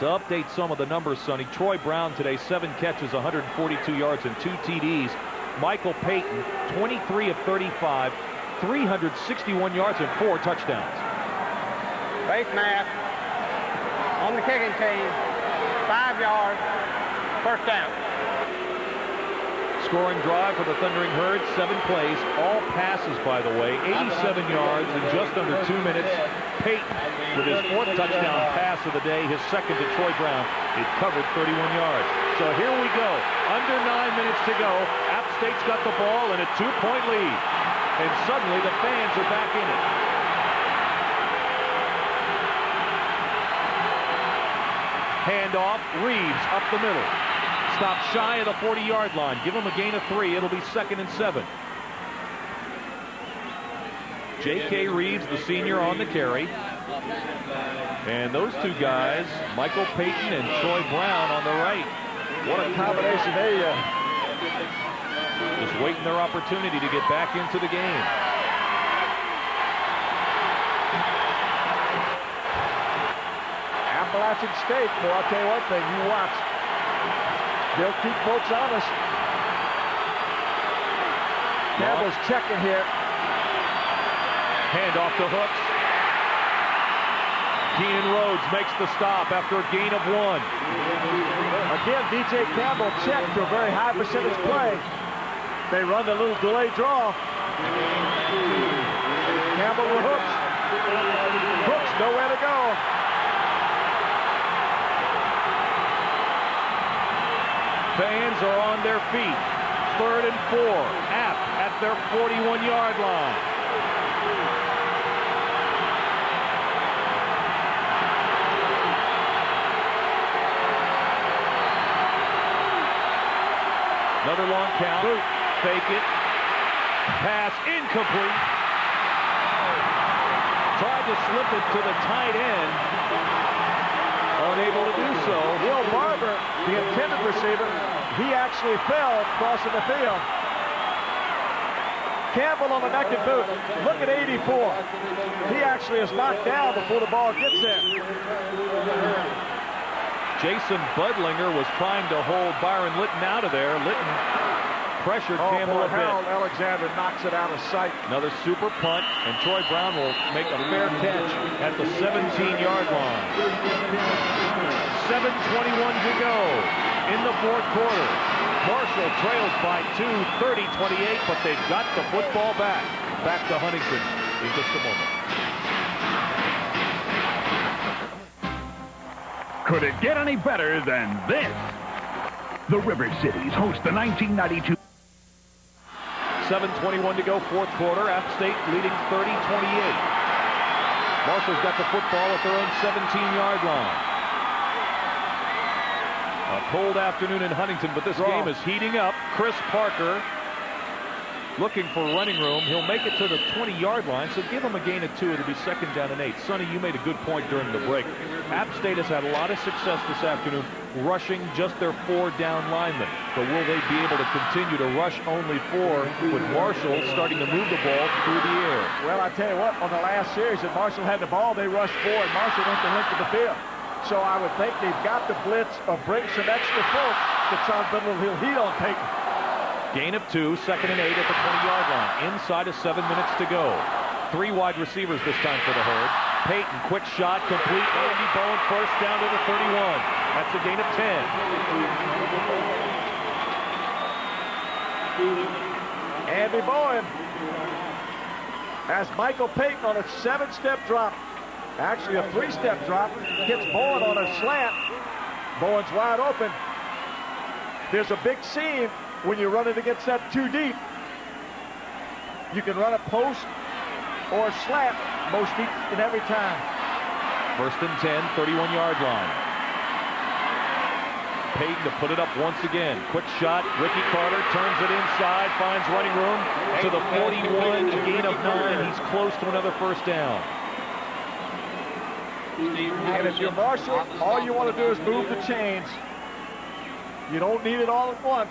To update some of the numbers, Sonny, Troy Brown today, 7 catches, 142 yards, and 2 TDs. Michael Payton, 23 of 35, 361 yards, and 4 touchdowns. Face mask. On the kicking team, 5 yards, first down. Scoring drive for the Thundering Herd, 7 plays, all passes, by the way, 87 yards in just under 2 minutes. Payton with his 4th touchdown pass of the day, his 2nd to Troy Brown. It covered 31 yards. So here we go, under 9 minutes to go. App State's got the ball and a 2-point lead. And suddenly the fans are back in it. Handoff, Reeves up the middle. Stop shy of the 40-yard line. Give him a gain of 3. It'll be 2nd and 7. J.K. Reeves, the senior, on the carry. And those two guys, Michael Payton and Troy Brown on the right. What a combination. They just waiting their opportunity to get back into the game. Appalachian State, well, I'll tell you one thing, you watch. They'll keep folks honest. Campbell's checking here. Hand off to Hooks. Keenan Rhodes makes the stop after a gain of 1. Again, DJ Campbell checked to a very high percentage play. They run the little delay draw. Campbell with Hooks. Hooks, nowhere to go. Fans are on their feet. 3rd and 4. App at their 41-yard line. Another long count. Fake it. Pass incomplete. Tried to slip it to the tight end. Unable to do so. Will Barber, the intended receiver, he actually fell crossing the field. Campbell on the naked boot. Look at 84. He actually is knocked down before the ball gets there. Jason Budlinger was trying to hold Byron Litton out of there. Litton pressured Campbell a bit. Harold Alexander knocks it out of sight. Another super punt, and Troy Brown will make a fair catch at the 17-yard line. 7:21 to go in the 4th quarter. Marshall trails by 2, 30-28, but they've got the football back. Back to Huntington in just a moment. Could it get any better than this? The River Cities host the 1992. 7:21 to go, 4th quarter. App State leading 30-28. Marshall's got the football at their own 17-yard line. A cold afternoon in Huntington, but this game is heating up. Chris Parker looking for running room. He'll make it to the 20-yard line, so give him a gain of 2. It'll be 2nd down and 8. Sonny, you made a good point during the break. App State has had a lot of success this afternoon rushing just their 4 down linemen. But will they be able to continue to rush only 4 with Marshall starting to move the ball through the air? Well, I tell you what, on the last series that Marshall had the ball, they rushed 4, and Marshall went the length of the field. So I would think they've got to blitz or bring some extra folks that Charles Bentley'll heel and take it. Gain of 2, 2nd and 8 at the 20-yard line. Inside of 7 minutes to go. 3 wide receivers this time for the Herd. Payton, quick shot, complete. Andy Bowen first down to the 31. That's a gain of 10. Andy Bowen has Michael Payton on a 7-step drop. Actually, a 3-step drop. Gets Bowen on a slant. Bowen's wide open. There's a big seam. When you run it against that 2 deep, you can run a post or a slap most each and every time. 1st and 10, 31-yard line. Payton to put it up once again. Quick shot. Ricky Carter turns it inside, finds running room to the 41, a gain of 9. He's close to another first down. And if you're Marshall, all you want to do is move the chains. You don't need it all at once.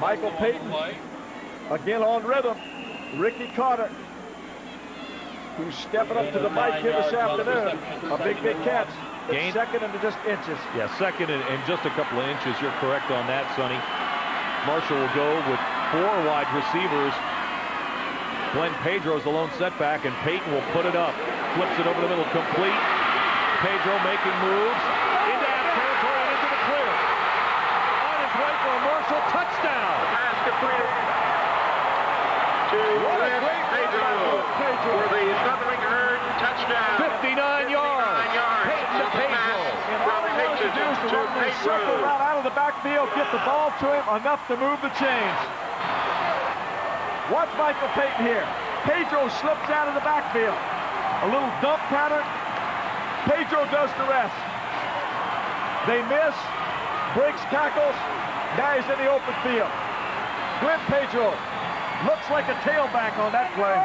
Michael Payton, again on rhythm. Ricky Carter, who's stepping up to the mic here this afternoon. A big catch. It's second and just inches. Yeah, second and just a couple of inches. You're correct on that, Sonny. Marshall will go with four wide receivers. Glenn Pedro's the lone setback, and Payton will put it up. Flips it over the middle, complete. Pedro making moves. Into out of territory and into the clear. On his way for a Marshall touchdown. Pass completed to Glenn Pedro for the Southern Herd touchdown. 59 yards. Payton to Pedro. Circle route out of the backfield, get the ball to him enough to move the chains. Watch Michael Payton here. Pedro slips out of the backfield. A little dump pattern. Pedro does the rest. They miss. Breaks tackles. Now he's in the open field. Glenn Pedro looks like a tailback on that play.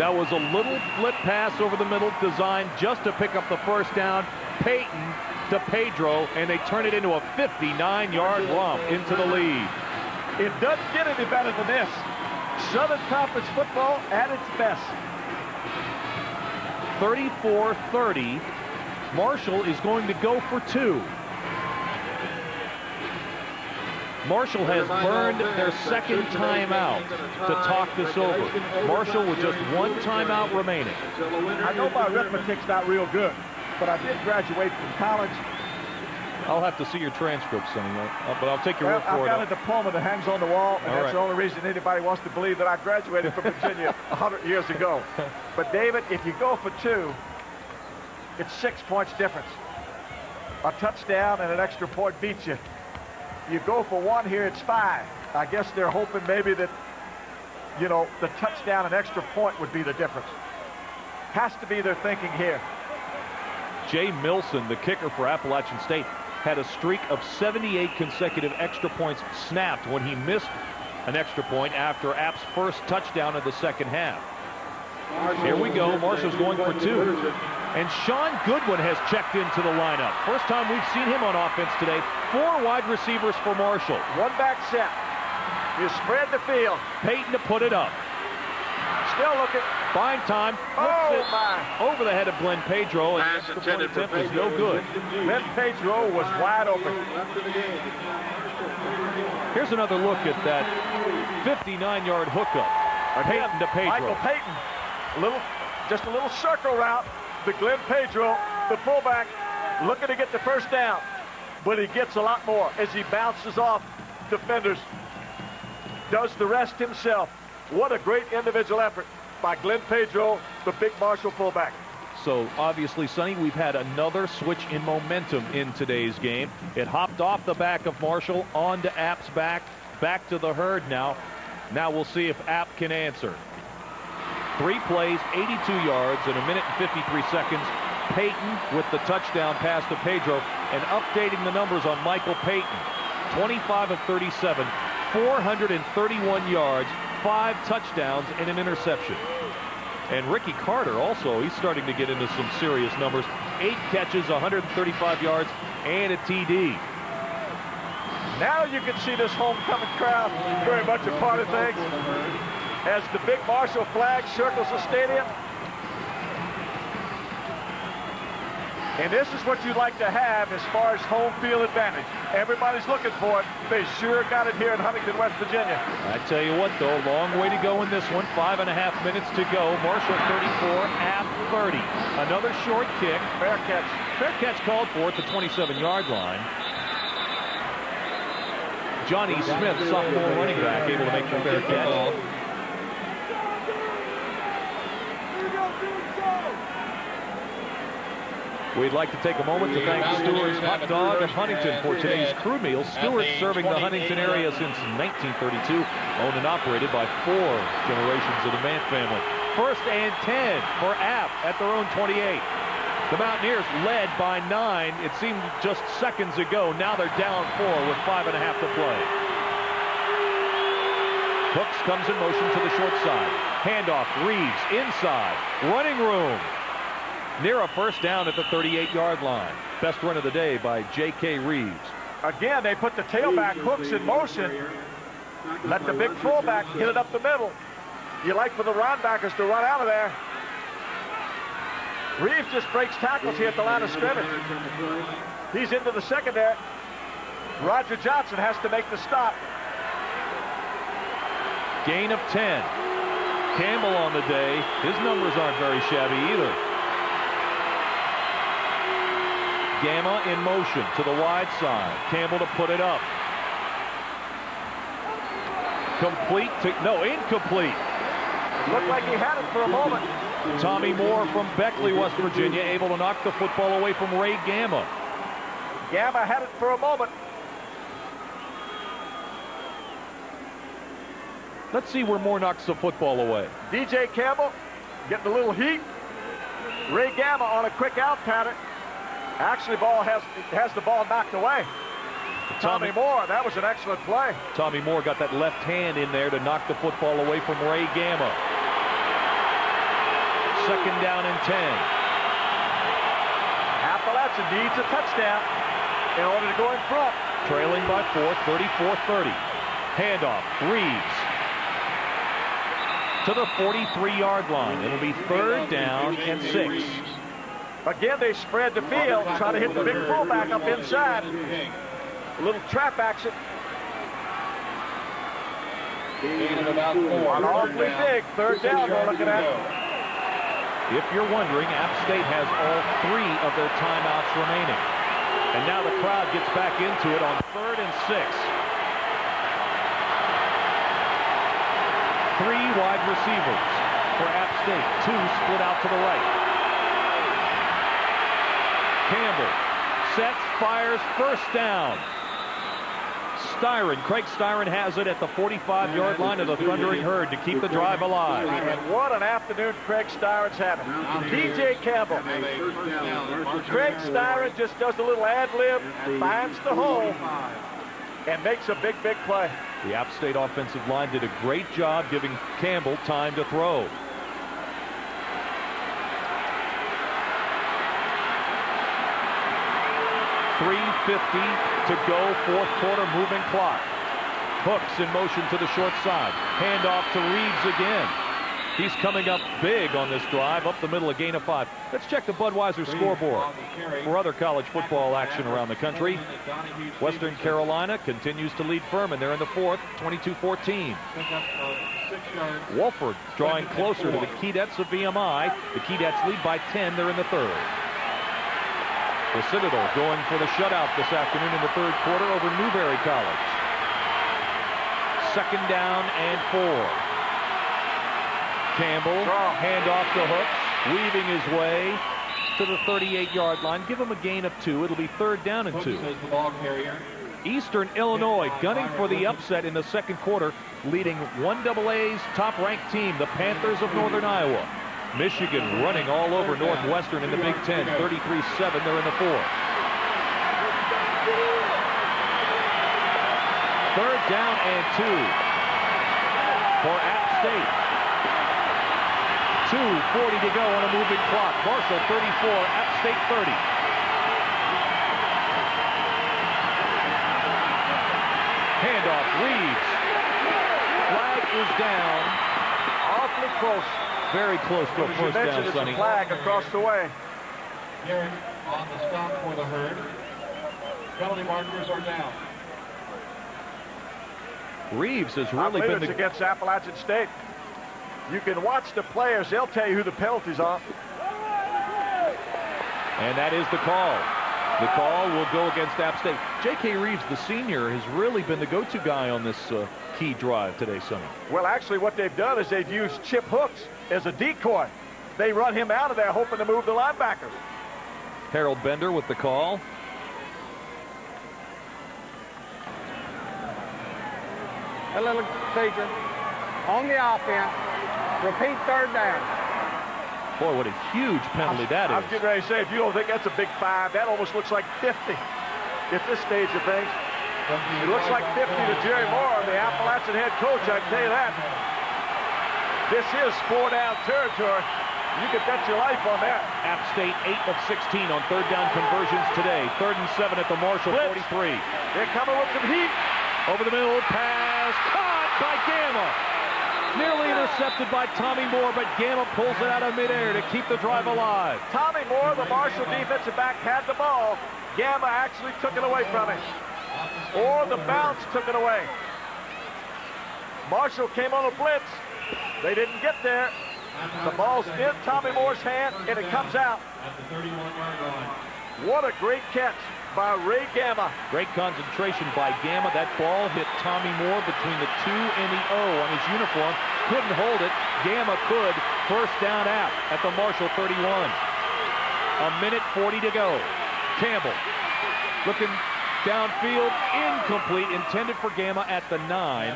That was a little flip pass over the middle designed just to pick up the first down. Payton to Pedro, and they turn it into a 59-yard romp into the lead. It doesn't get any better than this. Southern Conference football at its best. 34-30. Marshall is going to go for two. Marshall has burned their second timeout to talk this over. Marshall with just one timeout remaining. I know my arithmetic's not real good, but I did graduate from college. I'll have to see your transcripts, anyway, but I'll take your word for it. I've got a diploma that hangs on the wall, and that's the only reason anybody wants to believe that I graduated from Virginia 100 years ago. But, David, if you go for two, it's 6 points difference. A touchdown and an extra point beats you. You go for one here, it's five. I guess they're hoping maybe that, you know, the touchdown and extra point would be the difference. Has to be their thinking here. Jay Milson, the kicker for Appalachian State, had a streak of 78 consecutive extra points snapped when he missed an extra point after App's first touchdown of the second half. Here we go. Marshall's going for two. And Sean Goodwin has checked into the lineup. First time we've seen him on offense today. Four wide receivers for Marshall. One back set. You spread the field. Payton to put it up. Still looking. Fine time. Over the head of Glenn Pedro. And the point attempt was no good. Glenn Pedro was wide open. Here's another look at that 59-yard hookup. Again, Payton to Pedro. Michael Payton. Just a little circle route to Glenn Pedro, the fullback, looking to get the first down. But he gets a lot more as he bounces off defenders. Does the rest himself. What a great individual effort by Glenn Pedro, the big Marshall fullback. So, obviously, Sonny, we've had another switch in momentum in today's game. It hopped off the back of Marshall, onto App's back to the herd now. Now we'll see if App can answer. Three plays, 82 yards, in a minute and 53 seconds. Payton with the touchdown pass to Pedro, and updating the numbers on Michael Payton. 25 of 37, 431 yards. 5 touchdowns and an interception. And Ricky Carter also, he's starting to get into some serious numbers. 8 catches, 135 yards, and a TD. Now you can see this homecoming crowd very much a part of things as the big Marshall flag circles the stadium. And this is what you'd like to have as far as home field advantage. Everybody's looking for it. They sure got it here in Huntington, West Virginia. I tell you what, though, long way to go in this one. 5.5 minutes to go. Marshall 34, App 30. Another short kick. Fair catch. Fair catch called for at the 27-yard line. Johnny Smith, sophomore running back, able to make the fair catch. We'd like to take a moment to thank Stewart's Hot Dog of Huntington for today's crew meal. Stewart's serving the Huntington area since 1932, owned and operated by 4 generations of the Mann family. First and 10 for App at their own 28. The Mountaineers led by 9. It seemed just seconds ago. Now they're down 4 with 5.5 to play. Hooks comes in motion to the short side. Handoff, Reeves inside. Running room. near a first down at the 38-yard line. Best run of the day by J.K. Reeves. Again, they put the tailback Hooks in motion. Let the big fullback hit it up the middle. You like for the linebackers to run out of there. Reeves just breaks tackles here at the line of scrimmage. He's into the secondary. Roger Johnson has to make the stop. Gain of 10. Campbell on the day. His numbers aren't very shabby either. Gamma in motion to the wide side. Campbell to put it up. Complete to, no, incomplete. Looked like he had it for a moment. Tommy Moore from Beckley, West Virginia, able to knock the football away from Ray Gamma. Gamma had it for a moment. Let's see where Moore knocks the football away. DJ Campbell getting a little heat. Ray Gamma on a quick out pattern. Actually, ball has the ball knocked away. Tommy Moore, that was an excellent play. Tommy Moore got that left hand in there to knock the football away from Ray Gamma. Second down and 10. Appalachian needs a touchdown in order to go in front. Trailing by 4, 34-30. Handoff, Reeves to the 43-yard line. It'll be third down and 6. Again, they spread the field, try to hit the big fullback up inside. A little trap action. An awfully big third down we're looking at. If you're wondering, App State has all 3 of their timeouts remaining. And now the crowd gets back into it on 3rd and 6. 3 wide receivers for App State. 2 split out to the right. Campbell sets, fires, first down. Styron, Craig Styron has it at the 45-yard line of the Thundering Herd to keep the drive alive. And what an afternoon Craig Styron's having. DJ Campbell. Craig Styron just does a little ad-lib, finds the hole, and makes a big, big play. The App State offensive line did a great job giving Campbell time to throw. $3:50 to go, fourth quarter, moving clock. Hooks in motion to the short side. Handoff to Reeves again. He's coming up big on this drive, up the middle, a gain of 5. Let's check the Budweiser scoreboard for other college football action around the country. Western Carolina continues to lead Furman. They're in the 4th, 22-14. Wolford drawing closer to the Keydets of VMI. The Keydets lead by 10. They're in the 3rd. The Citadel going for the shutout this afternoon in the 3rd quarter over Newberry College. Second down and 4. Campbell, handoff to Hooks, weaving his way to the 38-yard line. Give him a gain of 2. It'll be third down and 2. Eastern Illinois gunning for the upset in the 2nd quarter, leading 1AA's top-ranked team, the Panthers of Northern Iowa. Michigan running all over Northwestern in the Big Ten, 33-7. They're in the 4th. Third down and 2 for App State. 2:40 to go on a moving clock. Marshall 34, App State 30. Handoff, Reeves. Flag is down. Awfully close. Very close to a first down, Sonny. A flag across the way. Garrett on the stop for the Herd. Penalty markers are down. Reeves has really been against Appalachian State. You can watch the players. They'll tell you who the penalties are. And that is the call. The call will go against App State. J.K. Reeves, the senior, has really been the go-to guy on this key drive today, Sonny. Well, actually, what they've done is they've used Chip Hooks as a decoy. They run him out of there, hoping to move the linebackers. Harold Bender with the call. Hello, Cajun. On the offense, repeat third down. Boy, what a huge penalty that is. I'm getting ready to say, if you don't think that's a big 5, that almost looks like 50 at this stage of things. It looks like 50 to Jerry Moore, the Appalachian head coach, I can tell you that. This is 4-down territory. You could bet your life on that. App State 8 of 16 on third down conversions today. 3rd and 7 at the Marshall 43. They're coming with some heat. Over the middle, pass caught by Gamma. Nearly intercepted by Tommy Moore, but Gamma pulls it out of midair to keep the drive alive. Tommy Moore, the Marshall defensive back, had the ball. Gamma actually took it away from him. Or the bounce took it away. Marshall came on a blitz. They didn't get there. The ball's in Tommy Moore's hand, and it comes out. What a great catch by Ray Gamma. Great concentration by Gamma. That ball hit Tommy Moore between the 2 and the 0 on his uniform. Couldn't hold it. Gamma could. First down out at the Marshall 31. A minute 40 to go. Campbell looking downfield. Incomplete. Intended for Gamma at the 9.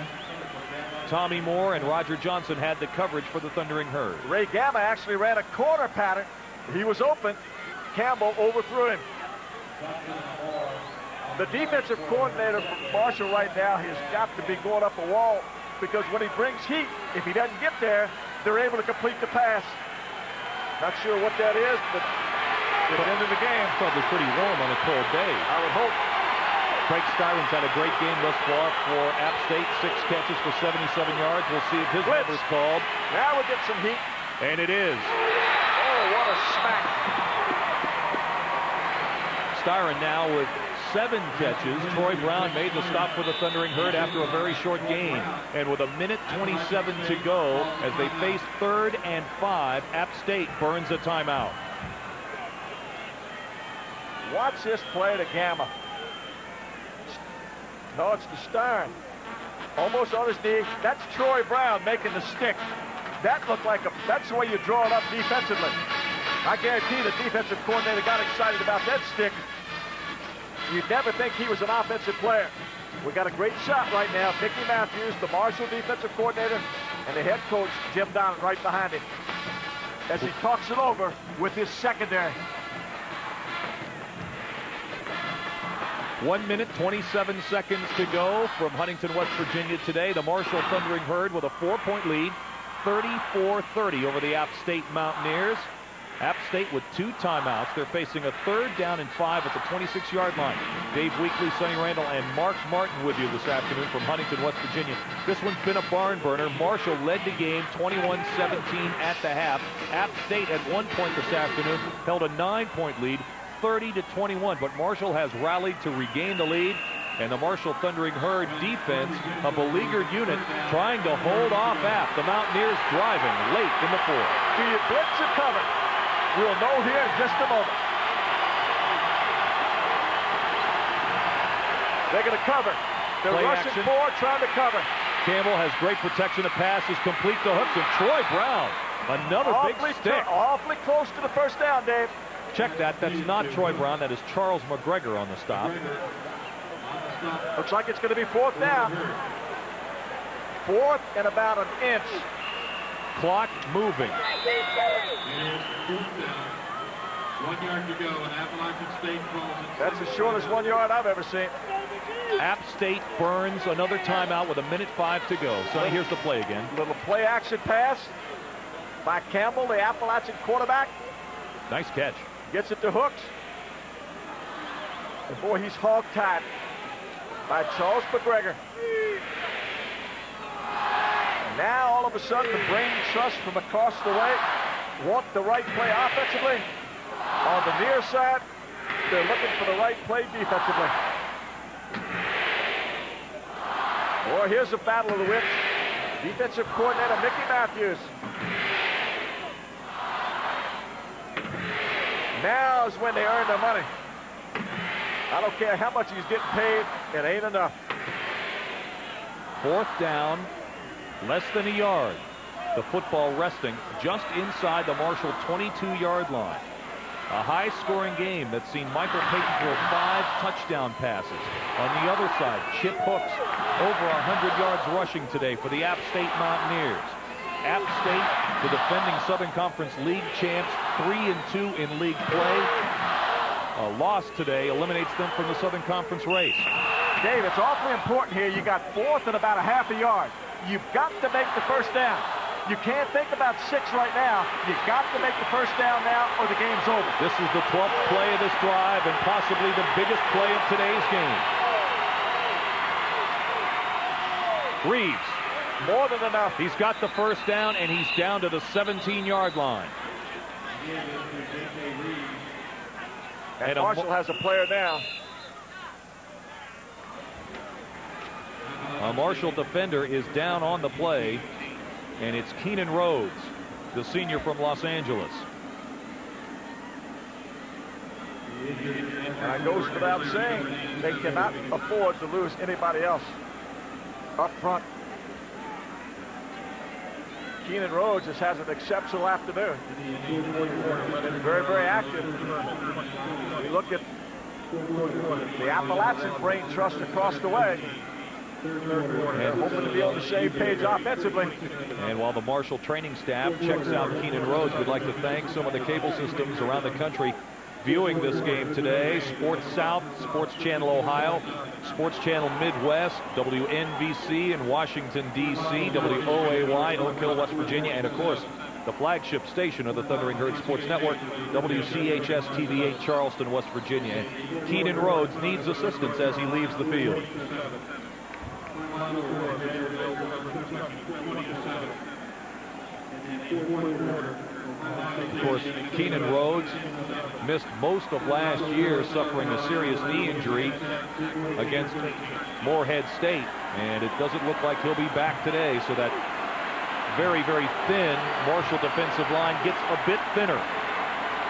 Tommy Moore and Roger Johnson had the coverage for the Thundering Herd. Ray Gamma actually ran a corner pattern. He was open. Campbell overthrew him. The defensive coordinator for Marshall right now has got to be going up a wall, because when he brings heat, if he doesn't get there, they're able to complete the pass. Not sure what that is, but it's the end of the game. It's probably pretty warm on a cold day, I would hope. Craig Styron's had a great game thus far for App State. 6 catches for 77 yards. We'll see if his number's called. Now we'll get some heat. And it is. Oh, what a smack. Styron now with 7 catches. Troy Brown made the stop for the Thundering Herd after a very short game. And with a minute 27 to go, as they face 3rd and 5, App State burns a timeout. Watch this play to Gamma. No, it's to Styron. Almost on his knee. That's Troy Brown making the stick. That looked like a... That's the way you draw it up defensively. I guarantee the defensive coordinator got excited about that stick. You'd never think he was an offensive player. We got a great shot right now. Mickey Matthews, the Marshall defensive coordinator, and the head coach, Jim Donnan, right behind him, as he talks it over with his secondary. 1 minute, 27 seconds to go from Huntington, West Virginia today. The Marshall Thundering Herd with a 4-point lead, 34-30 over the App State Mountaineers. App State with 2 timeouts. They're facing a 3rd down and 5 at the 26-yard line. Dave Weekly, Sonny Randall, and Mark Martin with you this afternoon from Huntington, West Virginia. This one's been a barn burner. Marshall led the game 21-17 at the half. App State at one point this afternoon held a 9-point lead, 30-21, but Marshall has rallied to regain the lead, and the Marshall Thundering Herd defense, a beleaguered unit, trying to hold off App. The Mountaineers driving late in the 4th. Do you blitz or cover? We'll know here in just a moment. They're going to cover. They're rushing for, trying to cover. Campbell has great protection. The pass is complete to Hooks, and Troy Brown, another big stick. Awfully close to the first down, Dave. Check that. That's not Troy Brown. That is Charles McGregor on the stop. Looks like it's going to be 4th down. 4th and about an inch. Clock moving. 1 yard to go, and Appalachian State falls. That's the shortest 1 yard I've ever seen. App State burns another timeout with a minute 5 to go. So here's the play again. Little play action pass by Campbell, the Appalachian quarterback. Nice catch. Gets it to Hooks. And boy, he's hog-tied by Charles McGregor. And now, all of a sudden, the brain trust from across the way want the right play offensively. On the near side, they're looking for the right play defensively. Boy, here's a battle of the wits. Defensive coordinator Mickey Matthews. Now is when they earn their money. I don't care how much he's getting paid, it ain't enough. 4th down, less than a yard. The football resting just inside the Marshall 22-yard line. A high-scoring game that's seen Michael Payton throw 5 touchdown passes. On the other side, Chip Hooks over 100 yards rushing today for the App State Mountaineers. App State, the defending Southern Conference league champs, 3-2 in league play. A loss today eliminates them from the Southern Conference race. Dave, it's awfully important here. You got 4th and about a half a yard. You've got to make the first down. You can't think about six right now. You got to make the first down now or the game's over. This is the 12th play of this drive and possibly the biggest play of today's game. Reeves, more than enough. He's got the first down, and he's down to the 17-yard line. And Marshall has a player now. A Marshall defender is down on the play, and it's Keenan Rhodes, the senior from Los Angeles. And it goes without saying, they cannot afford to lose anybody else up front. Keenan Rhodes just has an exceptional afternoon. Very, very active. We look at the Appalachian Brain Trust across the way. And hoping to be able to shave Page offensively. And while the Marshall training staff checks out Keenan Rhodes, we'd like to thank some of the cable systems around the country viewing this game today. Sports South, Sports Channel Ohio, Sports Channel Midwest, WNBC in Washington, D.C., WOAY, Oak Hill, West Virginia, and, of course, the flagship station of the Thundering Herd Sports Network, WCHS-TV8, Charleston, West Virginia. Keenan Rhodes needs assistance as he leaves the field. Of course, Keenan Rhodes missed most of last year, suffering a serious knee injury against Moorhead State, and it doesn't look like he'll be back today, so that very, very thin Marshall defensive line gets a bit thinner.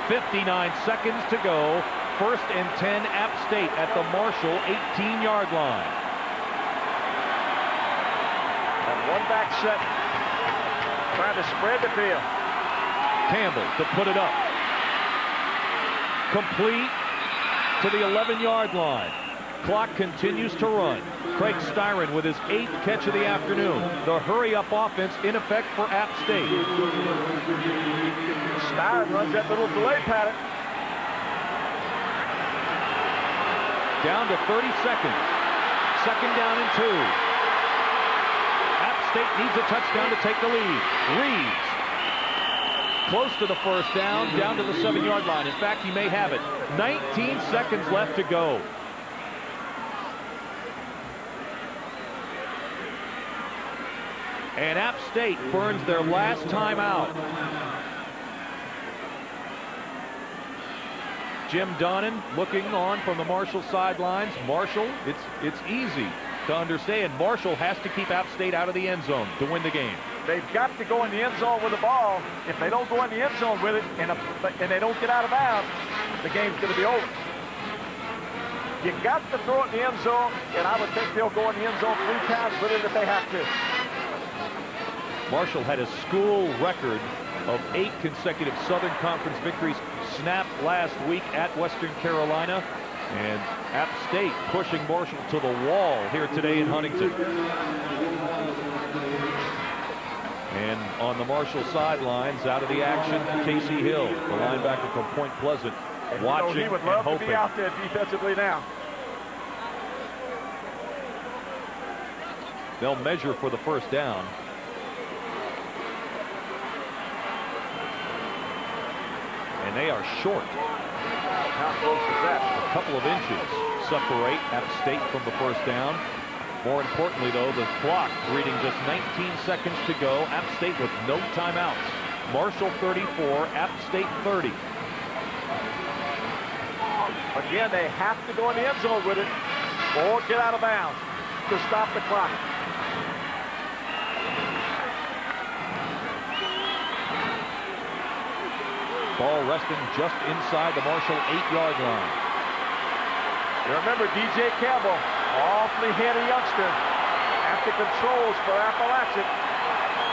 59 seconds to go. First and 10, App State at the Marshall 18-yard line. And one back set, trying to spread the field. Campbell to put it up. Complete to the 11-yard line. Clock continues to run. Craig Styron with his 8th catch of the afternoon. The hurry-up offense in effect for App State. Styron runs that little delay pattern. Down to 30 seconds. Second down and 2. App State needs a touchdown to take the lead. Reeves. Close to the first down, down to the 7-yard line. In fact, he may have it. 19 seconds left to go. And App State burns their last timeout. Jim Donnan looking on from the Marshall sidelines. Marshall, it's easy to understand. Marshall has to keep App State out of the end zone to win the game. They've got to go in the end zone with the ball. If they don't go in the end zone with it and they don't get out of bounds, the game's going to be over. You got to throw it in the end zone, and I would think they'll go in the end zone 3 times with it if they have to. Marshall had a school record of 8 consecutive Southern Conference victories snapped last week at Western Carolina. And App State pushing Marshall to the wall here today in Huntington. And on the Marshall sidelines, out of the action, Casey Hill, the linebacker from Point Pleasant, watching and hoping. He would love to be out there defensively now. They'll measure for the first down. And they are short. How close is that? A couple of inches separate App State from the first down. More importantly, though, the clock reading just 19 seconds to go. App State with no timeouts. Marshall 34, App State 30. Again, they have to go in the end zone with it or get out of bounds to stop the clock. Ball resting just inside the Marshall 8-yard line. Remember, DJ Campbell, awfully handy youngster, after controls for Appalachian.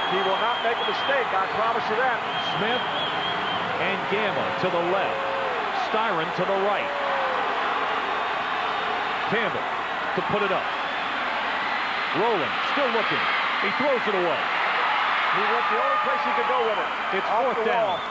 He will not make a mistake, I promise you that. Smith and Gamma to the left, Styron to the right. Campbell to put it up. Rowland still looking. He throws it away. He went the only place he could go with it. It's fourth down.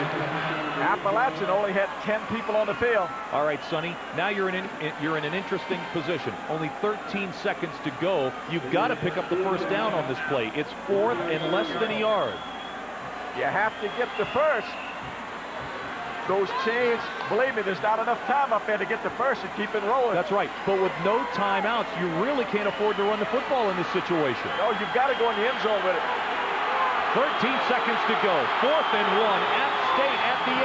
Appalachian only had 10 people on the field. All right, Sonny, now you're in an interesting position. Only 13 seconds to go. You've got to pick up the first down on this play. It's fourth and less than a yard. You have to get the first. Those chains, believe me, there's not enough time up there to get the first and keep it rolling. That's right. But with no timeouts, you really can't afford to run the football in this situation. No, you've got to go in the end zone with it. 13 seconds to go. Fourth and one. App State at the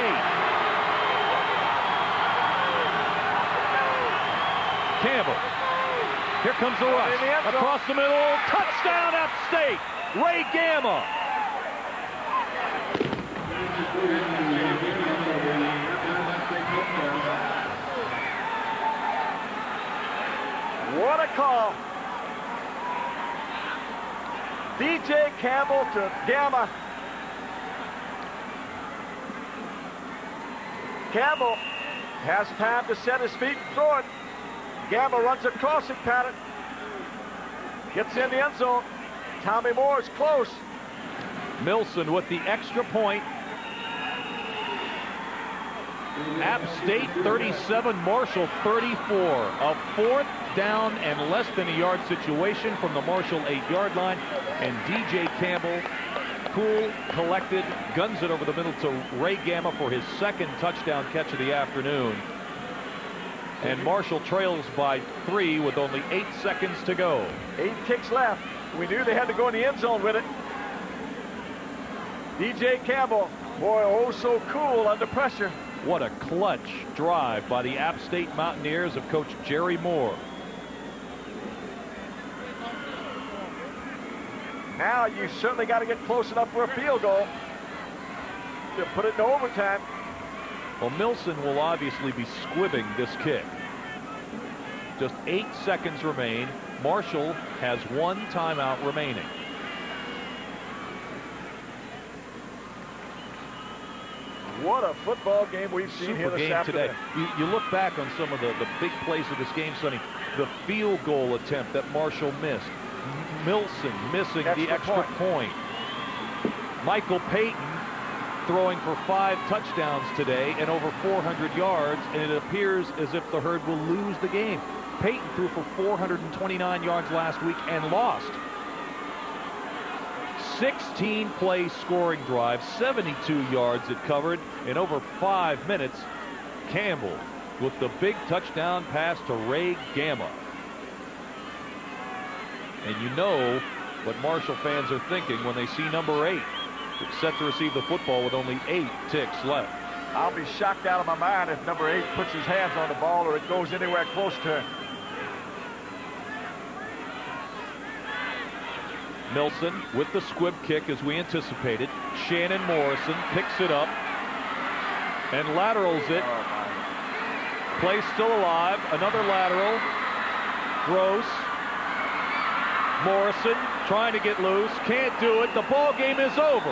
8. Campbell. Here comes the rush. Across the middle. Touchdown, App State. Ray Gamma. What a call. DJ Campbell to Gamma. Campbell has time to set his feet and throw it. Gamma runs a crossing pattern. Gets in the end zone. Tommy Moore is close. Milson with the extra point. App State 37, Marshall 34. A fourth down and less than a yard situation from the Marshall 8-yard line. And DJ Campbell, cool, collected, guns it over the middle to Ray Gamma for his second touchdown catch of the afternoon. And Marshall trails by 3 with only 8 seconds to go. 8 kicks left. We knew they had to go in the end zone with it. DJ Campbell, boy, oh so cool under pressure. What a clutch drive by the App State Mountaineers of Coach Jerry Moore. Now you certainly got to get close enough for a field goal to put it in overtime. Well, Milson will obviously be squibbing this kick. Just 8 seconds remain. Marshall has 1 timeout remaining. What a football game we've seen here this afternoon. You look back on some of the big plays of this game, Sonny. The field goal attempt that Marshall missed. Milson missing the extra point. Michael Payton throwing for 5 touchdowns today and over 400 yards, and it appears as if the Herd will lose the game. Payton threw for 429 yards last week and lost. 16-play scoring drive, 72 yards it covered in over 5 minutes. Campbell with the big touchdown pass to Ray Gamma. And you know what Marshall fans are thinking when they see number 8. It's set to receive the football with only 8 ticks left. I'll be shocked out of my mind if number 8 puts his hands on the ball or it goes anywhere close to him. Milson with the squib kick as we anticipated. Shannon Morrison picks it up and laterals it. Play still alive. Another lateral. Gross. Morrison trying to get loose. Can't do it. The ball game is over.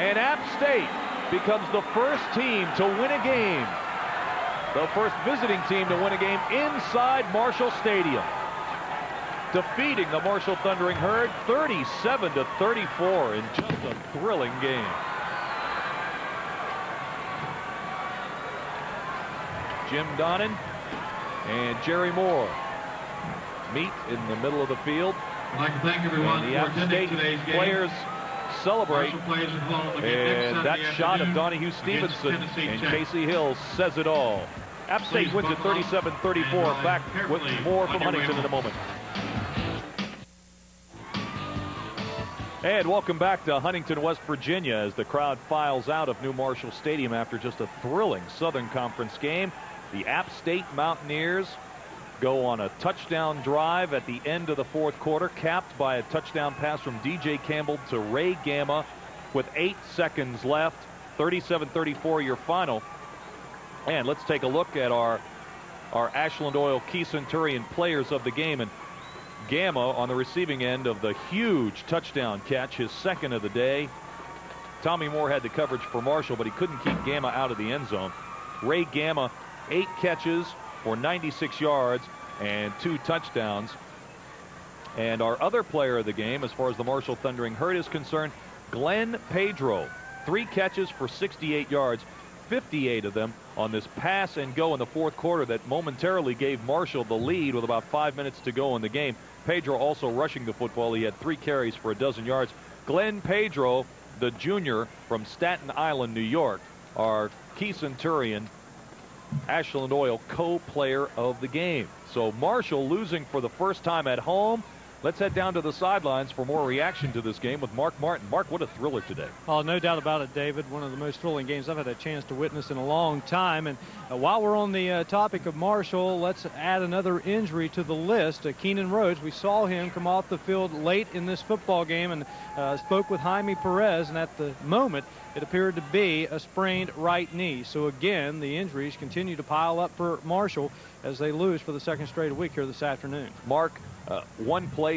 And App State becomes the first team to win a game. The first visiting team to win a game inside Marshall Stadium. Defeating the Marshall Thundering Herd 37-34 in just a thrilling game. Jim Donnan and Jerry Moore meet in the middle of the field. I'd like to thank everyone for attending today's game. Players celebrate, and that shot of Donahue Stevenson and Casey Hill says it all. App State wins at 37-34. Back with more from Huntington in a moment. And welcome back to Huntington, West Virginia, as the crowd files out of New Marshall Stadium after just a thrilling Southern Conference game. The App State Mountaineers go on a touchdown drive at the end of the fourth quarter, capped by a touchdown pass from DJ Campbell to Ray Gamma with 8 seconds left. 37-34 your final. And let's take a look at our Ashland Oil Key Centurion players of the game. And Gamma on the receiving end of the huge touchdown catch, his second of the day. Tommy Moore had the coverage for Marshall, but he couldn't keep Gamma out of the end zone. Ray Gamma, 8 catches for 96 yards and 2 touchdowns. And our other player of the game, as far as the Marshall Thundering Herd is concerned, Glenn Pedro 3 catches for 68 yards, 58 of them on this pass and go in the fourth quarter that momentarily gave Marshall the lead with about 5 minutes to go in the game. Pedro also rushing the football. He had 3 carries for a dozen yards. Glenn Pedro, the junior from Staten Island, New York, our Key Centurion, Ashland Oil co-player of the game. So Marshall losing for the first time at home. Let's head down to the sidelines for more reaction to this game with Mark Martin. Mark, what a thriller today. Oh, no doubt about it, David. One of the most thrilling games I've had a chance to witness in a long time. And while we're on the topic of Marshall, let's add another injury to the list. Keenan Rhodes, we saw him come off the field late in this football game and spoke with Jaime Perez, and at the moment, it appeared to be a sprained right knee. So again, the injuries continue to pile up for Marshall as they lose for the second straight week here this afternoon. Mark, one place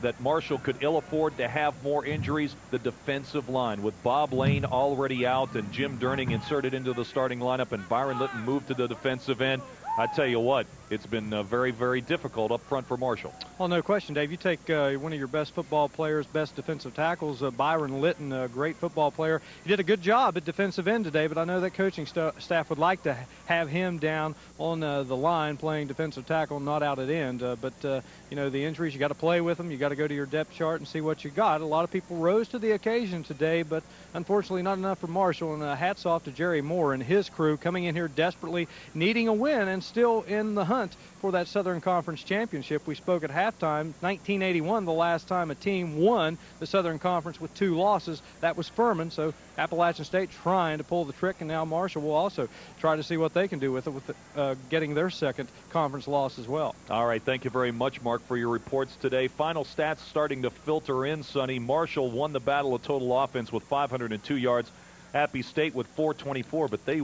that Marshall could ill afford to have more injuries, the defensive line, with Bob Lane already out and Jim Durning inserted into the starting lineup and Byron Litton moved to the defensive end. I tell you what, it's been very, very difficult up front for Marshall. Well, no question, Dave. You take one of your best football players, best defensive tackles, Byron Litton, a great football player. He did a good job at defensive end today, but I know that coaching staff would like to have him down on the line playing defensive tackle, not out at end. But you know, the injuries, you got to play with them. You got to go to your depth chart and see what you got. A lot of people rose to the occasion today, but unfortunately not enough for Marshall. And hats off to Jerry Moore and his crew coming in here desperately needing a win and still in the hunt for that Southern Conference championship. We spoke at halftime, 1981, the last time a team won the Southern Conference with 2 losses. That was Furman, so Appalachian State trying to pull the trick, and now Marshall will also try to see what they can do with it, with getting their second conference loss as well. All right, thank you very much, Mark, for your reports today. Final stats starting to filter in, Sonny. Marshall won the battle of total offense with 502 yards. Appy State with 424, but they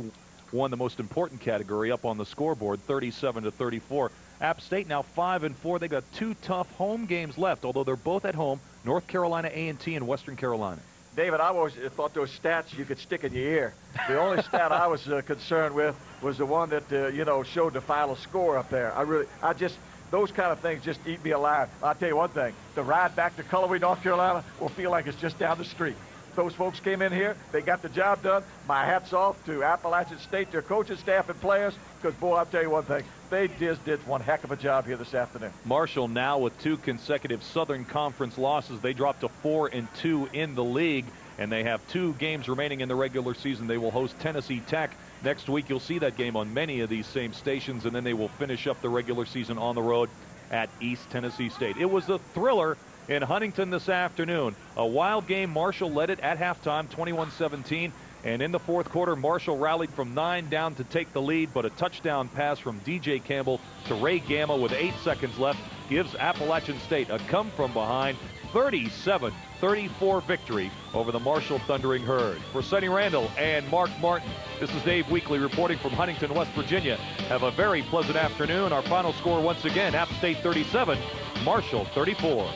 won the most important category up on the scoreboard, 37-34. App State now 5-4. They got 2 tough home games left, although they're both at home, North Carolina A&T and Western Carolina. David, I always thought those stats you could stick in your ear. The only stat I was concerned with was the one that you know, showed the final score up there. I just those kind of things just eat me alive. I'll tell you one thing: the ride back to Cullowhee, North Carolina, will feel like it's just down the street. Those folks came in here, they got the job done. My hat's off to Appalachian State, their coaching staff and players, because, boy, I'll tell you one thing, they just did one heck of a job here this afternoon. Marshall now with 2 consecutive Southern Conference losses. They dropped to 4-2 in the league, and they have 2 games remaining in the regular season. They will host Tennessee Tech next week. You'll see that game on many of these same stations, and then they will finish up the regular season on the road at East Tennessee State. It was a thriller in Huntington this afternoon. A wild game. Marshall led it at halftime, 21-17. And in the fourth quarter, Marshall rallied from 9 down to take the lead, but a touchdown pass from DJ Campbell to Ray Gamma with 8 seconds left gives Appalachian State a come-from-behind 37-34 victory over the Marshall Thundering Herd. For Sonny Randall and Mark Martin, this is Dave Weekly reporting from Huntington, West Virginia. Have a very pleasant afternoon. Our final score once again, App State 37, Marshall 34.